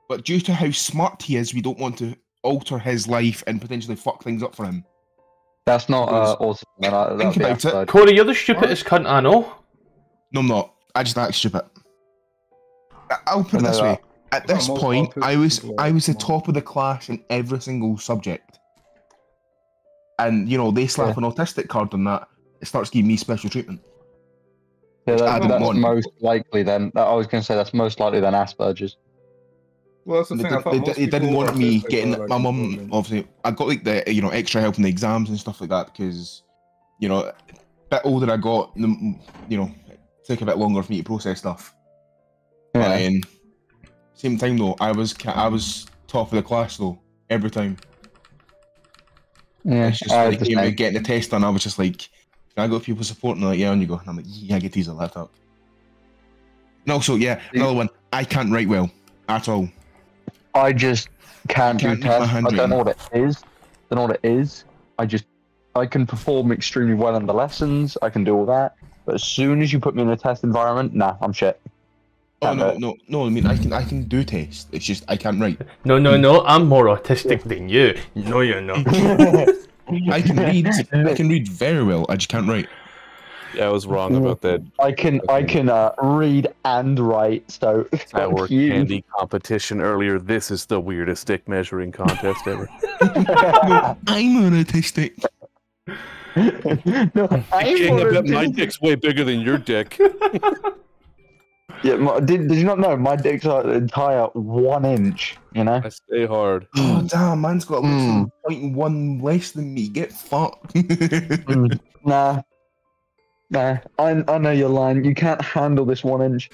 but due to how smart he is, we don't want to alter his life and potentially fuck things up for him. That's not uh, autism. Think about it, Corey. You're the stupidest cunt I know. No, I'm not. I just act stupid. I'll put it this way. At this point, I was I was the top of the class in every single subject. And, you know, they slap an autistic card on that, it starts giving me special treatment. Yeah, that's most likely then. I was going to say that's most likely then Asperger's. Well, that's the thing. They didn't want me getting... My mum, obviously, I got, like, the, you know, extra help in the exams and stuff like that because, you know, the older I got, you know... Took a bit longer for me to process stuff. Yeah. And same time though, I was I was top of the class though every time. Yeah, it's just I like you know, getting the test done. I was just like, can I got people supporting like yeah, and you go, and I'm like, yeah, I get these on laptop. And also, yeah, yeah, another one. I can't write well at all. I just can't, can't do tests. I don't know what it is. Don't know what it is. I just I can perform extremely well in the lessons. I can do all that. But as soon as you put me in a test environment, nah, I'm shit. Can't oh no, no, no! I mean, I can, I can do tests. It's just I can't write. No, no, no! I'm more autistic than you. No, you're not. I can read. I can read very well. I just can't write. Yeah, I was wrong about that. I can, okay. I can uh, read and write. So our candy competition earlier. This is the weirdest stick measuring contest ever. No, I'm an autistic. No, I my dick's way bigger than your dick. Yeah, my, did, did you not know my dick's like the entire one inch? You know, I stay hard. Oh damn, mine's got mm. point one less than me. Get fucked. mm. Nah, Nah, I, I know you're lying. You can't handle this one inch.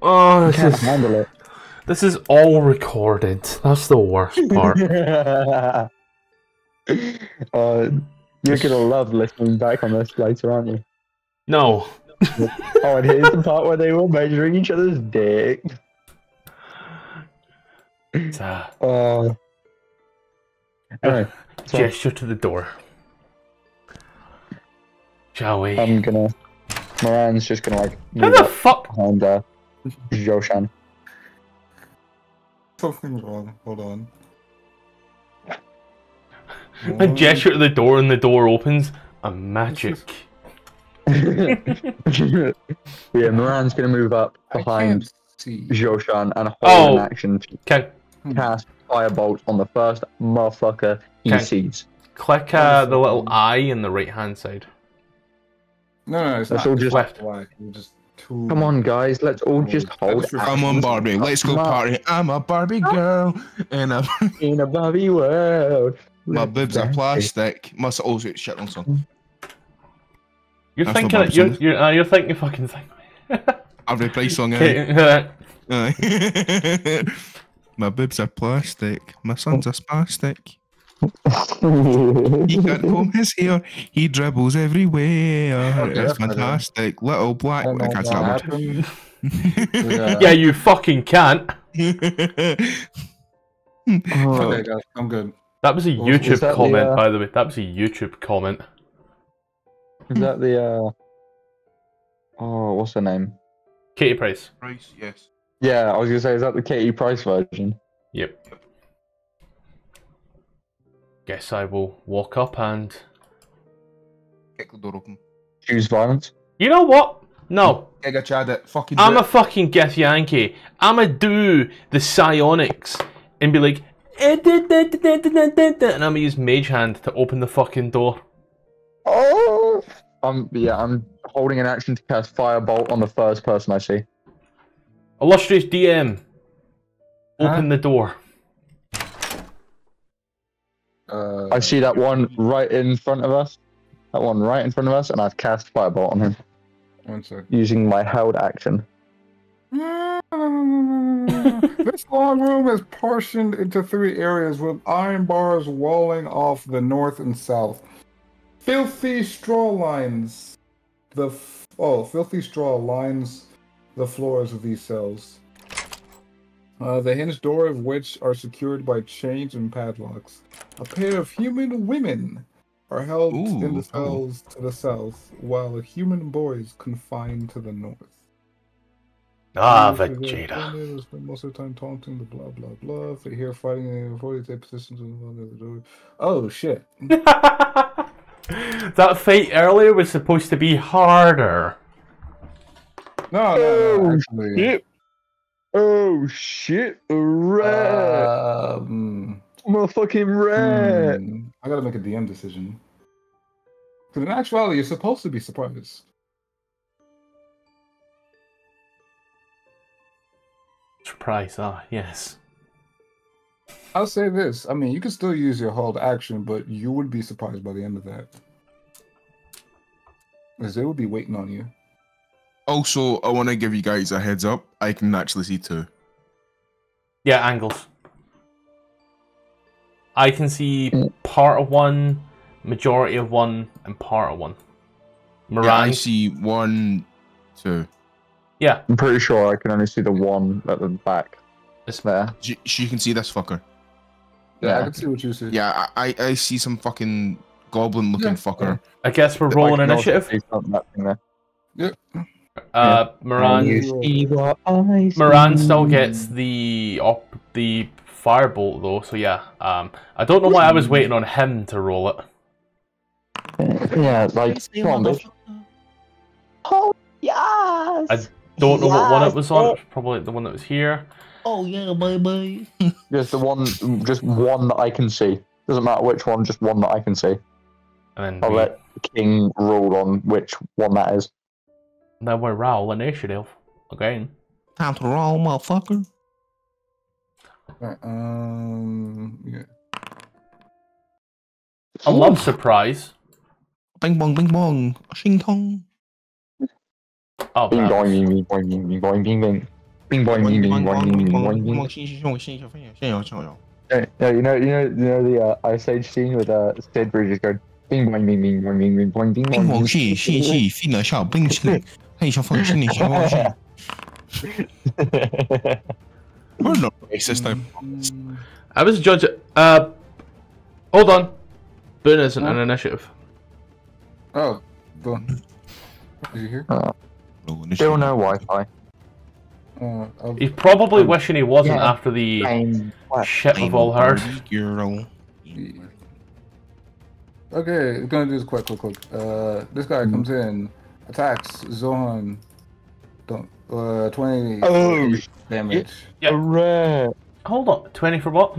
Oh, this you can't is, handle it. This is all recorded. That's the worst part. Yeah. Uh, you're gonna love listening back on this later, aren't you? No. Oh, and here's the part where they were measuring each other's dick. Uh, uh, anyway, so gesture to the door. Shall we? I'm gonna. Moran's just gonna like. Who the fuck? Behind uh, Joshan. Something's wrong. Hold on. I gesture to the door and the door opens. I'm magic. Yeah, Moran's gonna move up behind Joshan and hold oh. an action. Okay. Cast firebolt on the first motherfucker he okay. sees. Click uh, the little eye in the right hand side. No, no, it's let's not. All just left. Just too... Come on, guys. Let's all just hold. Come on, Barbie. Let's go party. I'm a Barbie girl in a in a Barbie world. My boobs are plastic. Must always get shit on something. You're That's thinking. You're you're, uh, you're thinking fucking thing. Every price song. Eh? My boobs are plastic. My son's a spastic. He can't comb his hair. He dribbles everywhere. It's fantastic. Little black. I can't stop it. Yeah. Yeah, you fucking can't. Oh. Okay, guys, I'm good. That was a YouTube that comment, the, uh... by the way. That was a YouTube comment. Is that the, uh... oh, what's her name? Katie Price. Price, yes. Yeah, I was gonna say, is that the Katie Price version? Yep. Yep. Guess I will walk up and... kick the door open. Choose violence? You know what? No. I'm it. a fucking Githyanki. I'm a do the psionics and be like... and I'm gonna use Mage Hand to open the fucking door. Oh! I'm, yeah, I'm holding an action to cast Firebolt on the first person I see. Illustrious D M. Open huh? the door. Uh, I see that one right in front of us. That one right in front of us, and I've cast Firebolt on him. One second. Using my held action. This long room is portioned into three areas with iron bars walling off the north and south. Filthy straw lines. The f oh, filthy straw lines the floors of these cells. Uh, the hinged door of which are secured by chains and padlocks. A pair of human women are held Ooh, in the cells oh. to the south, while a human boy is confined to the north. Ah, Vegeta. Spend most of the time taunting the blah blah blah. If they hear fighting, they avoid their positions on the door. Oh shit! That fight earlier was supposed to be harder. No, no, no actually. Shit. Oh shit! A rat. Um, I'm a fucking rat. Hmm. I gotta make a D M decision. Because in actuality, you're supposed to be surprised. Surprise, ah, yes. I'll say this. I mean, you can still use your hold action, but you would be surprised by the end of that. Because they would be waiting on you. Also, I want to give you guys a heads up. I can actually see too. Yeah, angles. I can see part of one, majority of one, and part of one. Moran. Yeah, I see one, two. Yeah. I'm pretty sure I can only see the one at the back. It's there. She, she can see this fucker. Yeah, yeah, I can see what you see. Yeah, I, I see some fucking goblin looking yeah. fucker. I guess we're rolling like, initiative. Yeah. Uh, Moran. Moran still gets the op, the firebolt though, so yeah. Um, I don't know why I was waiting on him to roll it. Yeah, like oh yes. I don't know yes, what one it was on. It was probably the one that was here. Oh yeah, baby. Just the one, just one that I can see. Doesn't matter which one, just one that I can see. And then I'll we... let King roll on which one that is. Now we're roll initiative again. Time to roll, motherfucker. Right, um, yeah. I love surprise. Bang bong bing bong. Shing tong. Oh, bing bong bing bong bing bong bing bing. Bing bong bing bing bong bing bong bing. Yeah, yeah, you know, you know, you know the uh, Ice Age scene with uh, Steadbridge just going bing bong bing bing bong bing bing bong bing bong. Bing bong xi xi xi xi ne xiao bing xi. Hey, xiao feng xi ne xiao feng xi. We're not racist, I promise. I was judge. Uh, hold on. Boone isn't an initiative. Oh, Boone. Did you hear? Uh, still no Wi-Fi. Uh, He's probably um, wishing he wasn't yeah, after the um, shit we've all heard. Okay, we're gonna do this quick, quick, quick. Uh, this guy mm. comes in, attacks Zohan. Don't. Uh, twenty oh, damage. Yeah. Hooray. Hold on, twenty for what?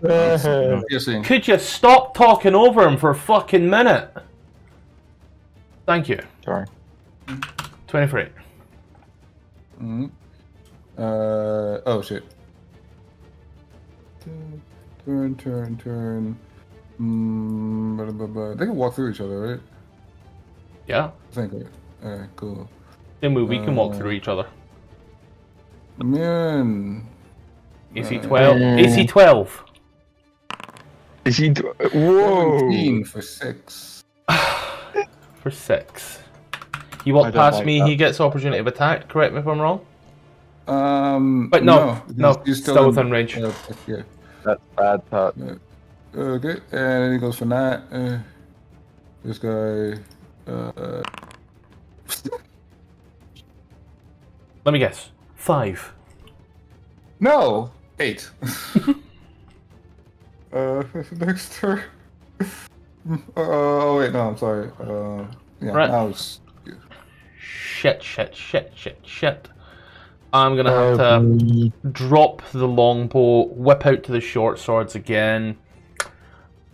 Could you stop talking over him for a fucking minute? Thank you. Sorry. twenty for eight. Mm-hmm. Uh, oh shit. Turn, turn, turn. Mm, blah, blah, blah. They can walk through each other, right? Yeah. I think. Alright, cool. Then we, we can walk uh, through each other. Man. A C twelve. Uh, A C twelve. A C twelve. Whoa. seventeen for six. For six. You walk past like me, that. He gets opportunity of attack. Correct me if I'm wrong. Um. But no, no, no, you're still, still within range. Uh, yeah. That's bad part. Uh, okay, and he goes for that. Uh, this guy. Uh. Let me guess. Five. No! Eight. uh, next turn. Uh, oh, wait, no, I'm sorry. Uh, yeah, right. I was... Yeah. Shit, shit, shit, shit, shit. I'm gonna have um... to drop the longbow, whip out to the short swords again.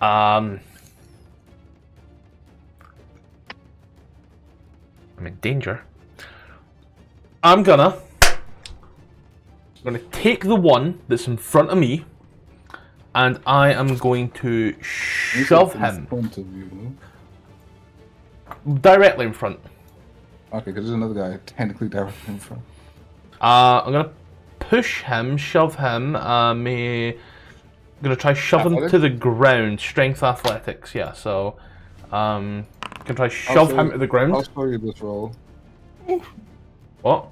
Um... I'm in danger. I'm gonna, I'm gonna take the one that's in front of me, and I am going to shove him in front of you, directly in front. Okay, because there's another guy technically directly in front. Uh, I'm gonna push him, shove him. Um, I'm gonna try shove athletics? him to the ground. Strength athletics, yeah. So, um, I'm gonna try shove him you, to the ground. I'll show you this roll. What?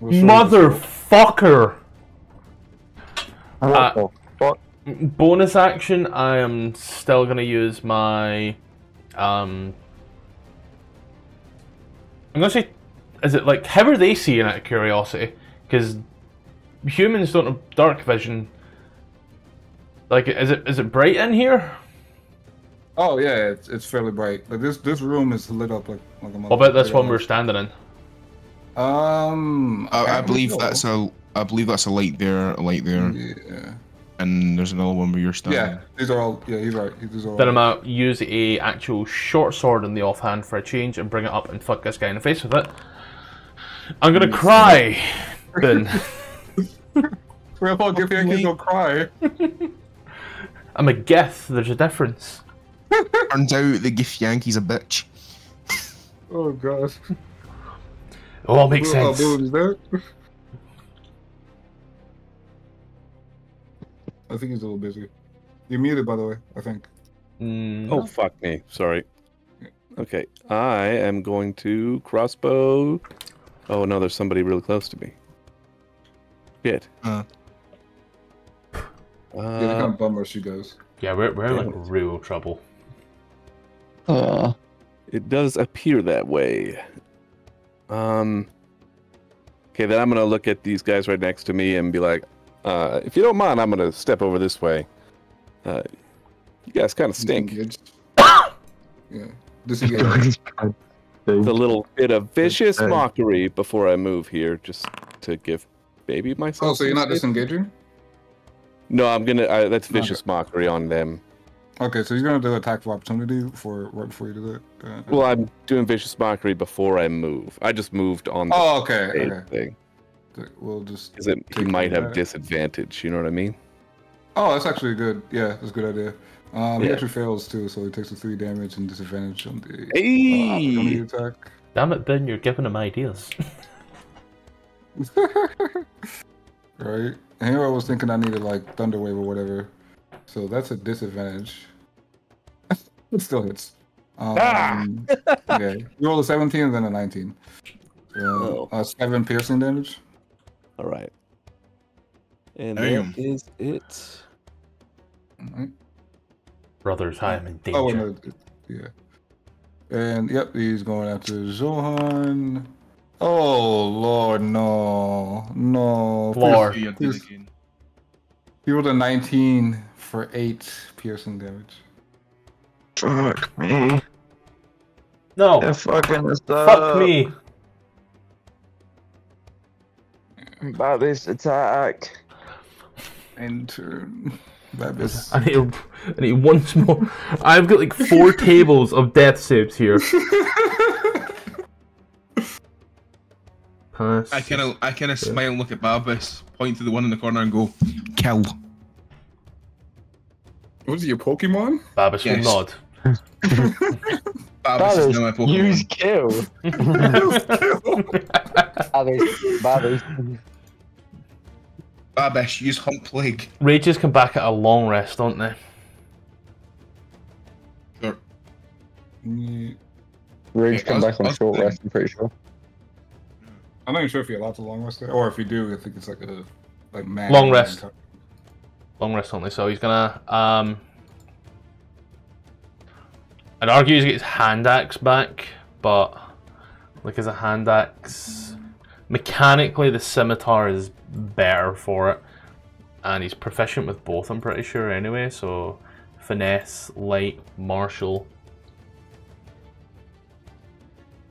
Motherfucker! Uh, bonus action, I am still gonna use my... Um, I'm gonna say... Is it like... How are they seeing out of curiosity? Because humans don't have dark vision. Like, is it is it bright in here? Oh yeah, it's, it's fairly bright. Like this this room is lit up like, like a motherfucker. What about this one we're standing in? Um, I, I believe know. that's a. I believe that's a light there, a light there. Yeah. And there's another one where you're standing. Yeah, these are all. Yeah, he's right. These are all. Then I'm gonna use a actual short sword in the offhand for a change and bring it up and fuck this guy in the face with it. I'm gonna cry. Then. Grandpa, Githyanki's gonna cry. I'm a Gith. There's a difference. Turns out the Githyanki's a bitch. Oh gosh. It all makes sense. I think he's a little busy. You're muted, by the way, I think. Mm. Oh, fuck me. Sorry. Okay, I am going to crossbow... Oh, no, there's somebody really close to me. Shit. Uh. Yeah, they're kind of bummer she goes. Yeah, we're, we're in, like, real trouble. Uh, it does appear that way. Um, okay, then I'm going to look at these guys right next to me and be like, uh, if you don't mind, I'm going to step over this way. Uh, you guys kind of stink. Yeah. This is a little bit of vicious mockery before I move here, just to give baby myself. Oh, so you're not disengaging? No, I'm going to, that's vicious okay. mockery on them. Okay, so you're going to do attack of opportunity for right before you do that? Uh, well, I'm doing vicious mockery before I move. I just moved on the oh, okay, okay. thing. We'll just it, he might have disadvantage, you know what I mean? Oh, that's actually good. Yeah, that's a good idea. Um, yeah. He actually fails too, so he takes a three damage and disadvantage on the hey! uh, on the attack. Damn it, Ben! You're giving him ideas. Right. Here I was thinking I needed like Thunder Wave or whatever, so that's a disadvantage. It still hits. Um, ah! Yeah. You roll a seventeen and then a nineteen. Uh, oh. uh, seven piercing damage. All right. And Damn. that is it. All right. Brothers, I am in danger. Oh, no, yeah. And yep, he's going after Zohan. Oh Lord, no, no. Lord. He rolled a nineteen for eight piercing damage. Fuck me. No. They're fucking this up. Fuck me. By this attack. End turn. Babis. I need, a, I need once more. I've got like four tables of death saves here. Pass. I kind of, I kind of smile and look at Babis, point to the one in the corner, and go, "Kill." What is it, your Pokemon? Babis yes. will nod. Babis is not my Pokemon. Use kill. Babis, Babis. Babis, use Hunt Plague. Rages come back at a long rest, don't they? Sure. Mm. Rage yeah, come back on short rest, I'm pretty sure. I'm not even sure if you're allowed to long rest there, or if you do, I think it's like a like man. Long rest. Man Long rest only, so he's gonna, um... I'd argue he's gonna get his hand axe back, but... Like, as a hand axe... Mechanically, the scimitar is better for it. And he's proficient with both, I'm pretty sure, anyway, so... Finesse, light, martial...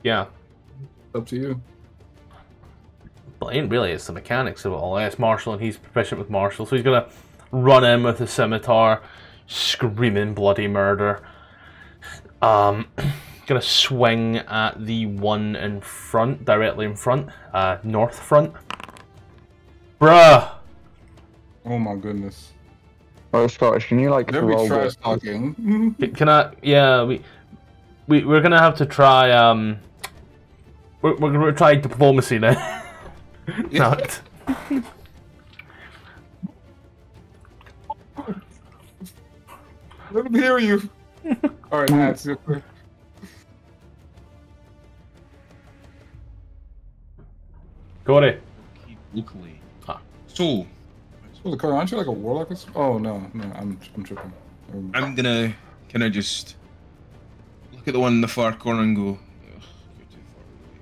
Yeah. Up to you. But it ain't really, it's the mechanics of it all. It's martial, and he's proficient with martial, so he's gonna... Run in with a scimitar, screaming bloody murder. Um, gonna swing at the one in front, directly in front, uh, north front. Bruh! Oh my goodness. Oh, Scottish, can you like roll with... talking. Can I? Yeah, we, we we're gonna have to try. Um, we're we're gonna try diplomacy now. Not. Let me hear you. All right, that's super. Corey. Locally. Ah. So. So the Corey, aren't you like a warlock? Oh no, no, I'm I'm tripping. I'm, I'm gonna kind of just look at the one in the far corner and go. Ugh, you're too far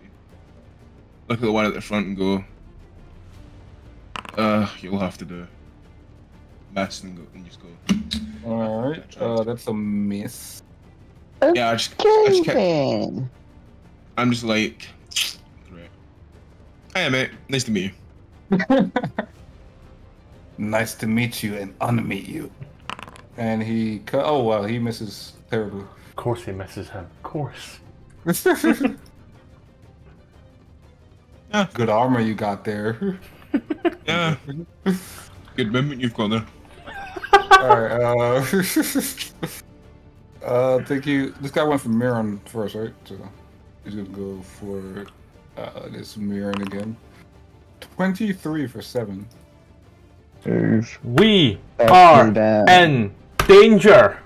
away. Look at the one at the front and go. Uh, you'll have to do. Mass and go and just go. Alright, uh, that's a miss. Okay, yeah, I just, I just kept... I'm just like... Great. Hey, mate. Nice to meet you. Nice to meet you and unmeet you. And he... Oh, wow, he misses terribly. Of course he misses him. Of course. Yeah. Good armor you got there. Yeah. Good movement you've got there. Alright, uh, uh, thank you. This guy went for Mirren first, right? So he's gonna go for uh, this Mirren again. twenty-three for seven. We are in danger!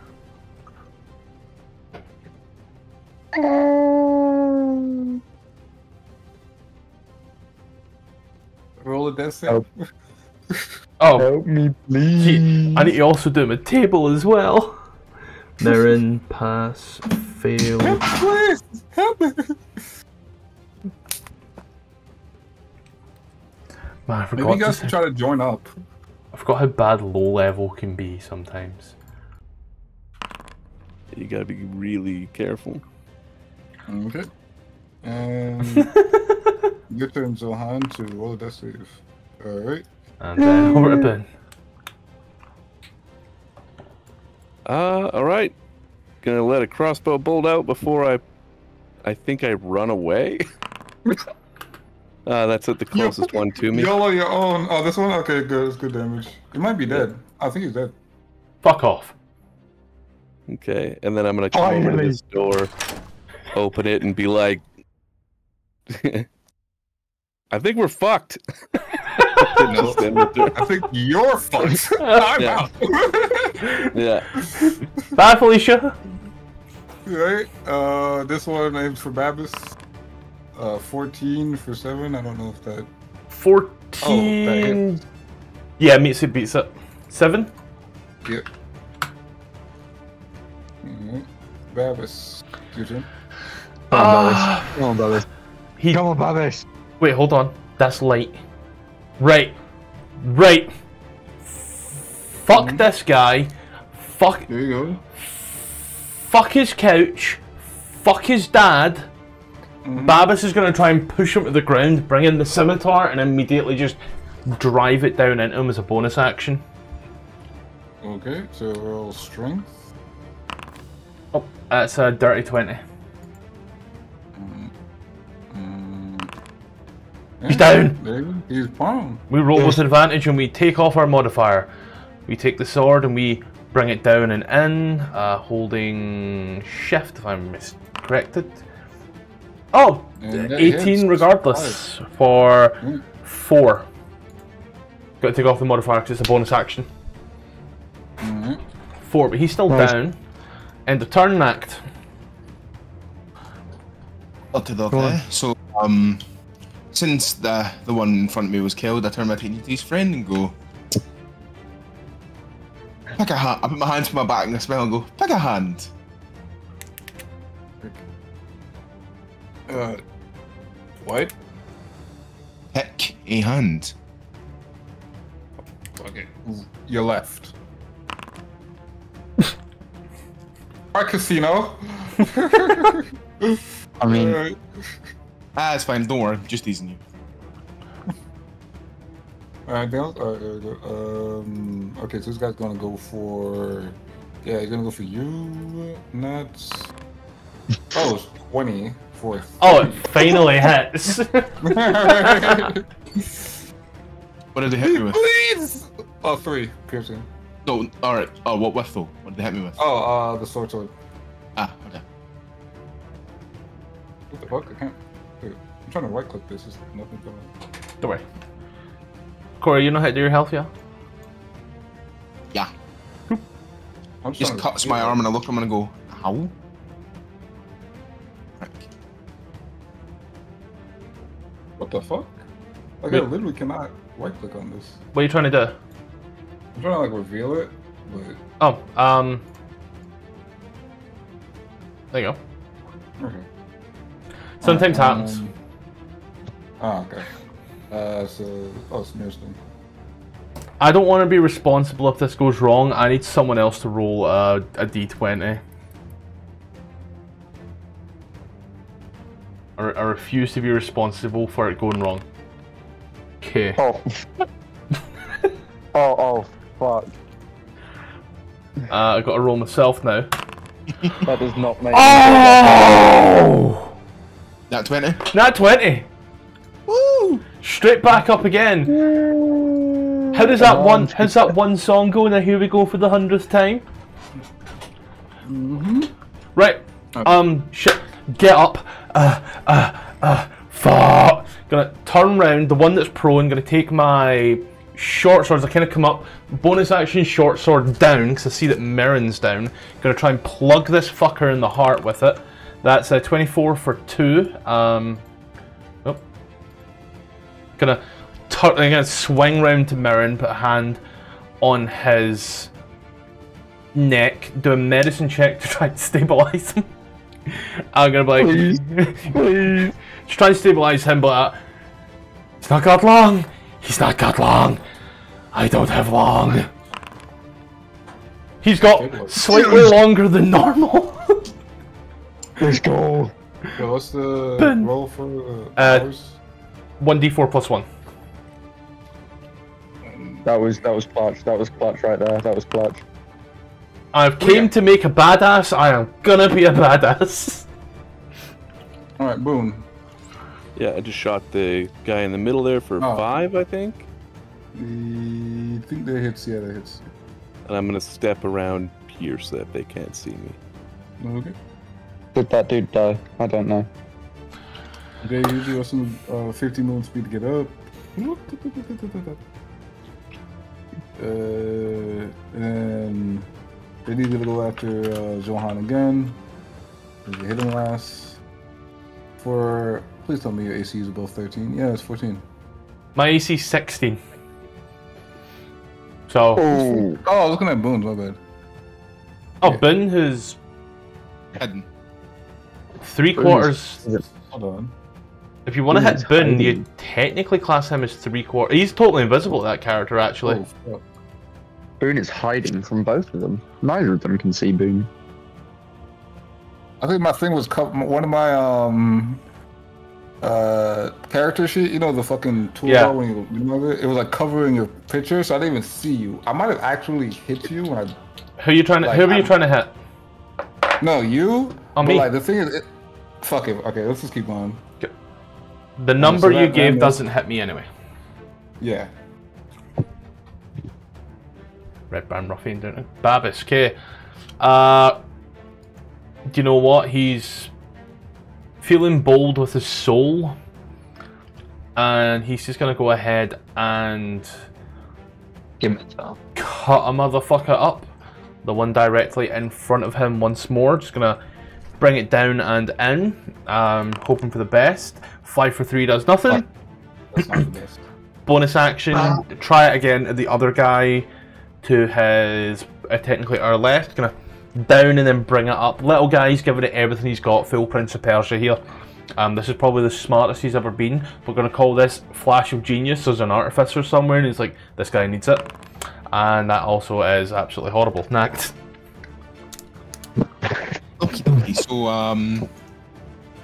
Um... Roll a death save. Oh. Oh, help me, please. Gee, I need to also do my table as well. They're in, pass, fail. Help, please! Help me! Man, I forgot. Maybe you guys should try to join up. I forgot how bad low level can be sometimes. You gotta be really careful. Okay. Um, your turn, Zohan, to roll a death save. Alright. And then over to Ben. Uh, alright. Gonna let a crossbow bolt out before I... I think I run away? uh, that's at the closest one to me. Y'all are your own. Oh, this one? Okay, good. That's good damage. It might be dead. I think he's dead. Fuck off. Okay, and then I'm gonna try over to this door, open it, and be like, I think we're fucked. No. I think you're fucked. I'm yeah. out. Yeah. Bye, Felicia. Alright, uh, this one aims for Babis. Uh, fourteen for seven. I don't know if that. fourteen. Oh, that yeah, meets it beats up. seven? Yep. Mm-hmm. Babis. Your turn. Come on, Babis. Come on, Babis. He... Come on, Babis. Wait, hold on. That's light. Right. Right. Fuck mm-hmm. this guy. Fuck. There you go. Fuck his couch. Fuck his dad. Mm-hmm. Babis is going to try and push him to the ground, bring in the scimitar, and immediately just drive it down into him as a bonus action. Okay, so roll strength. Oh, that's a dirty twenty. Mm-hmm. He's down! There you go. He's prone. We roll with advantage and we take off our modifier. We take the sword and we bring it down and in, uh, holding shift if I'm miscorrected. Oh, eighteen regardless for mm. four. Got to take off the modifier because it's a bonus action. Mm. four, but he's still nice. Down. End of turn act. Okay, so um, since the the one in front of me was killed, I turn my opinion to his friend and go, pick a hand. I put my hand to my back and I smile and go, pick a hand. Uh, what? Pick a hand. Okay, your left. Our casino. I mean, right. ah, it's fine. Don't worry, just teasing you. Alright, um, okay, so this guy's gonna go for. Yeah, he's gonna go for you, nuts. Oh, it's twenty. Four. Oh, it finally hits. What did they hit me with? Please! Oh, three. Piercing. No, alright. Oh, what with though? What did they hit me with? Oh, uh, the sword sword. Ah, okay. What the fuck? I can't. Wait, I'm trying to right click this. There's nothing going on. Don't worry. Corey, you know how to do your health, yeah? Yeah. I'm just just cuts my arm and I look at him and I go, ow? What the fuck? Like, wait. I literally cannot right click on this. What are you trying to do? I'm trying to, like, reveal it, but. Oh, um. There you go. Okay. Sometimes uh, um... happens. Oh, okay. Uh, so. Oh, it's interesting. I don't want to be responsible if this goes wrong. I need someone else to roll uh, a d twenty. I refuse to be responsible for it going wrong. Okay. Oh. oh, oh, fuck. Uh, I gotta roll myself now. That does not make oh! Nat twenty. Nat twenty! Woo! Straight back up again. Woo. How does that one how's that one song go? Now here we go for the hundredth time. Mm-hmm. Right. Okay. Um shit. Get up. Uh, uh, uh, fuck. Gonna turn round, the one that's prone, gonna take my short swords, I kind of come up, bonus action short sword down, because I see that Merrin's down. Gonna try and plug this fucker in the heart with it. That's a twenty-four for two. Um, nope. Gonna, turn, gonna swing round to Merrin, put a hand on his neck, do a medicine check to try and stabilize him. I'm gonna be like, please, please. Just try to stabilize him, but uh, he's not got long. He's not got long. I don't have long. He's got slightly longer than normal. Let's go. Yo, what's the Been, roll for uh, uh, one d four plus one. That was that was clutch. That was clutch right there. That was clutch. I've came yeah. to make a badass, I am gonna be a badass. Alright, boom. Yeah, I just shot the guy in the middle there for oh. five, I think. I think that hits, yeah, that hits. And I'm gonna step around here so that they can't see me. Okay. Did that dude die? I don't know. Okay, here's the awesome uh, fifty million speed to get up. Uh, and they need to go after uh, Johan again. They hit him last. For, please tell me your A C is above thirteen. Yeah, it's fourteen. My A C is sixteen. So. Oh, oh I was looking at Boone, my bad. Oh, yeah. Boone has. Hadn't. Three Boone quarters. Is... Hold on. If you want to hit Boone, you technically class him as three quarters. He's totally invisible, that character, actually. Oh, Boone is hiding from both of them. Neither of them can see Boone. I think my thing was one of my um uh character sheet. You know the fucking tool yeah. when you, you know it was like covering your picture, so I didn't even see you. I might have actually hit you. When I, who are you trying to? Like, who are you I'm, trying to hit? No, you. Oh, me. Like, the thing is, it, fuck it. Okay, let's just keep going. The number um, so you gave is, doesn't hit me anyway. Yeah. Red Brand Ruffian, don't know. Babis, okay. Uh. Do you know what? He's feeling bold with his soul, and he's just gonna go ahead and give him a cut a motherfucker up. The one directly in front of him once more. Just gonna bring it down and in, um, hoping for the best. Five for three does nothing. That's not the best. Bonus action. Ah. Try it again at the other guy to his uh, technically our left. Gonna. Down and then bring it up. Little guy's giving it everything he's got. Full Prince of Persia here. Um, this is probably the smartest he's ever been. We're going to call this Flash of Genius. There's an artificer somewhere and he's like, this guy needs it. And that also is absolutely horrible. Next. Okie dokie. So, um,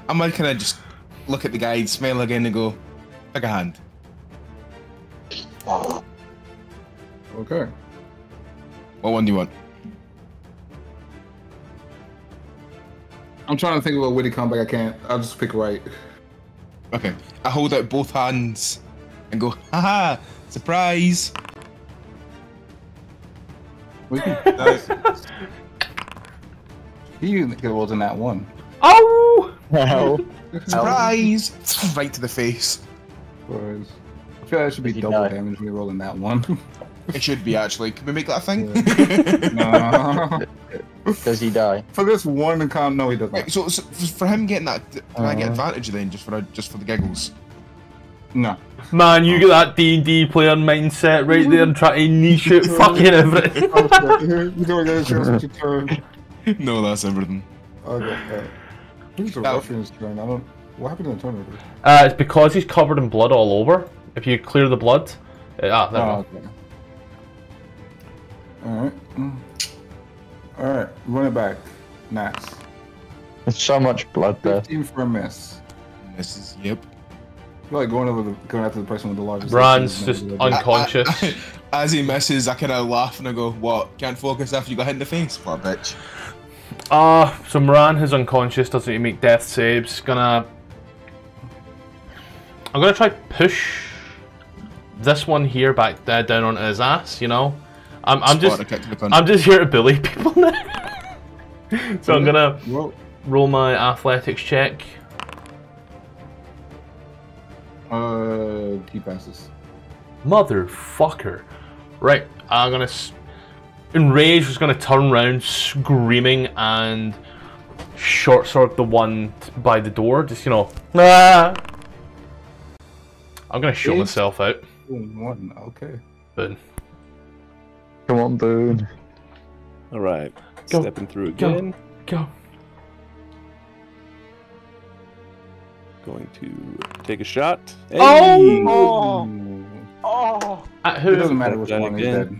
I'm going to just look at the guy, smile again and go, pick a hand. Okay. What one do you want? I'm trying to think of a witty comeback. I can't. I'll just pick right. Okay. I hold out both hands and go, haha, surprise. You didn't get older than that one. Oh! Wow. Surprise! Right to the face. Surprise. I feel like that should be double die. Damage when you're rolling that one. It should be, actually. Can we make that a thing? Yeah. No. Does he die? For this one encounter, no, he doesn't. Wait, so, so for him getting that, did uh, I get advantage then, just for just for the giggles? No. Man, you oh. get that D and D player mindset right there and try to niche it fucking everything. No, that's everything. Okay. Uh, who's the ruffian's turn? I don't... What happened in the turn over? Uh, it's because he's covered in blood all over. If you clear the blood... Uh, ah, there oh, we go. Okay. Alright. Alright, run it back. Nice. There's so much blood there. fifteen for a miss. Misses, yep. I feel like going over the going after the person with the largest. Bran's just unconscious. I, I, I, as he misses, I kinda laugh and I go, what? Can't focus after you got hit in the face? What a bitch. Ah, uh, so Moran is unconscious, doesn't he make death saves? Gonna I'm gonna try push this one here back uh, down onto his ass, you know? I'm, I'm just I'm just here to bully people now. So I'm gonna Whoa. roll my athletics check. Uh, he passes. Motherfucker! Right, I'm gonna enrage. Was gonna turn around, screaming, and short sword the one by the door. Just you know, ah! I'm gonna show myself out. One, okay. But. Come on, dude. Alright. Stepping through again. Go. Go. Going to take a shot. Hey. Oh! Oh! At who? It doesn't matter which one he's dead.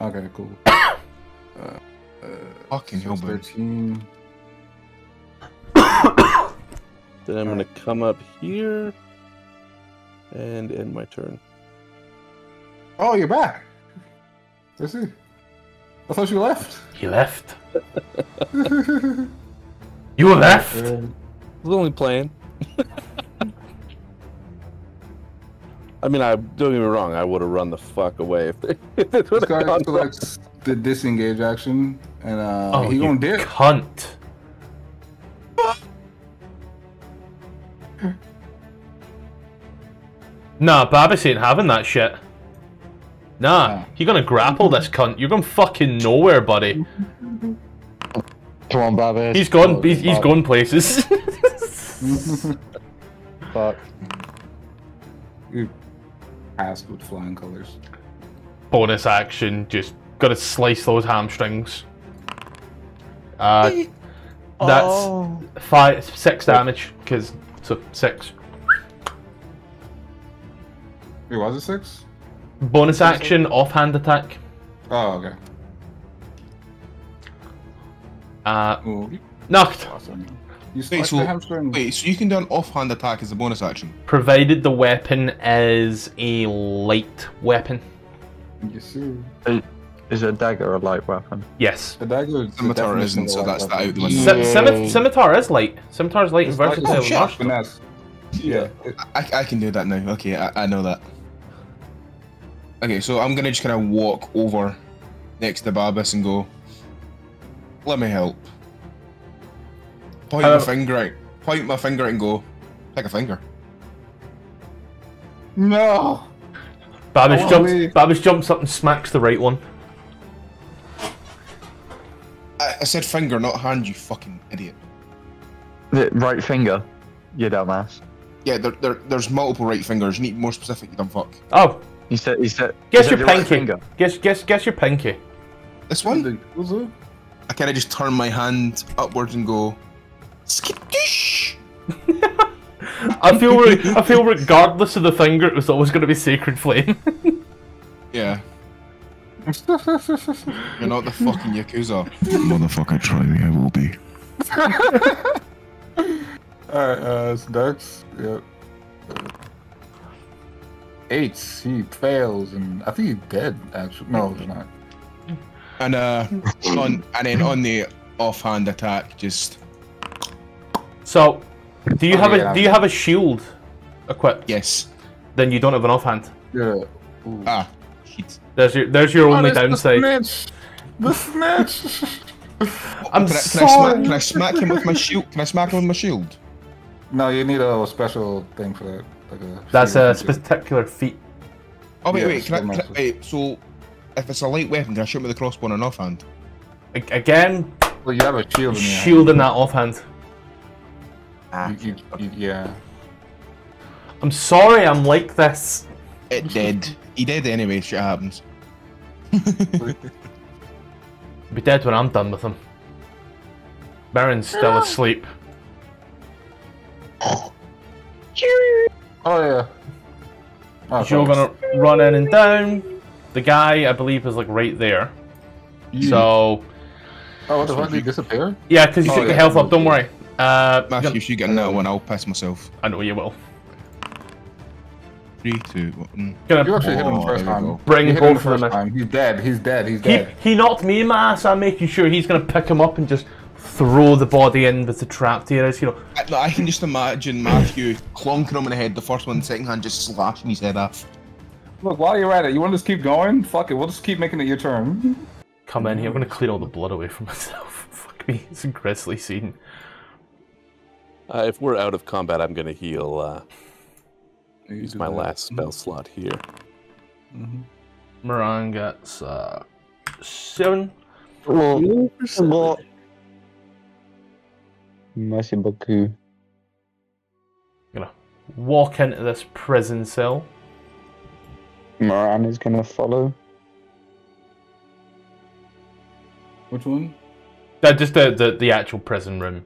Okay, cool. uh, uh, Fucking hell, thirteen. Then I'm gonna come up here and end my turn. Oh, you're back! Is he? I thought you left. He left. You were left. I was only playing. I mean, I don't get me wrong. I would have run the fuck away if they, if they would have gone. Selects the disengage action And uh, oh, he gonna dare. Cunt. Nah, Babbis ain't having that shit. Nah, nah, you're gonna grapple this cunt. You're going fucking nowhere, buddy. Come on, Babbis. He's gone. He's, he's gone places. Fuck. You passed with flying colors. Bonus action. Just gotta slice those hamstrings. Uh, that's oh. five, six damage. Cause so six. Wait, was it six? Bonus action, offhand attack. Oh, okay. Uh, Ooh. knocked. Awesome. You wait, so, wait, so you can do an offhand attack as a bonus action? Provided the weapon is a light weapon. Yes, sir. Uh, is it a dagger a light weapon? Yes. The dagger Scimitar isn't, so that's that out the window. Scimitar is light. Scimitar is light and versatile. Oh, finesse. Yeah. I, I can do that now. Okay, I, I know that. Okay, so I'm gonna just kind of walk over next to Babbis and go, let me help. Point uh, my finger out. Point my finger out and go, pick a finger. No! Babbis jumps, Babbis jumps up and smacks the right one. I, I said finger, not hand, you fucking idiot. The right finger? You dumbass. Yeah, there, there, there's multiple right fingers. You need more specific, you dumb fuck. Oh. He said, he said, guess your pinky. Right finger. Guess, guess, guess your pinky. This one? I kind of just turn my hand upwards and go, skittish. I feel, I feel regardless of the finger, it was always going to be Sacred Flame. Yeah. You're not the fucking Yakuza. Motherfucker, try me, I will be. Alright, uh, it's Dex. Yep. Eight, he fails, and I think he's dead, actually. No, he's not. And, uh, on, and then on the offhand attack, just... So, do you oh, have yeah, a do you have a shield equipped? Yes. Then you don't have an offhand. Yeah. Ooh. Ah, shit. There's your, there's your oh, only downside. The snitch! The snitch! I'm can I, sorry! I smack, can I smack him with my shield? Can I smack him with my shield? No, you need a special thing for that. Like a That's a feature. particular feat. Oh wait, yeah, wait, can I, can I, wait, so if it's a light weapon, can I shoot with the crossbow and offhand? Again, well, you have a shield in shield in that offhand. Ah. You, you, you, yeah. I'm sorry, I'm like this. It did. He did anyway. Shit happens. He'll be dead when I'm done with him. Baron's still yeah. asleep. Oh yeah. Oh, You're gonna run in and down. The guy, I believe, is like right there. Yeah. So. Oh, what the fuck? Did he disappear? Yeah, because you oh, took yeah. the health up. Don't worry. Uh, Matthew, if you get another one, I'll pass myself. I know you will. Three, two, one. Gonna you actually hit him the first time. Bring both for the time. He's dead. He's dead. He's dead. He, he knocked me in my ass. I'm making sure he's gonna pick him up and just throw the body in with the trap there is, you know. I, I can just imagine Matthew clonking him in the head, the first one, the second hand, just slashing his head off. Look, while you're at it, you want to just keep going? Fuck it, we'll just keep making it your turn. Come in here, I'm going to clean all the blood away from myself. Fuck me, it's a grisly scene. Uh, if we're out of combat, I'm going to heal. Uh, use my that. last spell slot here. Mm-hmm. Moran gets uh, seven. Well, well, Merci beaucoup. I'm gonna walk into this prison cell. Moran is gonna follow. Which one? Uh, just the, the the actual prison room.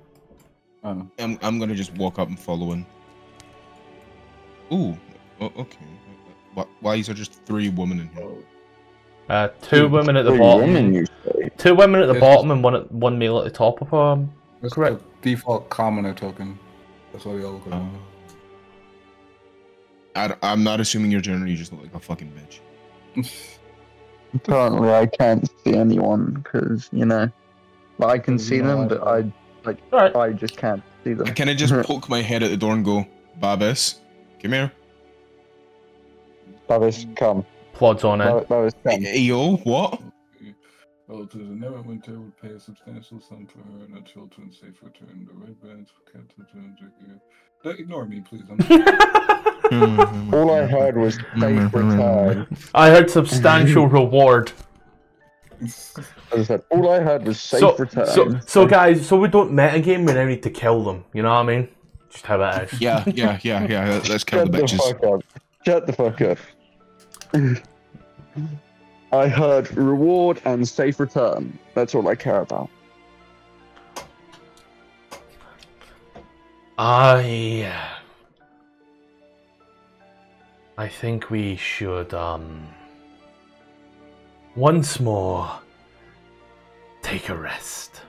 Oh. I'm I'm gonna just walk up and follow in. Ooh, oh, okay. Why is there just three women in here? Uh, two Ooh, women at the bottom. Women, you say? Two women at the it's bottom and one at, one male at the top of them. That's correct. The default commoner token. That's why we all go. Uh, I, I'm not assuming you're generally just look like a fucking bitch. Apparently, I can't see anyone because you know, well, I can see you know, them, but I like right. I just can't see them. Can I just poke my head at the door and go, Babbis, come here. Babbis, come. Plods on it. Babbis, come. Hey, yo, what? Relatives in their winter would pay a substantial sum for her and her children's safe return. The Red Brands were kept to Don't ignore me, please. I'm All I heard was safe return. I heard substantial reward. As I said, all I heard was safe so, return. So, so guys, so we don't metagame, we now need to kill them. You know what I mean? Just how that is. Yeah, yeah, yeah, yeah. Let's kill the bitches. Shut the fuck up. Shut the fuck up. I heard reward and safe return. That's all I care about. I... I think we should, um... once more... take a rest.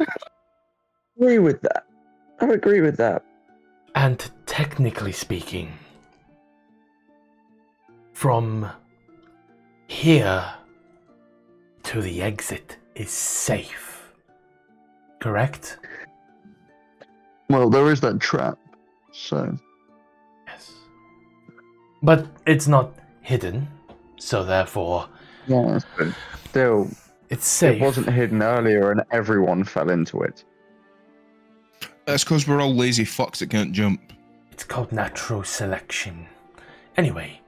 I agree with that. I agree with that. And technically speaking... from here to the exit is safe, correct? Well, there is that trap, so... Yes. But it's not hidden, so therefore... Yeah, still, it's safe. It wasn't hidden earlier and everyone fell into it. That's because we're all lazy fucks that can't jump. It's called natural selection. Anyway...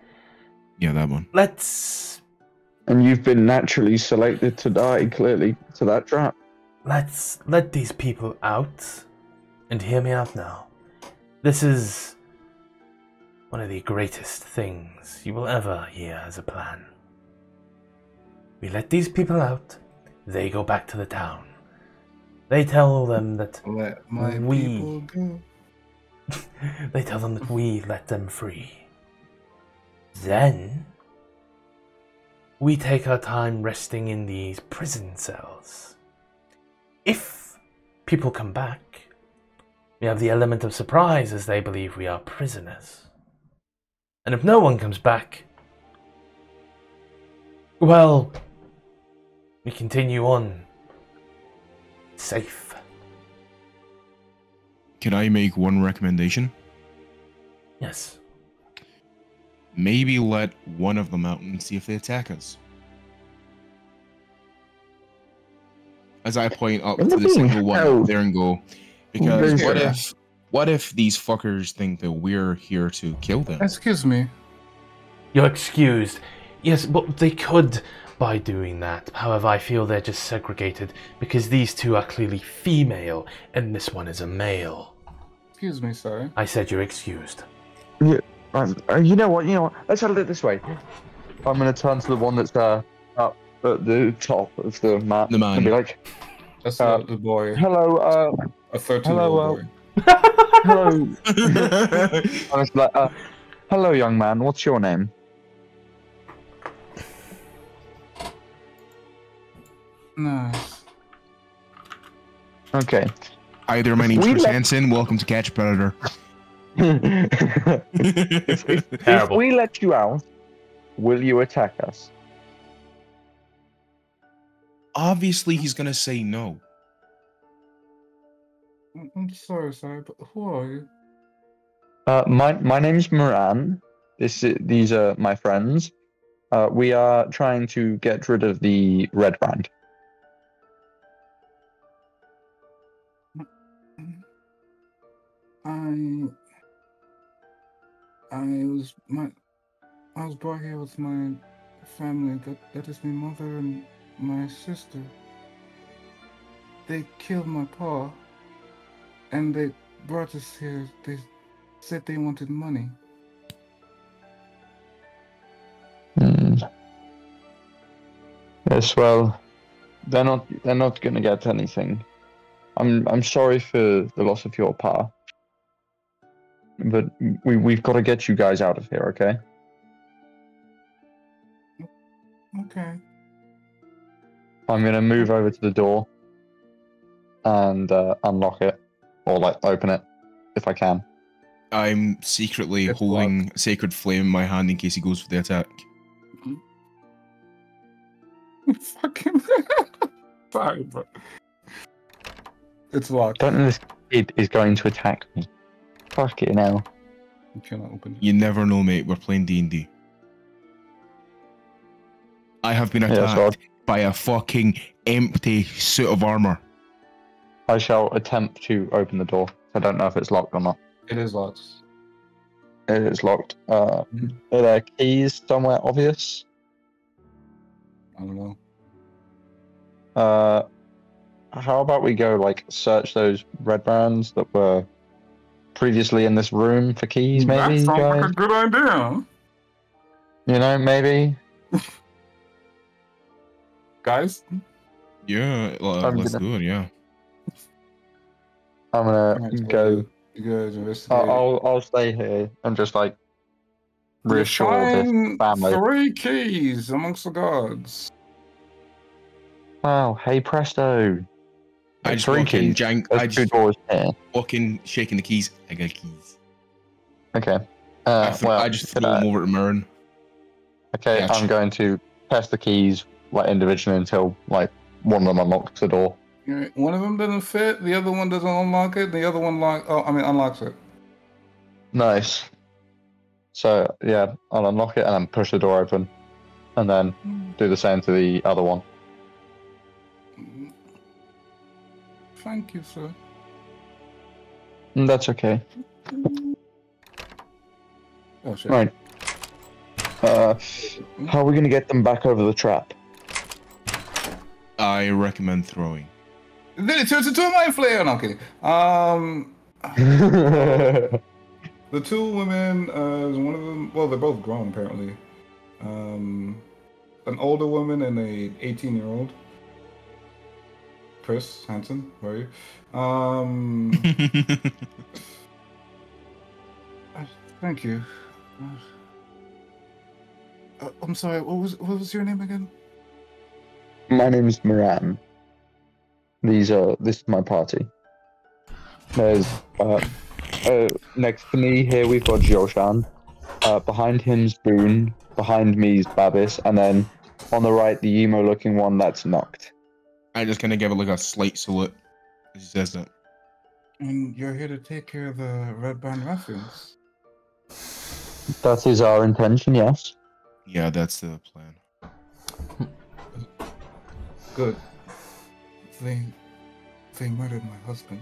Yeah, that one. Let's... And you've been naturally selected to die, clearly, to that trap. Let's let these people out. And hear me out now. This is one of the greatest things you will ever hear as a plan. We let these people out. They go back to the town. They tell them that let my we... people go. They tell them that we let them free. Then, we take our time resting in these prison cells. If people come back, we have the element of surprise as they believe we are prisoners. And if no one comes back, well, we continue on safe. Can I make one recommendation? Yes. Maybe let one of them out and see if they attack us. As I point up to the single one out there and go, because what if, what if these fuckers think that we're here to kill them? Excuse me. You're excused. Yes, but they could by doing that. However, I feel they're just segregated because these two are clearly female and this one is a male. Excuse me, sorry. I said you're excused. Yeah. Um, you know what, you know what, let's handle it this way. I'm going to turn to the one that's uh, up at the top of the map the and be like... That's uh, not the boy. Hello, uh... A thirteen-year-old uh, boy. Hello... I was like, uh, hello, young man, what's your name? Nice. Okay. Hi there, my name's Chris Hansen, welcome to Catch Predator. if, if, if we let you out, will you attack us? Obviously, he's going to say no. I'm sorry, sorry, but who are you? Uh, my my name's Moran. This these are my friends. Uh, we are trying to get rid of the Red Brand. I. I was my, I was brought here with my family. That that is my mother and my sister. They killed my pa, and they brought us here. They said they wanted money. Hmm. Yes, well, they're not they're not gonna get anything. I'm I'm sorry for the loss of your pa. But we, we've got to get you guys out of here, okay? Okay. I'm going to move over to the door and uh, unlock it, or like open it, if I can. I'm secretly Good holding luck. Sacred Flame in my hand in case he goes for the attack. Fucking... Sorry, bro. It's locked. Don't know this kid is going to attack me. Fuck it now. You cannot open it. You never know, mate. We're playing D and D. I have been attacked yes, by a fucking empty suit of armor. I shall attempt to open the door. I don't know if it's locked or not. It is locked. It is locked. Uh, mm-hmm. Are there keys somewhere obvious? I don't know. Uh, how about we go, like, search those red brands that were previously in this room for keys, maybe? That sounds like a good idea. You know, maybe. Guys? Yeah, uh, let's gonna... do it, yeah. I'm gonna right, go. Good, I'll, I'll, I'll stay here and just, like, reassure this family. Three keys amongst the guards. Wow, hey presto. I just walk in, jank, I just walk in, shaking the keys. I got keys. Okay. Uh, I, well, I just throw them over to Murren. Okay, yeah, I'm going to test the keys, like, individually until, like, one of them unlocks the door. Right. One of them doesn't fit, the other one doesn't unlock it, the other one lock, oh, I mean, unlocks it. Nice. So, yeah, I'll unlock it and then push the door open. And then do the same to the other one. Thank you, sir. That's okay. Oh, shit. Right. Uh, how are we going to get them back over the trap? I recommend throwing. Then it turns into a mind flayer. No, I'm kidding. Um, the two women, uh, one of them, well, they're both grown, apparently. Um, an older woman and a eighteen-year-old. Chris, Hanson, where are you? Um, thank you. Uh, I'm sorry, what was, what was your name again? My name is Moran. These are, this is my party. There's, uh, uh, next to me here we've got Joshan. Uh, behind him's Boone. Behind me's Babis. And then on the right, the emo looking one, that's Noct. I'm just gonna give it like a slight salute as he says that. And you're here to take care of the Red Brand Ruffians. That is our intention, yes. Yeah, that's the plan. Good. They, they murdered my husband,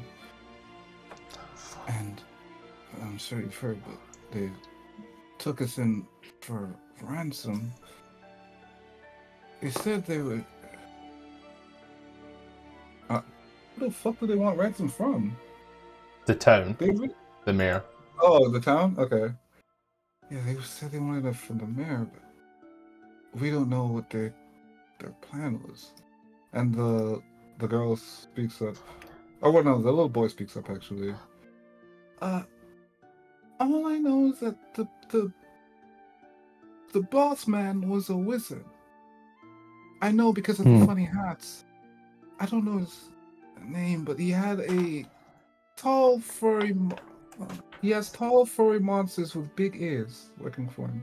and I'm sure you've heard, but they took us in for ransom. They said they would. Uh, where the fuck do they want ransom from? The town. They re- the mayor. Oh, the town. Okay. Yeah, they said they wanted it from the mayor, but we don't know what their their plan was. And the the girl speaks up. Oh, well, no, the little boy speaks up, actually. Uh, all I know is that the the the boss man was a wizard. I know because of mm. the funny hats. I don't know his name, but he had a tall, furry... Mo- he has tall, furry monsters with big ears looking for him.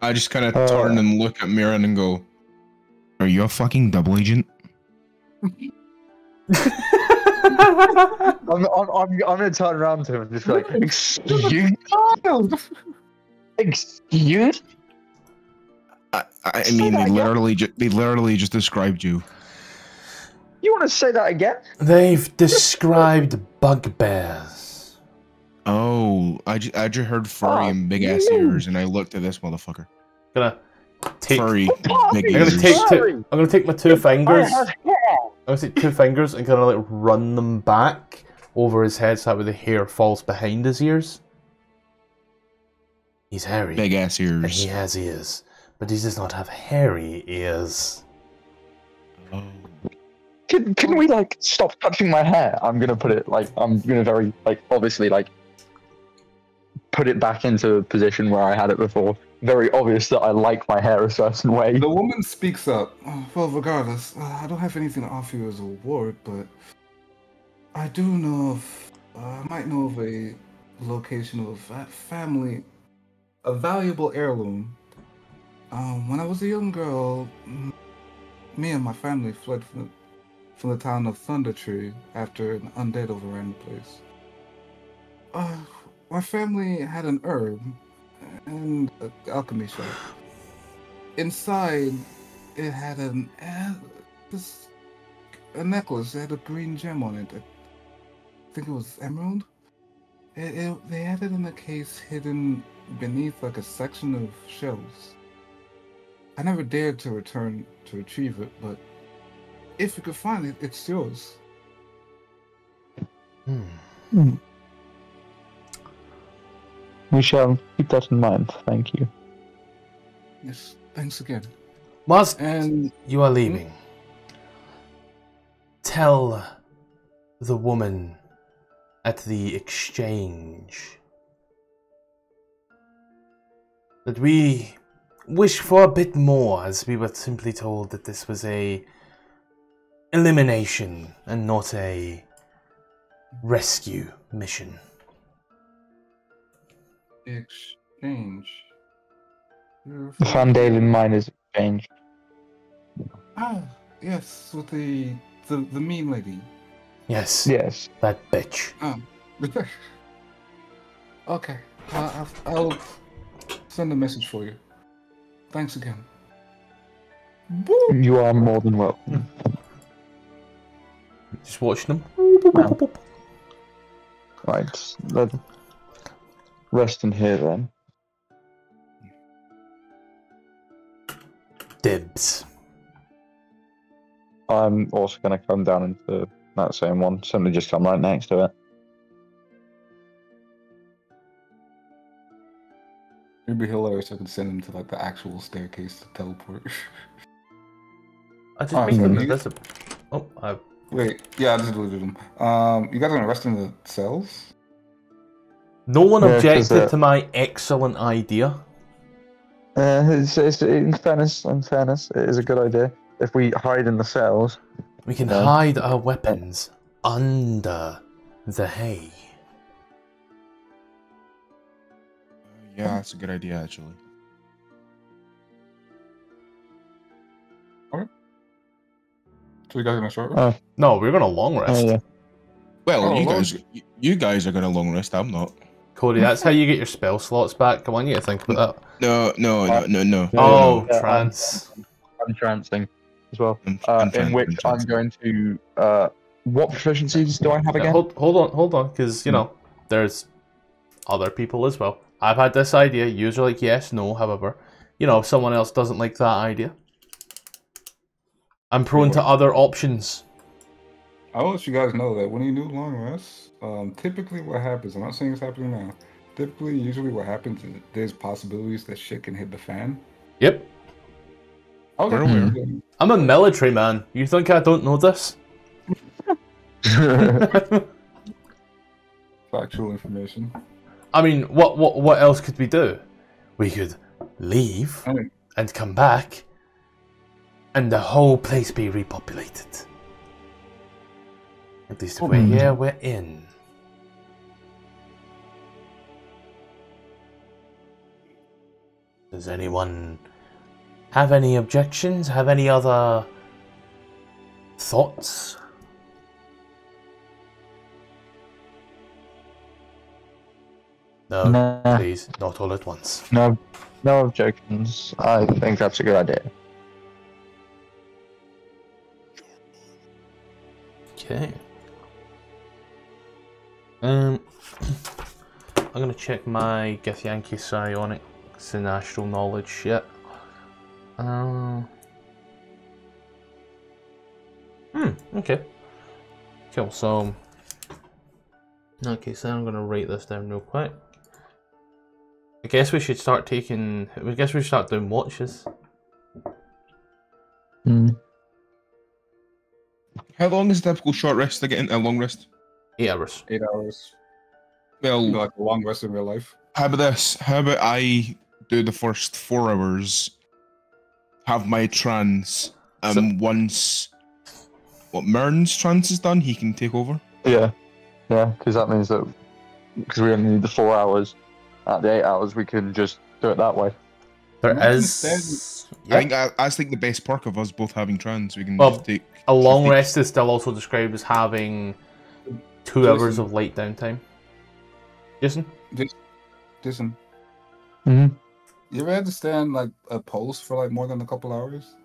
I just kind of uh, turn and look at Murren and go, are you a fucking double agent? I'm, I'm, I'm, I'm going to turn around to him and just like, excuse? Excuse? I, I mean, they literally, ju- they literally just described you. You want to say that again? They've described bugbears. Oh, I, ju- I just heard furry oh, and big-ass ears, and I looked at this motherfucker. Gonna take furry, big I'm gonna take two, I'm gonna take my two fingers. I'm gonna take two fingers and kind of like run them back over his head so that way the hair falls behind his ears. He's hairy. Big-ass ears. And he has ears. But he does not have hairy ears. Oh. Can can we like stop touching my hair? I'm gonna put it like I'm gonna very like obviously like put it back into a position where I had it before. Very obvious that I like my hair a certain way. The woman speaks up. Oh, well, regardless, I don't have anything to offer you as a reward, but I do know of uh, I might know of a location of a family, a valuable heirloom. Um, when I was a young girl, me and my family fled from the, from the town of Thundertree after an undead overran the place. Uh, my family had an herb and an alchemy shop. Inside, it had an this a necklace. It had a green gem on it. I think it was emerald. It, it, they had it in a case hidden beneath like a section of shelves. I never dared to return to retrieve it, but if you could find it, it's yours. Hmm. Hmm. We shall keep that in mind. Thank you. Yes, thanks again. Musk, and you are leaving. Hmm? Tell the woman at the exchange that we wish for a bit more, as we were simply told that this was a elimination and not a rescue mission. Exchange. The Phandalin Miner's Exchange. Ah, yes, with the, the, the mean lady. Yes. Yes. That bitch. Um. Okay. Uh, I'll send a message for you. Thanks again. You are more than welcome. Just watch them. Wow. Right. Let's rest in here then. Dibs. I'm also going to come down into that same one. Simply just come right next to it. It'd be hilarious if I could send him to like the actual staircase to teleport. I just made him invisible. Oh, I... Wait, yeah, I just deleted him. Um, you guys are going to rest in the cells? No one yeah, objected to my excellent idea. Uh, it's, it's, in fairness, in fairness, it is a good idea. If we hide in the cells... We can yeah. hide our weapons under the hay. Yeah, that's a good idea, actually. Alright. So you guys are gonna short rest? Uh, no, we're gonna long rest. Uh, yeah. Well, oh, you long... guys, you guys are gonna long rest. I'm not. Cody, that's how you get your spell slots back. Come on, you think about that. No, no, no, no, no. Oh, yeah, trance. I'm, I'm trancing as well. I'm, I'm uh, tran in which I'm, I'm going to. Uh, what proficiencies do I have again? Yeah, hold, hold on, hold on, because you hmm. know there's other people as well. I've had this idea, you're like yes, no, however. You know, if someone else doesn't like that idea. I'm prone to other options. I want you guys know that when you do long rests, um, typically what happens, I'm not saying it's happening now, typically, usually what happens is there's possibilities that shit can hit the fan. Yep. Okay. Mm-hmm. I'm a military man. You think I don't know this? Factual information. I mean, what what what else could we do? We could leave I mean, and come back, and the whole place be repopulated. At least if oh, we're here, we're in. Does anyone have any objections? Have any other thoughts? No, nah. Please, not all at once. No, no objections. I think that's a good idea. Okay. Um, I'm gonna check my Githyanki psionics and astral knowledge shit. Um. Hmm. Okay. Cool. So. Okay, so I'm gonna write this down real quick. I guess we should start taking. I guess we should start doing watches. Hmm. How long is a typical short rest to get into a long rest? Eight hours. Eight hours. Well, like a long rest in real life. How about this? How about I do the first four hours, have my trance, and um, so once what Mern's trance is done, he can take over. Yeah, yeah, because that means that because we only need the four hours. At the eight hours, we can just do it that way. There is. Yeah. I think I, I think the best perk of us both having trans, we can well, just take a long take... rest is still also described as having two Jason. hours of light downtime. Jason, Jason, Jason. Mm-hmm. You ever had to stand like a post for like more than a couple hours?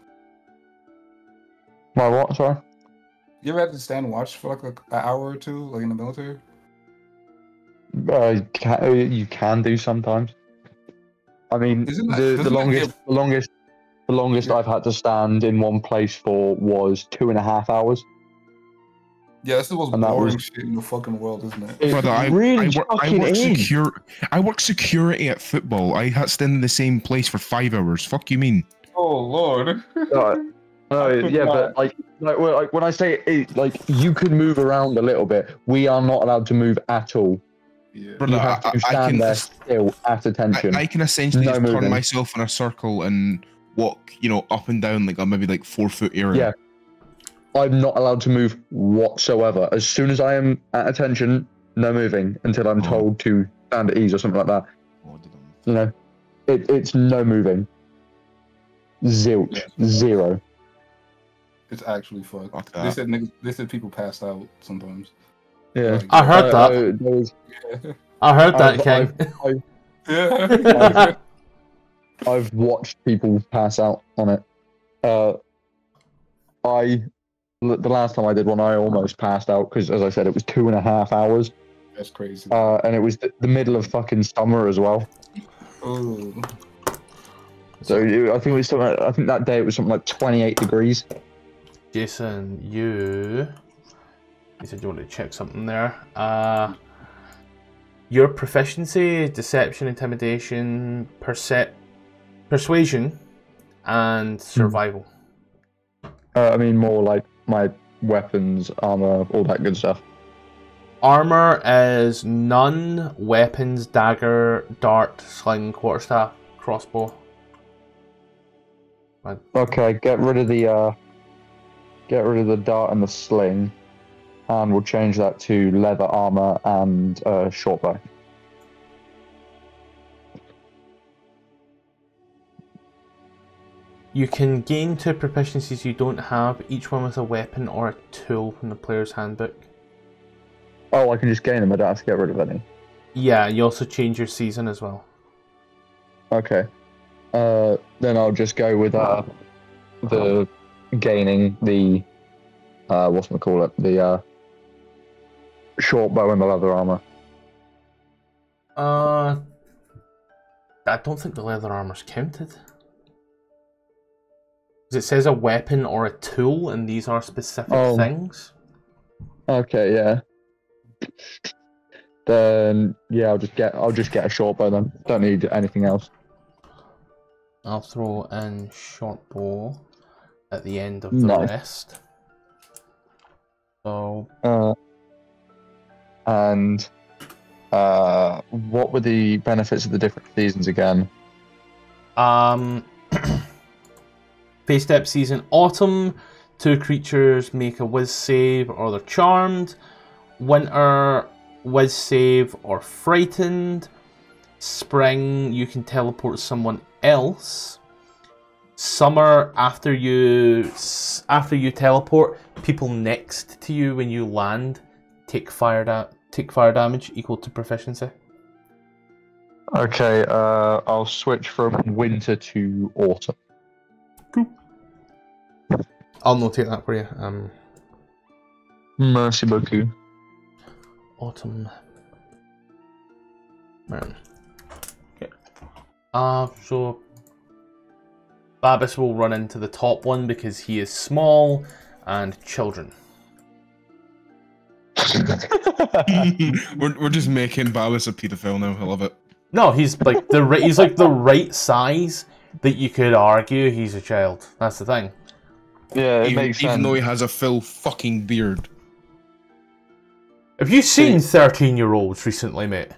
My what? Sorry. You ever had to stand watch for like a, an hour or two, like in the military? Uh, can, you can do sometimes. I mean, that, the, the, longest, give... the longest, the longest, the yeah. longest I've had to stand in one place for was two and a half hours. Yeah, that's the most and boring was... shit in the fucking world, isn't it? it Brother, I, really I, I, work, I, work secure, I work security at football. I had to stand in the same place for five hours. Fuck you mean? Oh lord. No, no yeah, not. but like, like, like when I say it, like you can move around a little bit. We are not allowed to move at all. Yeah. Brother, you have to stand I, I can, there still at attention. I, I can essentially no just moving. turn myself in a circle and walk, you know, up and down like a maybe like four foot area. Yeah. I'm not allowed to move whatsoever. As soon as I am at attention, no moving until I'm oh. told to stand at ease or something like that. Oh, you know, it, it's no moving. Zilch, yeah. zero. It's actually fucked. Fuck they said niggas, they said people passed out sometimes. Yeah, like, I heard uh, that. Uh, was, yeah. I heard that, King. I've, I've, yeah. I've, I've watched people pass out on it. Uh, I. The last time I did one, I almost passed out because, as I said, it was two and a half hours. That's crazy. Uh, and it was th the middle of fucking summer as well. Oh. So it, I think it was something. I think that day it was something like twenty-eight degrees. Jason, you. You said you wanted to check something there. Uh, your proficiency, deception, intimidation, percep, persuasion, and survival. Hmm. Uh, I mean, more like. My weapons, armor, all that good stuff. Armor is none. Weapons, dagger, dart, sling, quarterstaff, crossbow. Right. Okay, get rid of the uh, get rid of the dart and the sling, and we'll change that to leather armor and uh, short bow. You can gain two proficiencies you don't have, each one with a weapon or a tool from the player's handbook. Oh, I can just gain them, I don't have to get rid of any. Yeah, you also change your season as well. Okay. Uh, then I'll just go with uh, the gaining the, uh, what's gonna call it, the uh, short bow and the leather armor. Uh, I don't think the leather armor's counted. It says a weapon or a tool, and these are specific oh. things. Okay, yeah. Then yeah, I'll just get I'll just get a short bow then. Don't need anything else. I'll throw in short bow at the end of the nice. rest. So. Uh, and uh, what were the benefits of the different seasons again? Um. Face step season autumn, two creatures make a whiz save or they're charmed. Winter, whiz save or frightened. Spring, you can teleport someone else. Summer, after you after you teleport, people next to you when you land take fire da take fire damage equal to proficiency. Okay, uh, I'll switch from winter to autumn. Cool. I'll notate that for you. Um, Merci beaucoup. Autumn. Right. Okay. Uh, so Babis will run into the top one because he is small and children. we're, we're just making Babis a pedophile now. I love it. No, he's like the right, he's like the right size. That you could argue he's a child. That's the thing. Yeah, it even, makes sense. Even though he has a full fucking beard. Have you seen thirteen-year-olds recently, mate?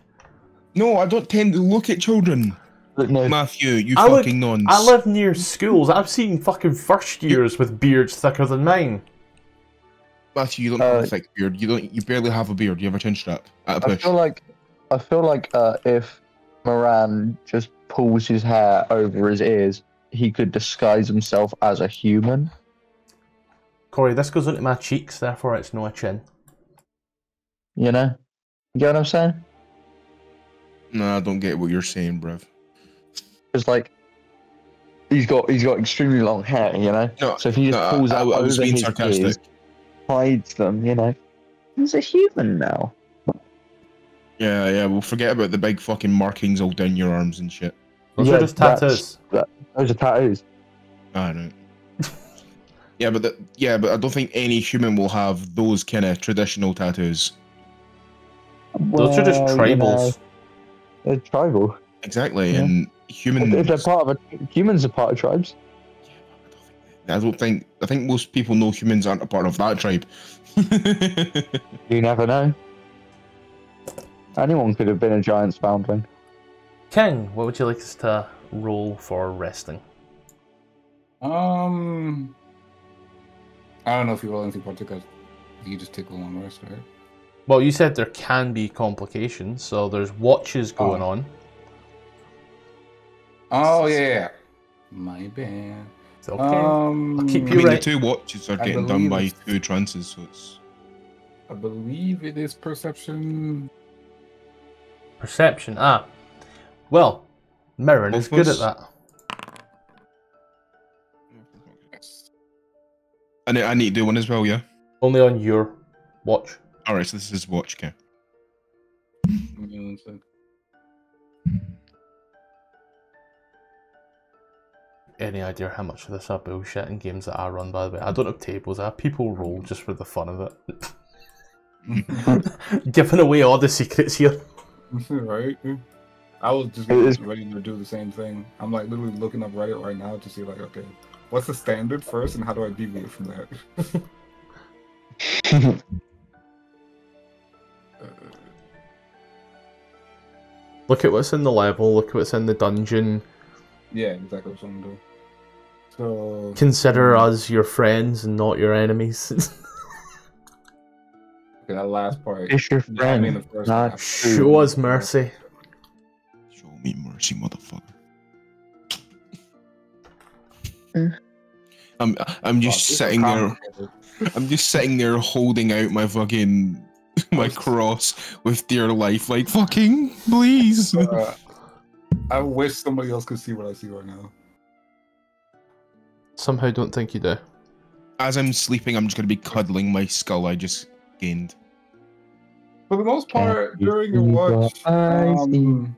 No, I don't tend to look at children. No. Matthew, you I fucking live, nonce. I live near schools. I've seen fucking first years you, with beards thicker than mine. Matthew, you don't uh, have a thick beard. You don't. You barely have a beard. You have a chin strap at a push. I feel like, I feel like uh, if Moran just pulls his hair over his ears, he could disguise himself as a human. Corey, this goes into my cheeks, therefore it's no chin. You know? You get what I'm saying? No, I don't get what you're saying, bruv. because like he's got he's got extremely long hair, you know. No, so if he just no, pulls I, out I, I over his ears, hides them, you know. He's a human now. Yeah, yeah. We'll forget about the big fucking markings all down your arms and shit. Those yeah, are just tattoos. That, those are tattoos. I know. Yeah, but the, yeah, but I don't think any human will have those kind of traditional tattoos. Well, those are just tribals. You know, they're tribal. Exactly, yeah. And humans. If they're part of a, humans are part of tribes. Yeah, but I don't think. I don't think. I think most people know humans aren't a part of that tribe. You never know. Anyone could have been a giant foundling. King, what would you like us to roll for resting? Um, I don't know if you roll anything particular. You just take a long rest, right? Well, you said there can be complications, so there's watches going oh. on. Oh yeah, yeah, my bad. It's okay. Um, I'll keep you I mean, right. The two watches are I getting done by two trances, so it's. I believe it is perception. Perception. Ah. Well, Merrin is good at that. I need, I need to do one as well, yeah? Only on your watch. Alright, so this is watch, okay. Any idea how much of this are bullshit in games that I run, by the way? I don't have tables, I have people roll just for the fun of it. Giving away all the secrets here. Right? I was just ready to do the same thing. I'm like literally looking up Reddit right now to see like, okay, what's the standard first and how do I deviate from that? uh, look at what's in the level, look at what's in the dungeon. Yeah, exactly what I'm doing. So consider us your friends and not your enemies. Okay, that last part. It's your friend. Yeah, I mean, the first nah, show us mercy. Show me mercy, motherfucker. I'm I'm just oh, sitting there. I'm just sitting there holding out my fucking my cross with dear life, like fucking please. Uh, I wish somebody else could see what I see right now. Somehow, don't think you do. As I'm sleeping, I'm just gonna be cuddling my skull I just gained. For the most part, during your watch. Um,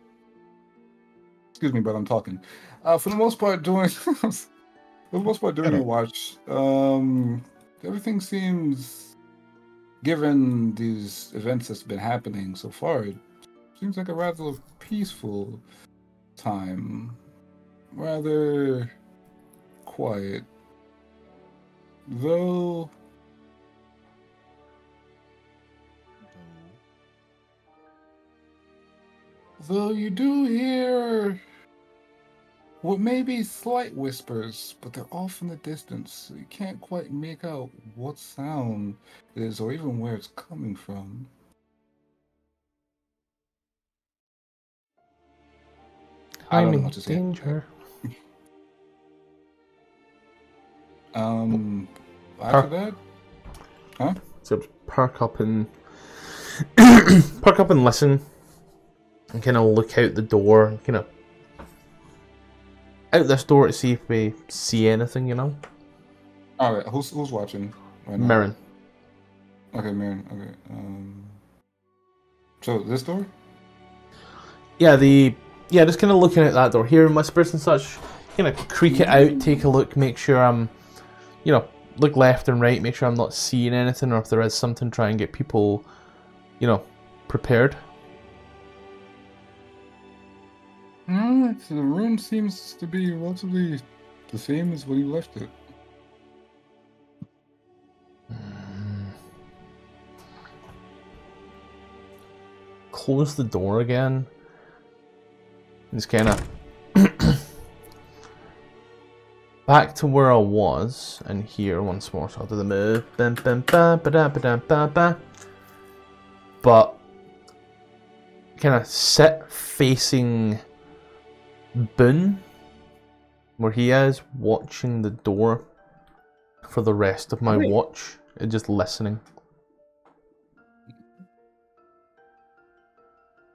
excuse me, but I'm talking. Uh, for the most part, during. For the most part, during the watch, um, everything seems, given these events that's been happening so far, it seems like a rather peaceful time, rather quiet, though though you do hear what may be slight whispers, but they're off in the distance, so you can't quite make out what sound it is or even where it's coming from. I don't know what to say. I'm in danger. um, after that? Huh? So perk up and... perk up and listen, and kind of look out the door, and kind of out this door to see if we see anything, you know? Alright, who's who's watching right now? Merrin. Okay, Merrin, okay. Um, so, this door? Yeah, the... Yeah, just kind of looking at that door, hearing whispers and such. Kind of creak it out, take a look, make sure I'm... You know, look left and right, make sure I'm not seeing anything, or if there is something, try and get people, you know, prepared. Mm, so the room seems to be relatively the same as when you left it. Mm. Close the door again. It's kind of back to where I was, and here once more. So I'll do the move. Bam, bam, bam, ba-dam, ba-dam, ba-ba. But kind of sit facing Boone, where he is, watching the door for the rest of my Wait. watch and just listening.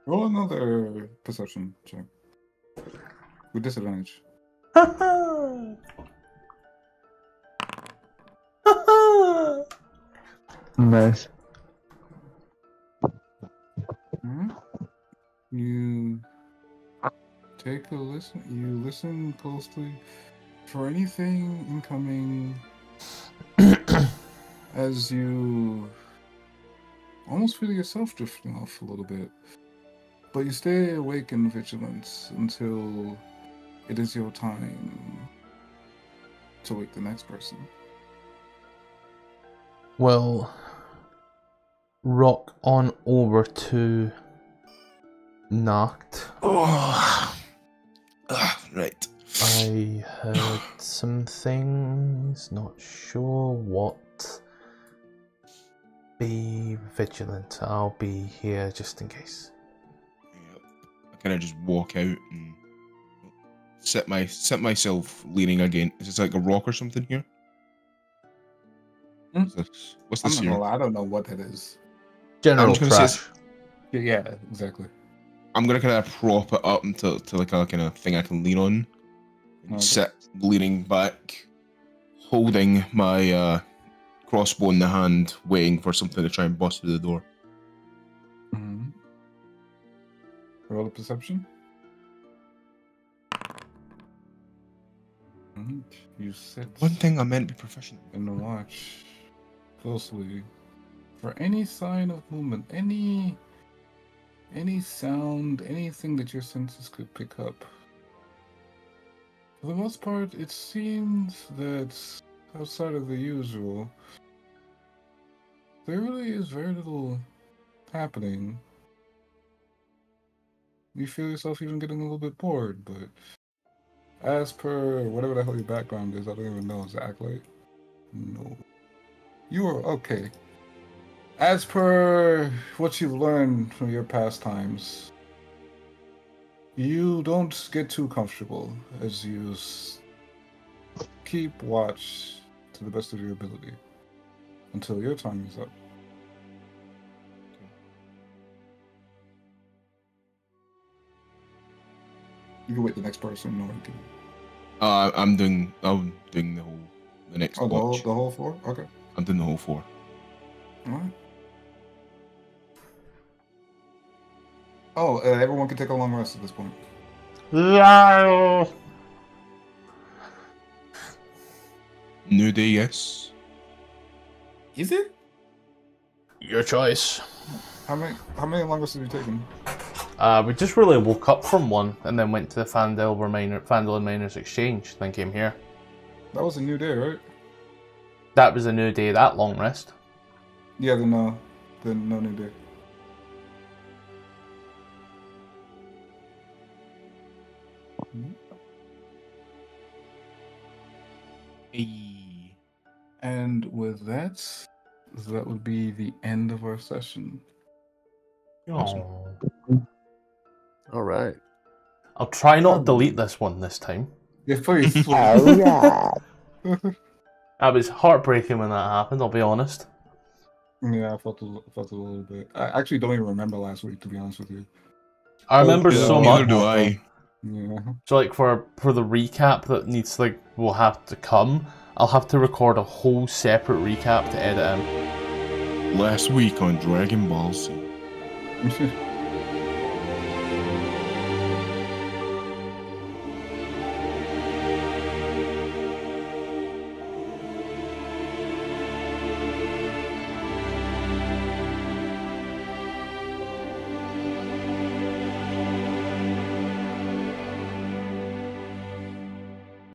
Roll another perception check. with disadvantage. Nice. Mm-hmm. You take a listen. You listen closely for anything incoming. As you almost feel yourself drifting off a little bit, but you stay awake in vigilance until it is your time to wake the next person. We'll rock on over to Nacht. Oh. Ah, right. I heard some things, not sure what. Be vigilant. I'll be here just in case. Yep. I kind of just walk out and set my set myself leaning again. Is this like a rock or something here? Hmm? What's this? What's this here? I don't know what that is. General crash. Yeah, exactly. I'm gonna kind of prop it up until to like a kind of thing I can lean on. Okay. Sit leaning back, holding my uh. crossbow in the hand, waiting for something to try and bust through the door. Mm-hmm. Roll a perception. Mm-hmm. You sit. One thing I meant to be proficient in. And watch closely for any sign of movement, any any sound, anything that your senses could pick up. For the most part, it seems that outside of the usual, there really is very little happening. You feel yourself even getting a little bit bored, but as per whatever the hell your background is, I don't even know exactly. No. You are okay. As per what you've learned from your past times, you don't get too comfortable as you keep watch to the best of your ability until your time is up. You can wait the next person, or can... Uh, I'm doing. I'm doing the whole. The next. Oh, the whole, the whole four. Okay. I'm doing the whole four. All right. Oh, uh, everyone can take a long rest at this point. No. New day, yes. Is it? Your choice. How many how many long rests have you taken? Uh, we just really woke up from one and then went to the Phandalin Minor, Phandalin Miner's Exchange, then came here. That was a new day, right? That was a new day, that long rest. Yeah, then no, uh, then no new day. Mm-hmm. Hey. And with that, that would be the end of our session. Awesome. All right. I'll try not to delete this one this time. Yeah, please. Oh, yeah. I was heartbreaking when that happened, I'll be honest. Yeah, I felt a, felt a little bit. I actually don't even remember last week, to be honest with you. I remember oh, yeah. so much. Neither do I. Yeah. So, like, for, for the recap that needs, like, will have to come, I'll have to record a whole separate recap to edit in. Last week on Dragon Ball Z.